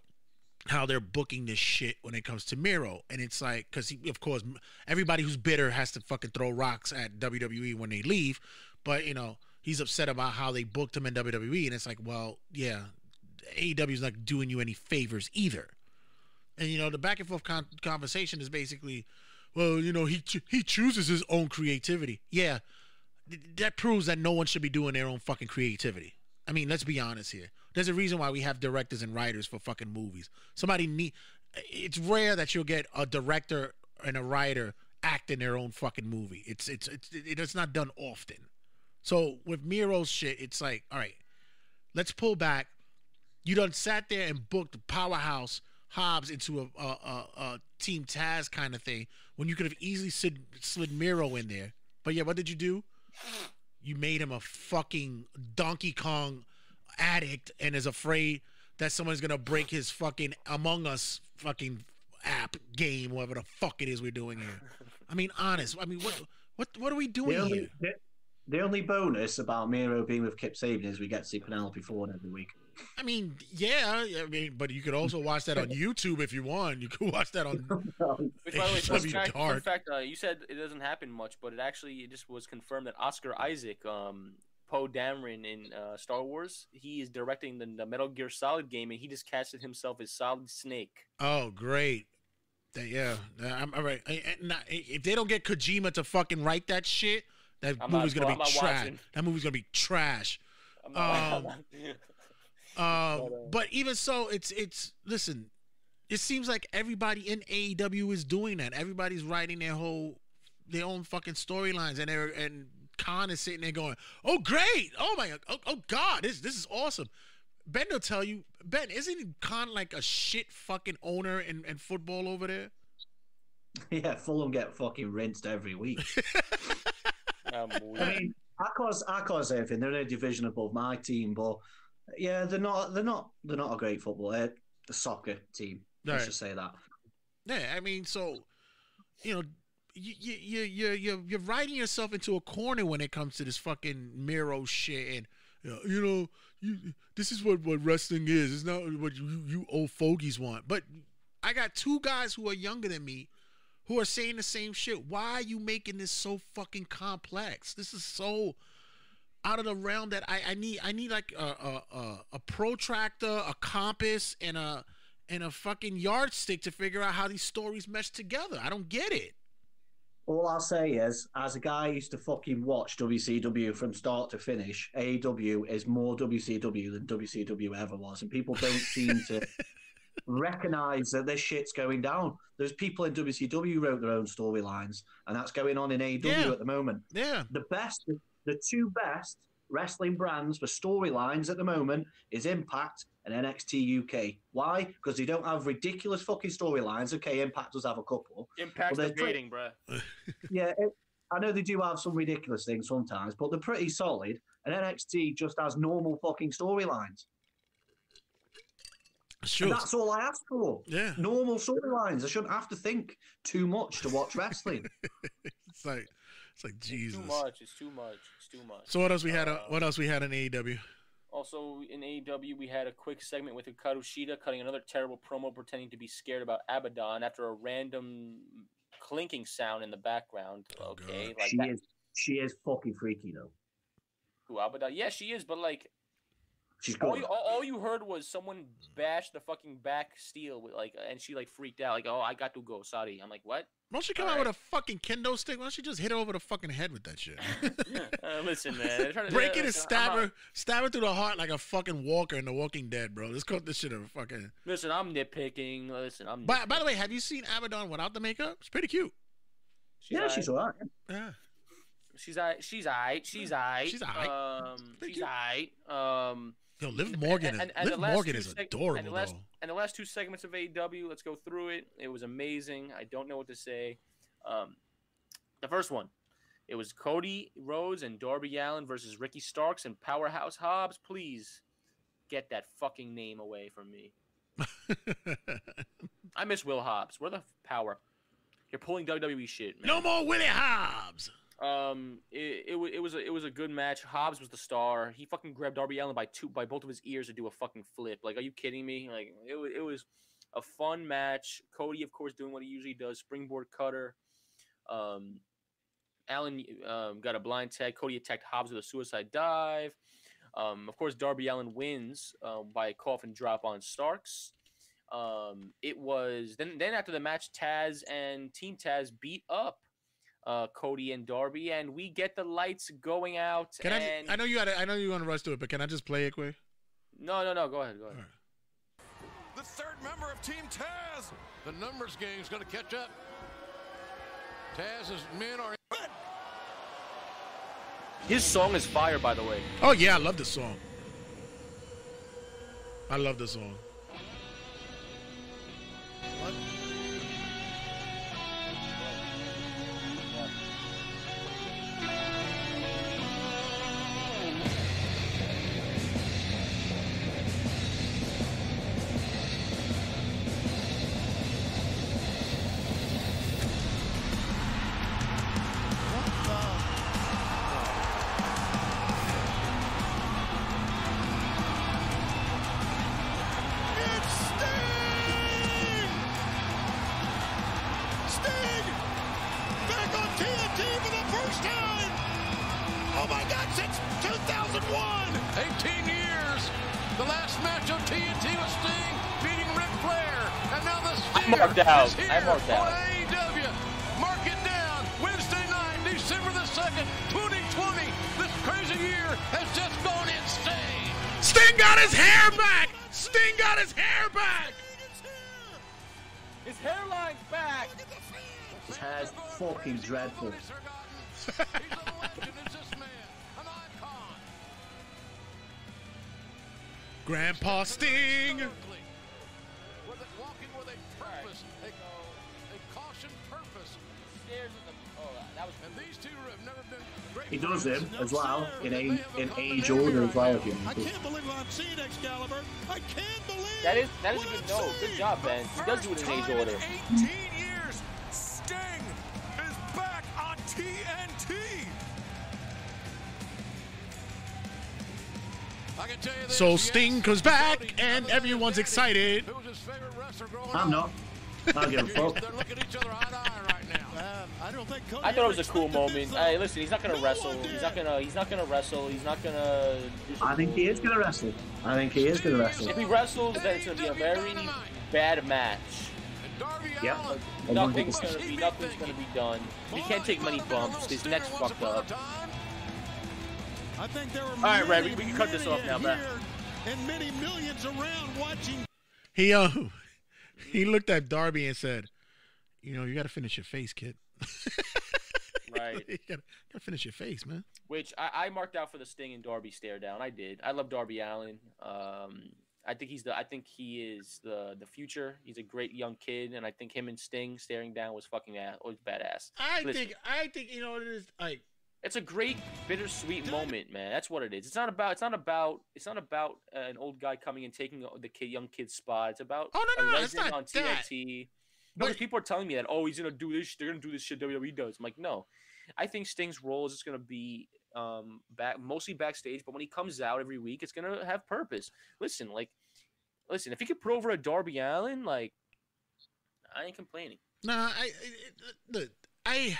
how they're booking this shit when it comes to Miro. And it's like, because of course everybody who's bitter has to fucking throw rocks at W W E when they leave, but you know, he's upset about how they booked him in W W E, and it's like, well, yeah, A E W's not doing you any favors either. And you know, the back and forth con conversation is basically, well, you know, he cho he chooses his own creativity. Yeah, th that proves that no one should be doing their own fucking creativity. I mean, let's be honest here. There's a reason why we have directors and writers for fucking movies. Somebody need. It's rare that you'll get a director and a writer act in their own fucking movie. It's it's it's it's not done often. So with Miro's shit, it's like, all right, let's pull back. You done sat there and booked Powerhouse Hobbs into a a, a, a Team Taz kind of thing when you could have easily slid, slid Miro in there. But yeah, what did you do? You made him a fucking Donkey Kong addict and is afraid that someone's going to break his fucking Among Us fucking app game, whatever the fuck it is we're doing here. I mean, honest. I mean, what what what are we doing the only, here? The, the only bonus about Miro being with Kip Sabian is we get to see Penelope Ford every week. I mean, yeah. I mean, but you could also watch that on YouTube if you want. You could watch that on Which, by the way, in fact, uh, you said it doesn't happen much, but it actually it just was confirmed that Oscar Isaac, um, Poe Dameron in uh, Star Wars, he is directing the, the Metal Gear Solid game, and he just casted himself as Solid Snake. Oh, great. They, yeah, I'm all right. I, I, not, if they don't get Kojima to fucking write that shit, that I'm movie's not, gonna well, be trash. That movie's gonna be trash. I'm not, um, I'm not. um, but even so, it's it's listen. It seems like everybody in A E W is doing that. Everybody's writing their whole, their own fucking storylines, and they're and Khan is sitting there going, "Oh great, oh my, oh, oh god, this this is awesome." Ben will tell you, Ben, isn't Khan like a shit fucking owner in, in football over there? Yeah, Fulham get fucking rinsed every week. I mean, I cause I cause everything. They're in a division above my team, but yeah, they're not they're not they're not a great football uh, the soccer team. Right. I should say that. Yeah, I mean, so you know, you you you you you're riding yourself into a corner when it comes to this fucking Miro shit and. You know, you, this is what, what wrestling is. It's not what you, you old fogies want. But I got two guys who are younger than me who are saying the same shit. Why are you making this so fucking complex? This is so out of the realm that I, I need. I need like a, a, a, a protractor, a compass, and a and a fucking yardstick to figure out how these stories mesh together. I don't get it. All I'll say is, as a guy who used to fucking watch W C W from start to finish, A E W is more W C W than W C W ever was, and people don't seem to recognise that this shit's going down. There's people in W C W who wrote their own storylines, and that's going on in A E W yeah. at the moment. Yeah, the best, the two best wrestling brands for storylines at the moment is Impact and N X T U K. Why? Because they don't have ridiculous fucking storylines. Okay, Impact does have a couple. Impact's debating, bro. Yeah, it, I know they do have some ridiculous things sometimes, but they're pretty solid. And N X T just has normal fucking storylines. Sure. That's all I ask for. Yeah. Normal storylines. I shouldn't have to think too much to watch wrestling. It's like, it's like Jesus. It's too much. It's too much. It's too much. So what else we had? Uh, what else we had in A E W? Also, in A E W, we had a quick segment with Hikaru Shida cutting another terrible promo pretending to be scared about Abaddon after a random clinking sound in the background. Oh, okay. Like she, that. Is, she is fucking freaky, though. Who, Abaddon? Yeah, she is, but, like, she's all, you, all, all you heard was someone bash the fucking back steel, with, like, and she, like, freaked out. Like, oh, I got to go, sorry. I'm like, what? Why don't she come all out right. with a fucking kendo stick? Why don't she just hit her over the fucking head with that shit? uh, listen, man. To, break uh, it and stab I'm her, not... stab her through the heart like a fucking walker in The Walking Dead, bro. Let's call this shit a fucking. Listen, I'm nitpicking. Listen, I'm. Nitpicking. By, by the way, have you seen Abaddon without the makeup? It's pretty cute. She's yeah, right. she's alright. Yeah, she's alright. She's alright. She's alright. She's alright. Um, she's alright. Um. Yo, Liv Morgan is, and, and, and Liv Morgan is adorable, and the, last, and the last two segments of A E W, let's go through it. It was amazing. I don't know what to say. Um, the first one, it was Cody Rhodes and Darby Allin versus Ricky Starks and Powerhouse Hobbs. Please get that fucking name away from me. I miss Will Hobbs. Where the power? You're pulling W W E shit, man. No more Willie Hobbs. Um, it, it it was a, it was a good match. Hobbs was the star. He fucking grabbed Darby Allin by two by both of his ears to do a fucking flip. Like, are you kidding me? Like, it was it was a fun match. Cody, of course, doing what he usually does, springboard cutter. Um, Allin um, got a blind tag. Cody attacked Hobbs with a suicide dive. Um, of course, Darby Allin wins um, by a coffin drop on Starks. Um, it was then then after the match, Taz and Team Taz beat up Uh, Cody and Darby, and we get the lights going out. Can and... I, I know you had a, I know you want to rush to it, but can I just play it quick? No, no, no. Go ahead. Go ahead. Right. The third member of Team Taz, the numbers game is going to catch up. Taz's men are. His song is fire, by the way. Oh yeah, I love this song. I love this song. What? I marked out. I marked out. A E W. Mark it down. Wednesday night, December the second, twenty twenty. This crazy year has just gone insane. Sting got his hair back. Sting got his hair back. His hairline's back. That's fucking dreadful. He's a legend. It's this man, an icon. Grandpa Sting. Walking with a purpose, a, a caution purpose. Stairs in the, oh, that was, and these two have never been great. He does him as well in age, in age order as well. I can't believe what I'm seeing, Excalibur. I can't believe that is that is a good note. Good job, Ben. He does do it in age order. eighteen years, Sting is back on T N T. I can tell you this, so Sting comes back and everyone's excited. I'm not. I don't give a fuck. I thought it was a cool moment. Hey, listen, he's not gonna wrestle. He's not gonna. He's not gonna wrestle. He's not gonna. I think he is gonna wrestle. I think he is gonna wrestle. If he wrestles, then it's gonna be a very bad match. Yep. Nothing's gonna be. Nothing's gonna be done. He can't take many bumps. His neck's fucked up. I think there were all right, Ray, we, we can cut this off now, man. And many millions around watching. He uh, he looked at Darby and said, "You know, you got to finish your face, kid." Right. You got to finish your face, man. Which I, I marked out for the Sting and Darby stare down. I did. I love Darby Allin. Um, I think he's the. I think he is the the future. He's a great young kid, and I think him and Sting staring down was fucking ass. Was badass. I Listen, think. I think you know what it is like. It's a great bittersweet moment, man. That's what it is. It's not about. It's not about. It's not about uh, an old guy coming and taking the kid, young kid's spot. It's about oh no no, no it's not on T N T. No, because people are telling me that oh he's gonna do this. They're gonna do this shit W W E does. I'm like no, I think Sting's role is just gonna be um back mostly backstage. But when he comes out every week, it's gonna have purpose. Listen, like, listen. If he could put over a Darby Allin, like, I ain't complaining. Nah, I look, I.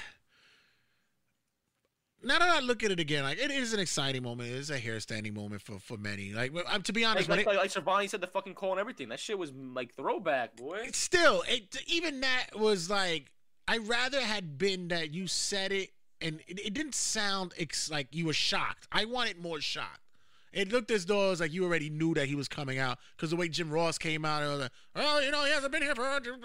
Now that I look at it again, like it is an exciting moment. It is a hair-standing moment for for many. Like, I'm to be honest, like, like, like Cervone said, the fucking call and everything. That shit was like throwback, boy. Still, it, even that was like I rather had been that you said it and it, it didn't sound ex like you were shocked. I wanted more shock. It looked as though it was like you already knew that he was coming out because the way Jim Ross came out, it was like, oh, you know, he hasn't been here for. Jim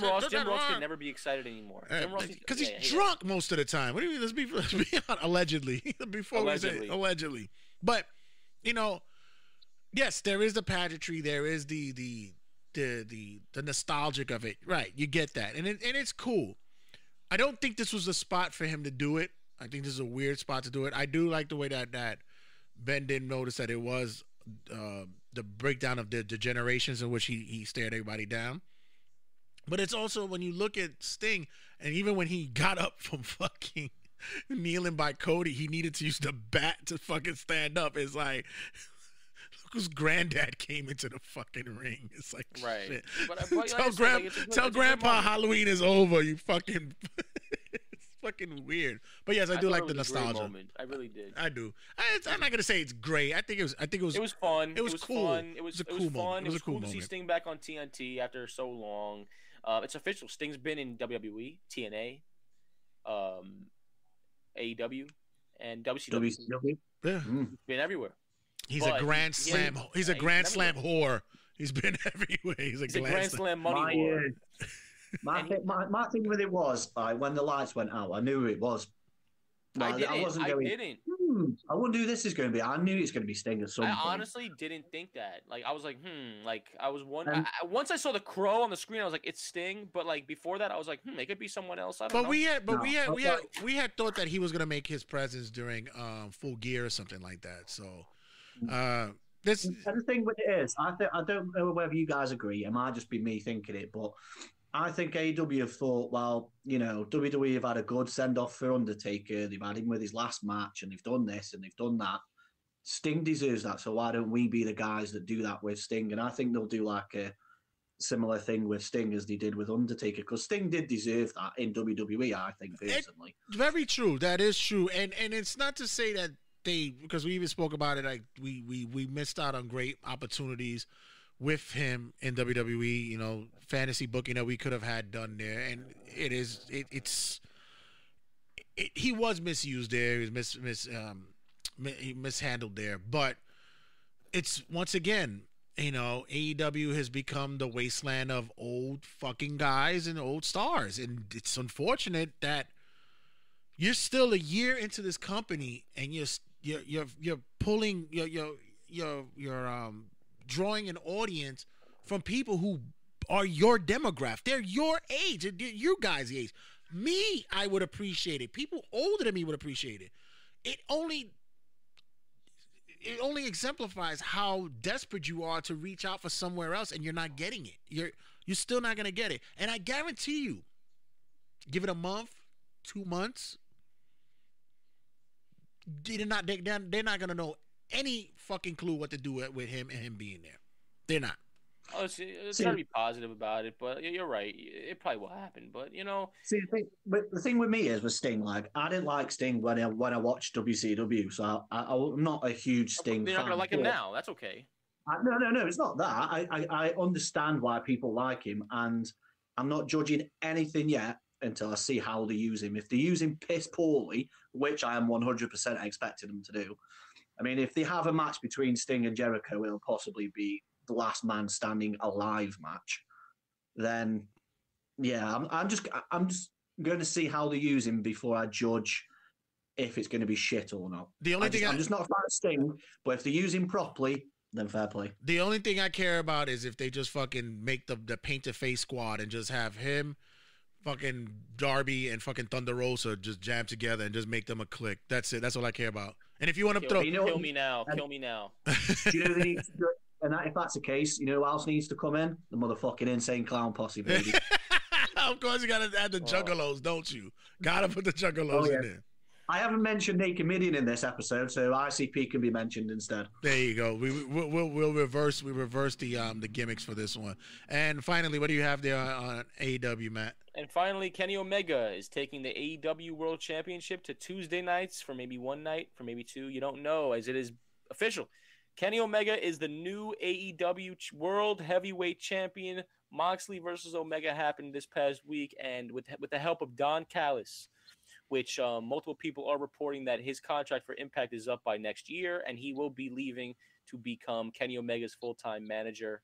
Ross, Jim Ross can never be excited anymore. Because he's yeah, drunk yeah. most of the time. What do you mean? Let's be, let's be honest. Allegedly. Before allegedly. We say allegedly. But, you know, yes, there is the pageantry. There is the the the the, the nostalgic of it. Right. You get that. And it, and it's cool. I don't think this was the spot for him to do it. I think this is a weird spot to do it. I do like the way that that. Ben didn't notice that it was uh, the breakdown of the, the generations in which he, he stared everybody down. But it's also when you look at Sting, and even when he got up from fucking kneeling by Cody, he needed to use the bat to fucking stand up. It's like, look whose granddad came into the fucking ring. It's like, right. Shit. But, but tell gran like good, tell Grandpa Halloween is over, you fucking... Fucking weird, but yes, I do I like the nostalgia. Moment. I really did. I do. I, I'm not gonna say it's great. I think it was. I think it was. It was fun. It was, it was cool. Fun. It was. It was, it was cool fun. It was, it was cool moment. To see Sting back on T N T after so long. Uh, it's official. Sting's been in W W E, T N A, um, A E W, and W C W. W C W. Yeah, mm. Been everywhere. He's but a grand he, slam. Yeah, he's a yeah, grand he's slam whore. He's been everywhere. He's a, he's a grand slam, slam money whore. My, he, my, my thing with it was, like, when the lights went out, I knew who it was. Like, I, didn't, I wasn't going, I didn't. Hmm, I wonder who this is going to be. I knew it's going to be Sting or something. I honestly didn't think that. Like, I was like, hmm. Like, I was one. Um, I, once I saw the crow on the screen, I was like, it's Sting. But like before that, I was like, hmm, it could be someone else. I don't but know. we had, but no, we had, we had, we had thought that he was going to make his presence during um, Full Gear or something like that. So. Uh, This... The thing with it is, I think I don't know whether you guys agree. It might just be me thinking it, but I think A E W have thought, well, you know, W W E have had a good send off for Undertaker. They've had him with his last match, and they've done this and they've done that. Sting deserves that, so why don't we be the guys that do that with Sting? And I think they'll do like a similar thing with Sting as they did with Undertaker, because Sting did deserve that in W W E. I think personally, it, very true. That is true, and and it's not to say that. They, because we even spoke about it, like we we we missed out on great opportunities with him in W W E, you know, fantasy booking that we could have had done there. And it is, it, it's, it, he was misused there. He was mis, mis, um, he mishandled there. But it's, once again, you know, A E W has become the wasteland of old fucking guys and old stars. And it's unfortunate that you're still a year into this company and you're, you're, you're, you're pulling, you're, you're, you're, you're um, drawing an audience from people who are your demographic. They're your age. They're you guys' age. Me, I would appreciate it. People older than me would appreciate it. It only, it only exemplifies how desperate you are to reach out for somewhere else, and you're not getting it. You're, you're still not gonna get it. And I guarantee you, give it a month, two months, they're not, they, they're not gonna know any fucking clue what to do with him and him being there. They're not. Oh, it's, it's got to be positive about it, but you're right. It probably will happen, but you know. See, the thing, but the thing with me is with Sting, like I didn't like Sting when I when I watched W C W, so I, I, I'm not a huge Sting. You're not gonna like him now. That's okay. I, no, no, no. It's not that. I, I I understand why people like him, and I'm not judging anything yet until I see how they use him. If they use him piss poorly, which I am one hundred percent expecting them to do. I mean, if they have a match between Sting and Jericho, it'll possibly be the last man standing alive match. Then, yeah, I'm, I'm just I'm just going to see how they use him before I judge if it's going to be shit or not. The only I thing just, I... I'm just not a fan of Sting, but if they use him properly, then fair play. The only thing I care about is if they just fucking make the the painter face squad and just have him, fucking Darby and fucking Thunder Rosa just jam together and just make them a clique. That's it. That's all I care about. And if you want to throw, you know, kill me now, kill me now. You know, they need to do, and that, if that's the case, you know who else needs to come in? The motherfucking Insane Clown Posse, baby. Of course, you gotta add the Juggalos, don't you? Gotta put the Juggalos oh, yeah. in there. I haven't mentioned Naked Midian in this episode, so I C P can be mentioned instead. There you go. We we'll, we'll, we'll reverse we reverse the um the gimmicks for this one. And finally, what do you have there on A E W, Matt? And finally, Kenny Omega is taking the A E W World Championship to Tuesday nights for maybe one night, for maybe two. You don't know, as it is official. Kenny Omega is the new A E W World Heavyweight Champion. Moxley versus Omega happened this past week, and with with the help of Don Callis, which um, multiple people are reporting that his contract for Impact is up by next year, and he will be leaving to become Kenny Omega's full-time manager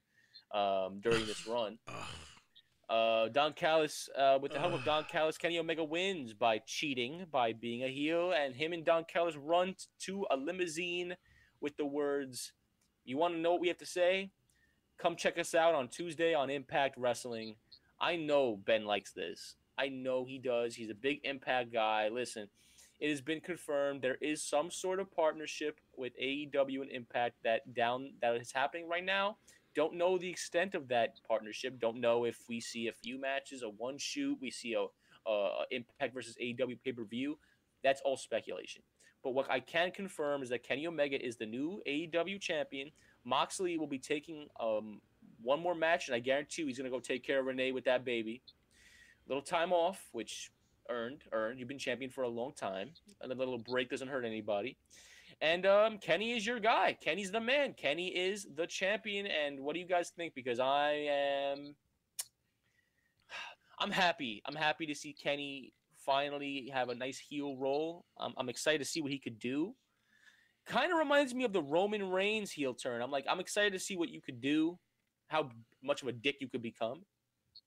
um, during this run. Uh, Don Callis, uh, with the help of Don Callis, Kenny Omega wins by cheating, by being a heel, and him and Don Callis run to a limousine with the words, "You want to know what we have to say? Come check us out on Tuesday on Impact Wrestling." I know Ben likes this. I know he does. He's a big Impact guy. Listen, it has been confirmed there is some sort of partnership with A E W and Impact that down that is happening right now. Don't know the extent of that partnership. Don't know if we see a few matches, a one shoot, we see a, a Impact versus A E W pay-per-view. That's all speculation. But what I can confirm is that Kenny Omega is the new A E W champion. Moxley will be taking um, one more match, and I guarantee you he's going to go take care of Renee with that baby. Little time off, which earned, earned. You've been champion for a long time. A little break doesn't hurt anybody. And um, Kenny is your guy. Kenny's the man. Kenny is the champion. And what do you guys think? Because I am... I'm happy. I'm happy to see Kenny finally have a nice heel role. I'm, I'm excited to see what he could do. Kind of reminds me of the Roman Reigns heel turn. I'm like, I'm excited to see what you could do, how much of a dick you could become.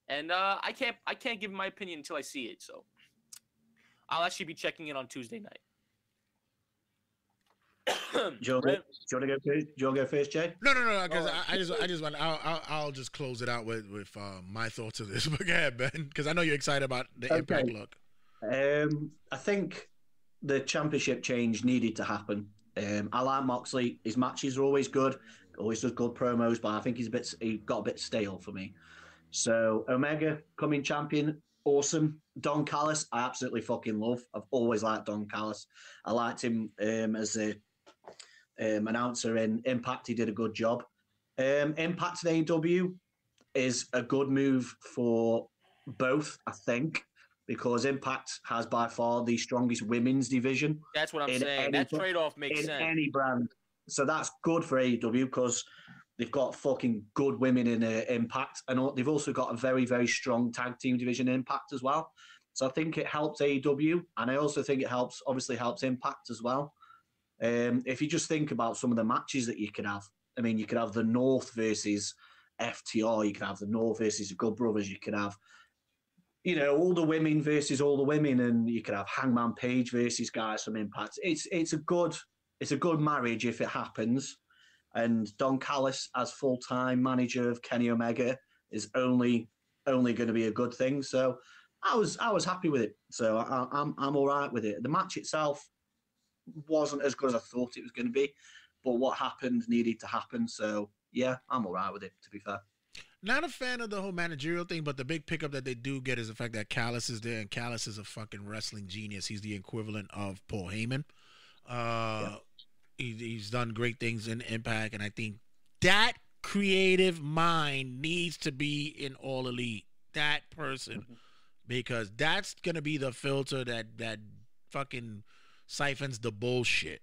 And uh, I can't I can't give my opinion until I see it, so I'll actually be checking in on Tuesday night. Joe, do you want to go first? Do you want to go first, Jay? No, no, no, because no, right. I, I just I just want I'll, I'll I'll just close it out with with uh, my thoughts of this. But go ahead, Ben, because I know you're excited about the okay. Impact look. Um, I think the championship change needed to happen. Um, I like Moxley. His matches are always good. Always does good promos, but I think he's a bit he got a bit stale for me. So Omega coming champion, awesome. Don Callis, I absolutely fucking love. I've always liked Don Callis. I liked him um, as a um, announcer in Impact. He did a good job. Um, Impact in A E W is a good move for both, I think, because Impact has by far the strongest women's division. That's what I'm saying. Any, that trade-off makes in sense. Any brand. So that's good for A E W because They've got fucking good women in uh, Impact, and they've also got a very, very strong tag team division in Impact as well. So I think it helps A E W, and I also think it helps, obviously helps Impact as well. Um, if you just think about some of the matches that you could have, I mean, you could have the North versus F T R, you could have the North versus the Good Brothers, you could have, you know, all the women versus all the women, and you could have Hangman Page versus guys from Impact. It's it's a good it's a good marriage if it happens. And Don Callis as full time manager of Kenny Omega is only only going to be a good thing. So I was I was happy with it. So I, I'm I'm all right with it. The match itself wasn't as good as I thought it was going to be, but what happened needed to happen. So yeah, I'm all right with it, to be fair. Not a fan of the whole managerial thing, but the big pickup that they do get is the fact that Callis is there, and Callis is a fucking wrestling genius. He's the equivalent of Paul Heyman. Uh, yeah. he, he's done great things in Impact, and I think that creative mind needs to be in All Elite. That person. Mm-hmm. Because that's going to be the filter that, that fucking siphons the bullshit.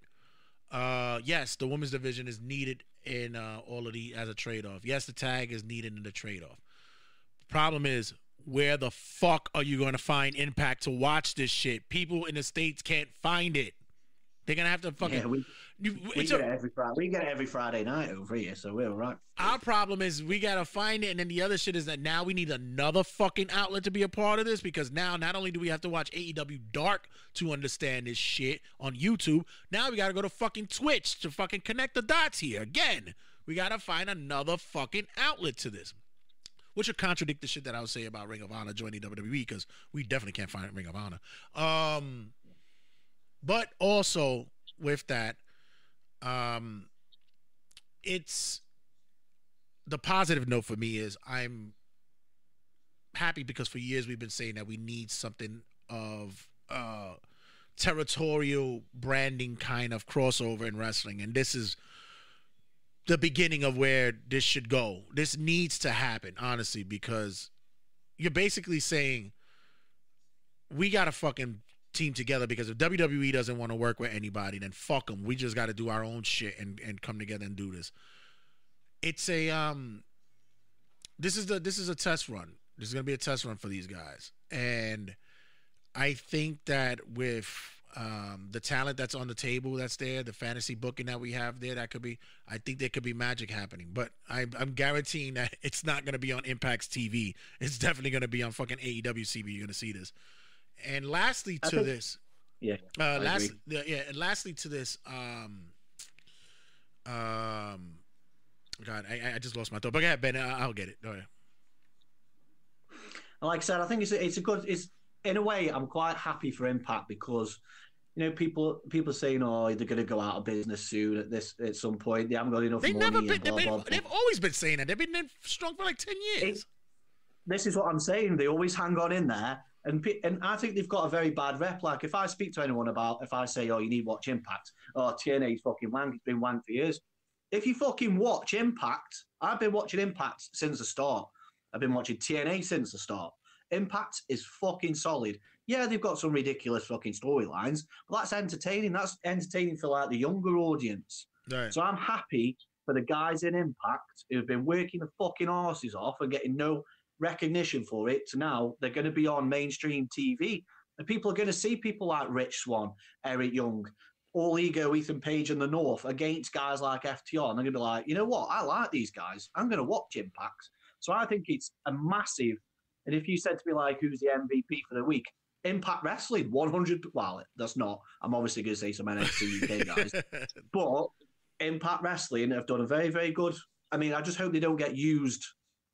Uh, yes, the women's division is needed in uh, All Elite as a trade-off. Yes, the tag is needed in the trade-off. Problem is, where the fuck are you going to find Impact to watch this shit? People in the States can't find it. They're going to have to fucking... Yeah, we, you, we, get a, every Friday, we get it every Friday night over here, so we're all right. Our problem is we got to find it, and then the other shit is that now we need another fucking outlet to be a part of this, because now not only do we have to watch A E W Dark to understand this shit on YouTube, now we got to go to fucking Twitch to fucking connect the dots here. Again, we got to find another fucking outlet to this, which would contradict the shit that I would say about Ring of Honor joining W W E, because we definitely can't find Ring of Honor. Um... But also with that, um, it's the positive note for me is I'm happy, because for years we've been saying that we need something of uh, territorial branding kind of crossover in wrestling. And this is the beginning of where this should go. This needs to happen, honestly, because you're basically saying we got to fucking team together, because if W W E doesn't want to work with anybody, then fuck them. We just got to do our own shit and, and come together and do this. It's a um this is the this is a test run. This is going to be a test run for these guys. And I think that with um the talent that's on the table that's there, the fantasy booking that we have there, that could be, I think there could be magic happening. But I, I'm guaranteeing that it's not going to be on Impact's T V. It's definitely going to be on fucking A E W C B. You're going to see this. And lastly to think, this, yeah, uh, last, yeah, and lastly to this, um, um, God, I, I just lost my thought. But go ahead, Ben, I'll get it. Go ahead. Like I said, I think it's a, it's a good. It's in a way, I'm quite happy for Impact, because you know people people are saying, oh, they're going to go out of business soon at this at some point. They haven't got enough They've money. Never been, blah, been, blah, blah. They've always been saying that. They've been in strong for like ten years. It, this is what I'm saying. They always hang on in there. And and I think they've got a very bad rep. Like, if I speak to anyone about, if I say, oh, you need to watch Impact, oh, T N A's fucking wank, it's been wank for years. If you fucking watch Impact, I've been watching Impact since the start. I've been watching T N A since the start. Impact is fucking solid. Yeah, they've got some ridiculous fucking storylines, but that's entertaining. That's entertaining for, like, the younger audience. Right. So I'm happy for the guys in Impact who've been working the fucking arses off and getting no recognition for it, to now they're going to be on mainstream T V, and people are going to see people like Rich Swann, Eric Young, All Ego, Ethan Page and the North against guys like F T R, and they're going to be like, you know what, I like these guys, I'm going to watch Impact. So I think it's a massive, and if you said to me, like, who's the M V P for the week, Impact Wrestling, one hundred, well, that's not, I'm obviously going to say some N X T U K guys, but Impact Wrestling have done a very, very good, I mean, I just hope they don't get used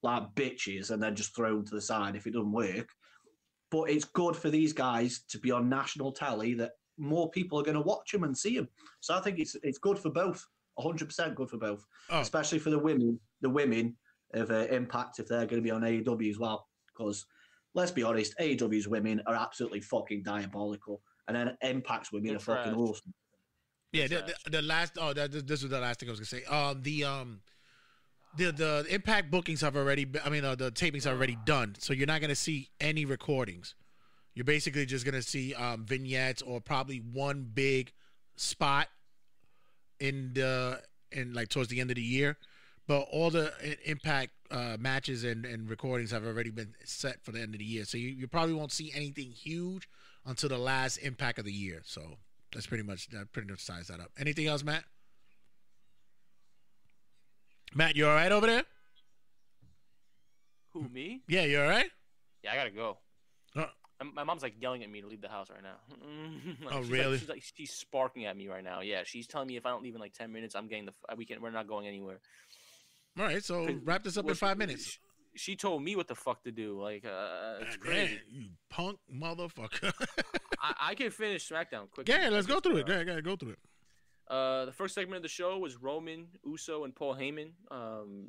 like bitches and then just thrown to the side if it doesn't work. But it's good for these guys to be on national telly, that more people are going to watch them and see them. So I think it's it's good for both, one hundred percent good for both, oh. especially for the women, the women of uh, Impact, if they're going to be on A E W as well. Because let's be honest, A E W's women are absolutely fucking diabolical, and then Impact's women That's are fucking right. awesome. Yeah, the, the, the last oh, that, this was the last thing I was going to say. Um, the um. The the Impact bookings have already been, I mean, uh, the tapings are already done, so you're not going to see any recordings. You're basically just going to see um, vignettes or probably one big spot in the in like towards the end of the year. But all the Impact uh, matches and, and recordings have already been set for the end of the year. So you, you probably won't see anything huge until the last Impact of the year. So that's pretty much, that pretty much ties that up. Anything else, Matt? Matt, you all right over there? Who, me? Yeah, you all right? Yeah, I got to go. Uh, My mom's like yelling at me to leave the house right now. Like, oh, she's really? Like, she's like, she's sparking at me right now. Yeah, she's telling me if I don't leave in like ten minutes, I'm getting the we can't. We're not going anywhere. All right, so wrap this up in five minutes. She told me what the fuck to do. Like, uh, it's crazy. Man, you punk motherfucker. I, I can finish SmackDown quick. Yeah, let's go through it. Yeah, gotta go through it. Uh, the first segment of the show was Roman, Uso, and Paul Heyman um,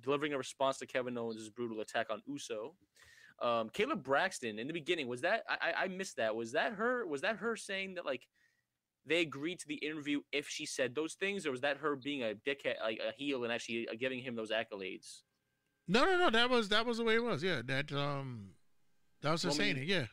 delivering a response to Kevin Owens' brutal attack on Uso. Um, Caleb Braxton in the beginning, was that I, I missed that. Was that her? Was that her saying that like they agreed to the interview if she said those things, or was that her being a dickhead, like a heel, and actually giving him those accolades? No, no, no. That was that was the way it was. Yeah, that um, that was her saying it. Yeah.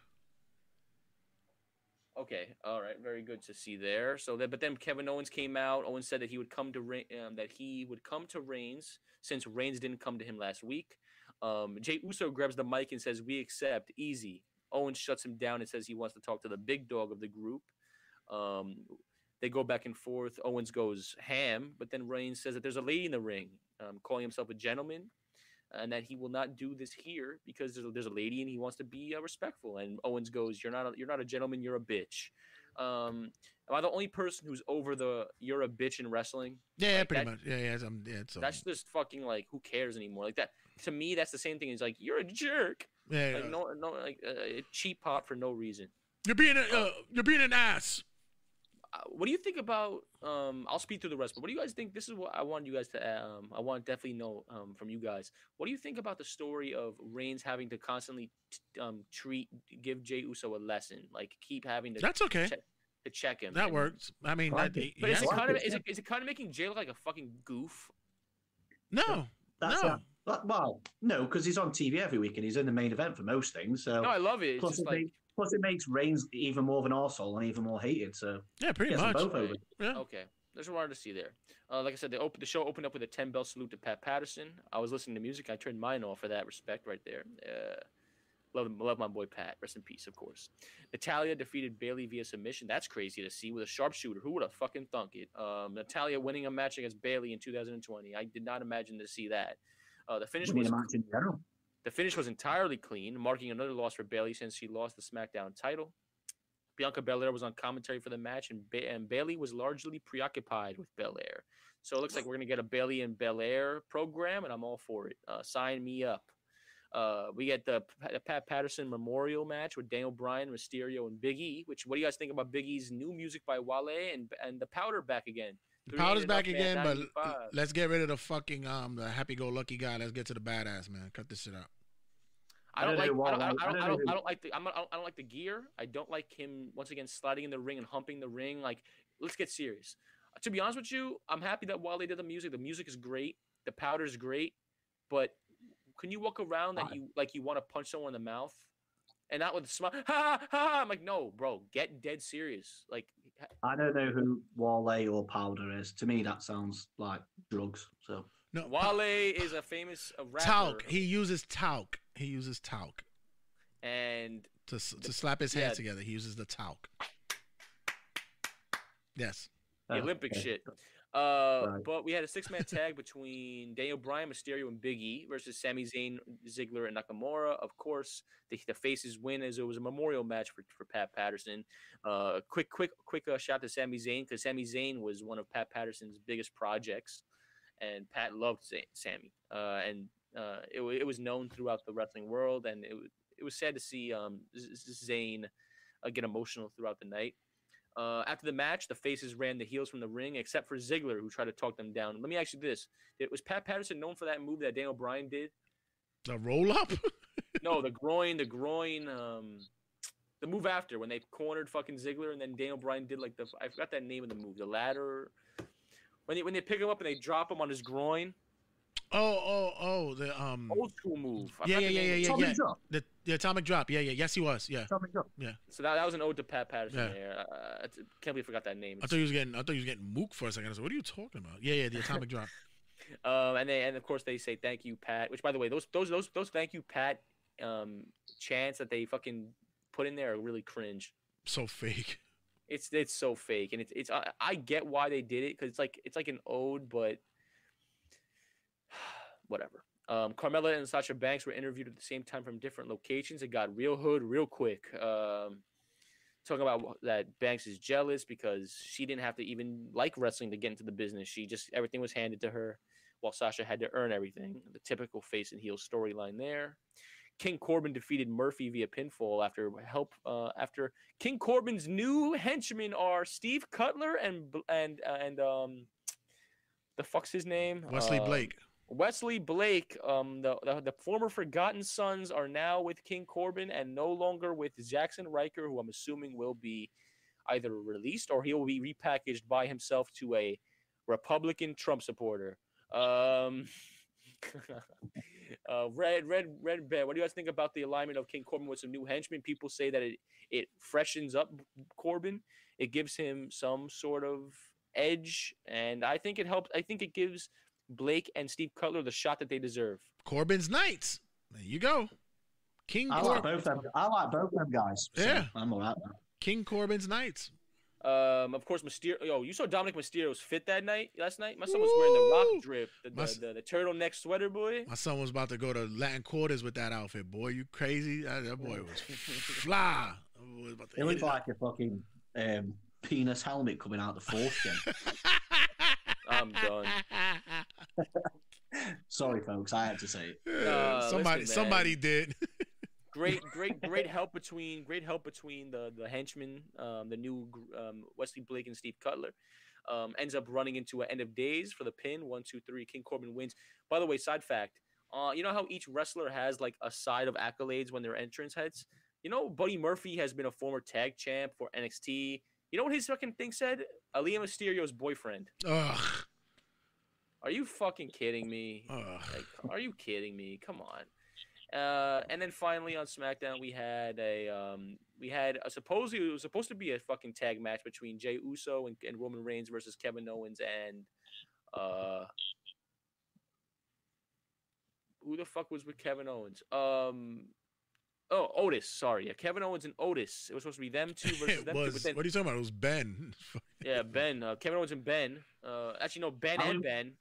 Okay. All right. Very good to see there. So that, but then Kevin Owens came out. Owens said that he would come to Re um, that he would come to Reigns since Reigns didn't come to him last week. Um, Jey Uso grabs the mic and says, "We accept, easy." Owens shuts him down and says he wants to talk to the big dog of the group. Um, they go back and forth. Owens goes ham, but then Reigns says that there's a lady in the ring, um, calling himself a gentleman, and that he will not do this here because there's a, there's a lady and he wants to be uh, respectful. And Owens goes, "You're not a, you're not a gentleman. You're a bitch." Um, am I the only person who's over the "you're a bitch" in wrestling? Yeah, like, yeah pretty that, much. Yeah, yeah. I'm, yeah it's that's just fucking like, who cares anymore? Like that. To me, that's the same thing. It's like, you're a jerk. Yeah, like, no, no, like uh, cheap pop for no reason. You're being a, uh, you're being an ass. Uh, what do you think about? Um, I'll speed through the rest. But what do you guys think? This is what I wanted you guys to. Um, I want to definitely know um, from you guys. What do you think about the story of Reigns having to constantly t um, treat, give Jey Uso a lesson, like keep having to? That's okay. Check, to check him. That and, works. I mean, that, but yeah. is, it kind of, is, it, is it kind of making Jey look like a fucking goof? No, that's no. Not Well, no, because he's on T V every week and he's in the main event for most things. So no, I love it. It's plus, it like... makes, plus, it makes Reigns even more of an arsehole and even more hated. So yeah, pretty much. Both right. over. Yeah. Okay, that's what I wanted to see there. Uh, like I said, they opened the show opened up with a ten bell salute to Pat Patterson. I was listening to music. I turned mine off for that respect right there. Uh, love, love my boy Pat. Rest in peace, of course. Natalya defeated Bayley via submission. That's crazy to see with a sharpshooter. Who would have fucking thunk it? Um, Natalya winning a match against Bayley in two thousand twenty. I did not imagine to see that. Uh, the finish was in the finish was entirely clean, marking another loss for Bayley since she lost the SmackDown title. Bianca Belair was on commentary for the match, and, ba and Bayley was largely preoccupied with Belair. So it looks like we're gonna get a Bayley and Belair program, and I'm all for it. Uh, sign me up. Uh, we get the, the Pat Patterson Memorial match with Daniel Bryan, Mysterio, and Big E. Which, what do you guys think about Big E's new music by Wale and and the Powder back again? The powder's back again, but let's get rid of the fucking um the happy-go-lucky guy. Let's get to the badass, man. Cut this shit out. I don't like. I don't like the. I'm not, I don't like the gear. I don't like him once again sliding in the ring and humping the ring. Like, let's get serious. Uh, to be honest with you, I'm happy that Wale did the music. The music is great. The powder's great, but can you walk around that you like you want to punch someone in the mouth, and not with a smile? Ha ha ha! I'm like, no, bro, get dead serious. Like. I don't know who Wale or Powder is. To me, that sounds like drugs. So no, Wale is a famous uh, rapper. Talc. He uses talc. He uses talc. And to the, to slap his yeah. hands together, he uses the talc. Yes, the oh, Olympic okay. shit. Uh, right. But we had a six-man tag between Daniel Bryan, Mysterio, and Big E versus Sami Zayn, Ziggler, and Nakamura. Of course, the, the faces win as it was a memorial match for, for Pat Patterson. Uh, quick, quick, quick uh, shout to Sami Zayn because Sami Zayn was one of Pat Patterson's biggest projects, and Pat loved Z Sammy. Uh, and uh, it, it was known throughout the wrestling world, and it, it was sad to see um, Zayn uh, get emotional throughout the night. Uh, after the match, the faces ran the heels from the ring, except for Ziggler, who tried to talk them down. Let me ask you this. It, was Pat Patterson known for that move that Daniel Bryan did? The roll-up? No, the groin, the groin, um, the move after, when they cornered fucking Ziggler, and then Daniel Bryan did, like, the I forgot that name of the move, the ladder. When they, when they pick him up and they drop him on his groin. Oh, oh, oh, the, um... old school move. I yeah, yeah, yeah, yeah, yeah. Drop. The, the atomic drop. Yeah, yeah. Yes, he was. Yeah. Atomic drop. Yeah. So that, that was an ode to Pat Patterson yeah. there. Uh, I can't believe I forgot that name. I thought he was getting, I thought he was getting mook for a second. I was like, what are you talking about? Yeah, yeah, the atomic drop. Um, and they, and of course they say thank you, Pat. Which, by the way, those those those those thank you, Pat, um, chants that they fucking put in there are really cringe. So fake. It's it's so fake, and it's it's I, I get why they did it, because it's like it's like an ode, but whatever. Um, Carmella and Sasha Banks were interviewed at the same time from different locations. It got real hood real quick. Um, talking about that Banks is jealous because she didn't have to even like wrestling to get into the business. She just, everything was handed to her, while Sasha had to earn everything. The typical face and heel storyline there. King Corbin defeated Murphy via pinfall after help. Uh, after King Corbin's new henchmen are Steve Cutler and and uh, and um, the fuck's his name? Wesley uh, Blake. Wesley Blake. Um, the, the the former Forgotten Sons are now with King Corbin and no longer with Jackson Riker, who I'm assuming will be either released or he will be repackaged by himself to a Republican Trump supporter. Um. uh, Red, Red, Red Bear, what do you guys think about the alignment of King Corbin with some new henchmen? People say that it it freshens up Corbin, it gives him some sort of edge, and I think it helps. I think it gives Blake and Steve Cutler the shot that they deserve. Corbin's Knights. There you go. King. I like Cor both them. I like both them guys. So yeah, I'm all right. King Corbin's Knights. Um, of course, Mysterio. Yo, you saw Dominic Mysterio's fit that night, last night. My son was wearing the rock drip, the, the, the, the turtleneck sweater, boy. My son was about to go to Latin Quarters with that outfit, boy. You crazy? That, that boy was fly. Boy was about to it looked it like out. a fucking um, penis helmet coming out the foreskin. I'm done. Sorry, folks. I had to say it. Uh, somebody, listen, somebody did. Great, great, great help between great help between the the henchmen, um, the new um, Wesley Blake and Steve Cutler, um, ends up running into an end of days for the pin. One, two, three. King Corbin wins. By the way, side fact, uh, you know how each wrestler has like a side of accolades when their entrance hits. You know, Buddy Murphy has been a former tag champ for N X T. You know what his fucking thing said? Aliyah Mysterio's boyfriend. Ugh. Are you fucking kidding me? Ugh. Like, are you kidding me? Come on. Uh, and then finally on SmackDown we had a um, we had a supposedly it was supposed to be a fucking tag match between Jey Uso and, and Roman Reigns versus Kevin Owens and uh, who the fuck was with Kevin Owens? Um, oh Otis, sorry, yeah, Kevin Owens and Otis. It was supposed to be them two versus them was, two. But then, what are you talking about? It was Ben. yeah, Ben. Uh, Kevin Owens and Ben. Uh, actually, no, Ben and Ben.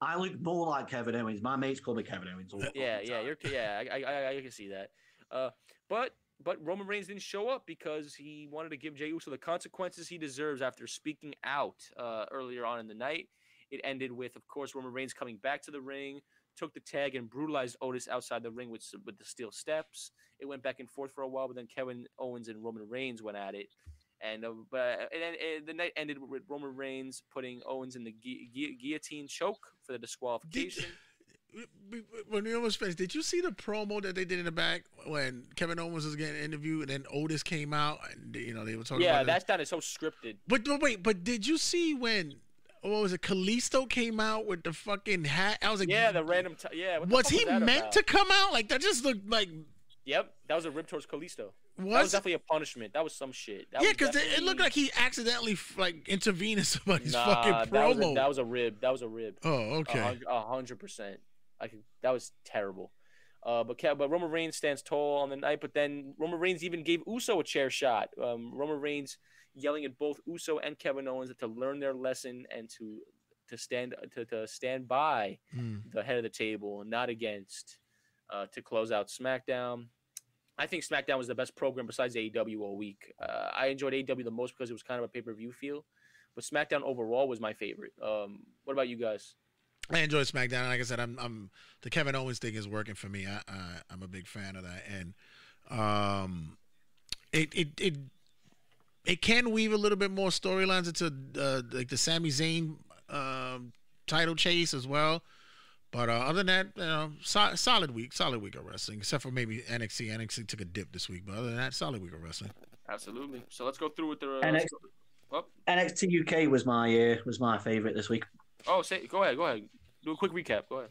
I look more like Kevin Owens. My mates call me Kevin Owens. All yeah, yeah, you're, yeah. I, I, I can see that. Uh, but, but Roman Reigns didn't show up because he wanted to give Jey Uso the consequences he deserves after speaking out uh, earlier on in the night. It ended with, of course, Roman Reigns coming back to the ring, took the tag, and brutalized Otis outside the ring with with the steel steps. It went back and forth for a while, but then Kevin Owens and Roman Reigns went at it. And uh, but and, and the night ended with Roman Reigns putting Owens in the gu gu guillotine choke for the disqualification. Did, when we almost finished, did you see the promo that they did in the back when Kevin Owens was getting interviewed and then Otis came out and you know they were talking? Yeah, about that's not it's so scripted. But, but wait, but did you see when? What was it? Kalisto came out with the fucking hat. I was like, yeah, the random. T yeah, what was he was meant about? to come out? Like that just looked like. Yep, that was a rib towards Kalisto. Was? That was definitely a punishment. That was some shit. That yeah, because definitely... it looked like he accidentally like intervened in somebody's nah, fucking promo. That was, a, that was a rib. That was a rib. Oh, okay. A hundred percent. I could, that was terrible. Uh, but but Roman Reigns stands tall on the night. But then Roman Reigns even gave Uso a chair shot. Um, Roman Reigns yelling at both Uso and Kevin Owens to learn their lesson and to to stand to to stand by mm. the head of the table and not against. Uh, to close out SmackDown. I think SmackDown was the best program besides A E W all week. Uh, I enjoyed A E W the most because it was kind of a pay-per-view feel, but SmackDown overall was my favorite. Um, what about you guys? I enjoyed SmackDown. Like I said, I'm, I'm the Kevin Owens thing is working for me. I, I, I'm a big fan of that, and um, it it it it can weave a little bit more storylines into uh, like the Sami Zayn um, title chase as well. But uh, other than that, you know, so solid week, solid week of wrestling, except for maybe N X T. N X T took a dip this week, but other than that, solid week of wrestling. Absolutely. So let's go through with the uh, N X T, oh. N X T U K was my uh, was my favorite this week. Oh, say, go ahead, go ahead, do a quick recap. Go ahead.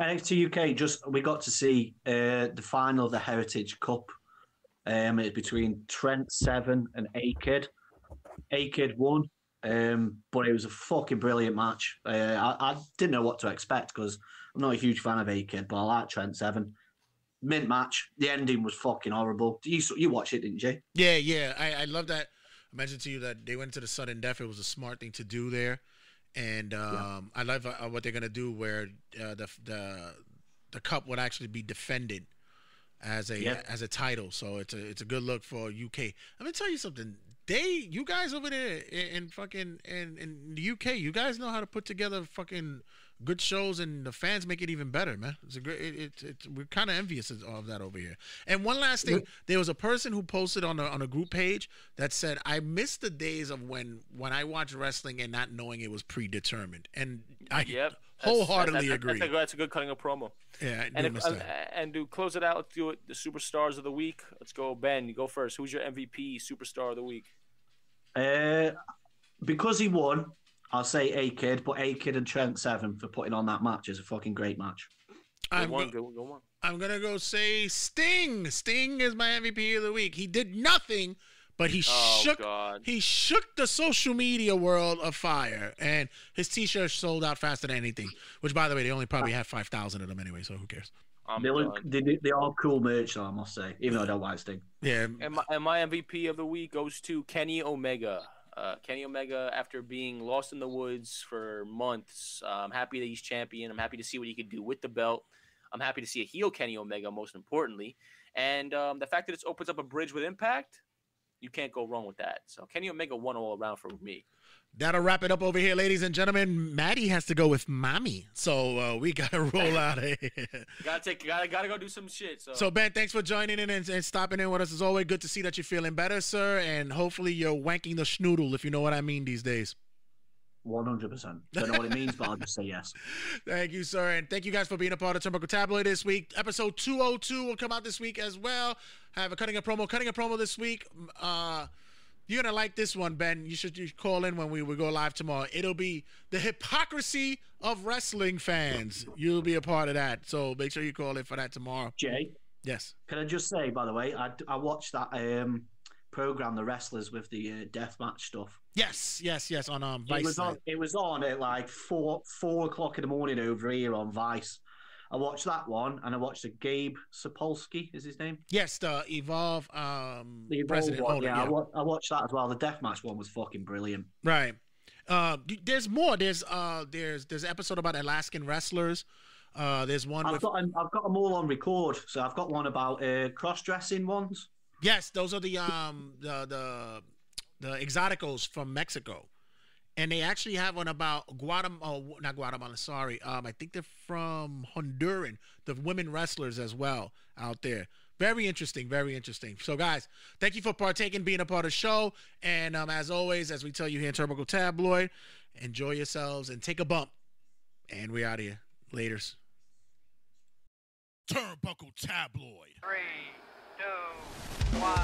N X T U K, just we got to see uh, the final of the Heritage Cup. Um, it's between Trent Seven and A Kid. A Kid won. Um, but it was a fucking brilliant match. Uh, I, I didn't know what to expect because I'm not a huge fan of A-Kid, but I like Trent Seven. Mint match. The ending was fucking horrible. You you watched it, didn't you? Yeah, yeah. I, I love that. I mentioned to you that they went to the sudden death. It was a smart thing to do there. And um, yeah. I love uh, what they're going to do where uh, the, the the cup would actually be defended as a yeah. as a title. So it's a, it's a good look for U K. I'm going to tell you something. They, you guys over there in, in fucking in, in the U K, you guys know how to put together fucking good shows, and the fans make it even better, man. It's a great. It, it, it, we're kind of envious of that over here. And one last thing, there was a person who posted on a on a group page that said, "I miss the days of when when I watched wrestling and not knowing it was predetermined." And I yep, wholeheartedly that's, that's, agree. That's a, that's a good cutting a promo. Yeah, I and if, uh, and to close it out, let's do it. The superstars of the week. Let's go, Ben. You go first. Who's your M V P superstar of the week? Uh, because he won, I'll say A-Kid, but A-Kid and Trent Seven for putting on that match is a fucking great match. I'm going go, to go say Sting. Sting is my M V P of the week. He did nothing, but he oh, shook God. he shook the social media world of fire, and his T-shirt sold out faster than anything, which, by the way, they only probably had five thousand of them anyway, so who cares? Um, they, look, they, they are cool merch, I must say, even though I don't like Sting. Yeah. And my, and my M V P of the week goes to Kenny Omega. Uh, Kenny Omega, after being lost in the woods for months, uh, I'm happy that he's champion. I'm happy to see what he could do with the belt. I'm happy to see a heel Kenny Omega, most importantly. And um, the fact that it opens up a bridge with Impact, you can't go wrong with that. So Kenny Omega won all around for me. That'll wrap it up over here, ladies and gentlemen. Maddie has to go with mommy, so uh, we gotta roll out of here. gotta take, gotta, gotta go do some shit. So, so Ben, thanks for joining in and, and stopping in with us as always. Good to see that you're feeling better, sir, and hopefully you're wanking the schnoodle, if you know what I mean these days. One hundred percent. Don't know what it means, but I'll just say yes. Thank you, sir, and thank you guys for being a part of Turnbuckle Tabloid this week. Episode two hundred two will come out this week as well. I have a cutting a promo, cutting a promo this week. Uh. You're going to like this one, Ben. You should you call in when we, we go live tomorrow. It'll be the hypocrisy of wrestling fans. You'll be a part of that. So make sure you call in for that tomorrow. Jay? Yes. Can I just say, by the way, I, I watched that um, program, The Wrestlers, with the uh, deathmatch stuff. Yes, yes, yes, on um, Vice. It was on, it was on at like four, four o'clock in the morning over here on Vice. I watched that one, and I watched the Gabe Sapolsky, is his name? Yes, the Evolve, um, the Evolve president. One, yeah, yeah. I, wa I watched that as well. The Deathmatch one was fucking brilliant. Right. Uh, there's more. There's uh, there's there's an episode about Alaskan wrestlers. Uh, there's one. I've with... got an, I've got them all on record. So I've got one about uh, cross-dressing ones. Yes, those are the um the the the exoticos from Mexico. And they actually have one about Guatemala, oh, not Guatemala, sorry. Um, I think they're from Honduran, the women wrestlers as well out there. Very interesting, very interesting. So, guys, thank you for partaking, being a part of the show. And um, as always, as we tell you here in Turnbuckle Tabloid, enjoy yourselves and take a bump. And we're out of here. Laters. Turnbuckle Tabloid. Three, two, one.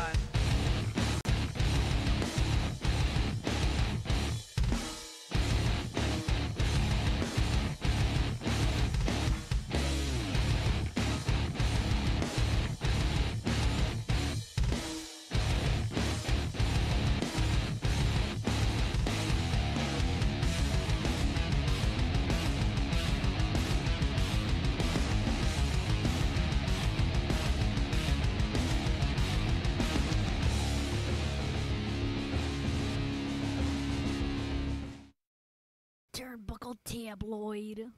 Turnbuckle Tabloid.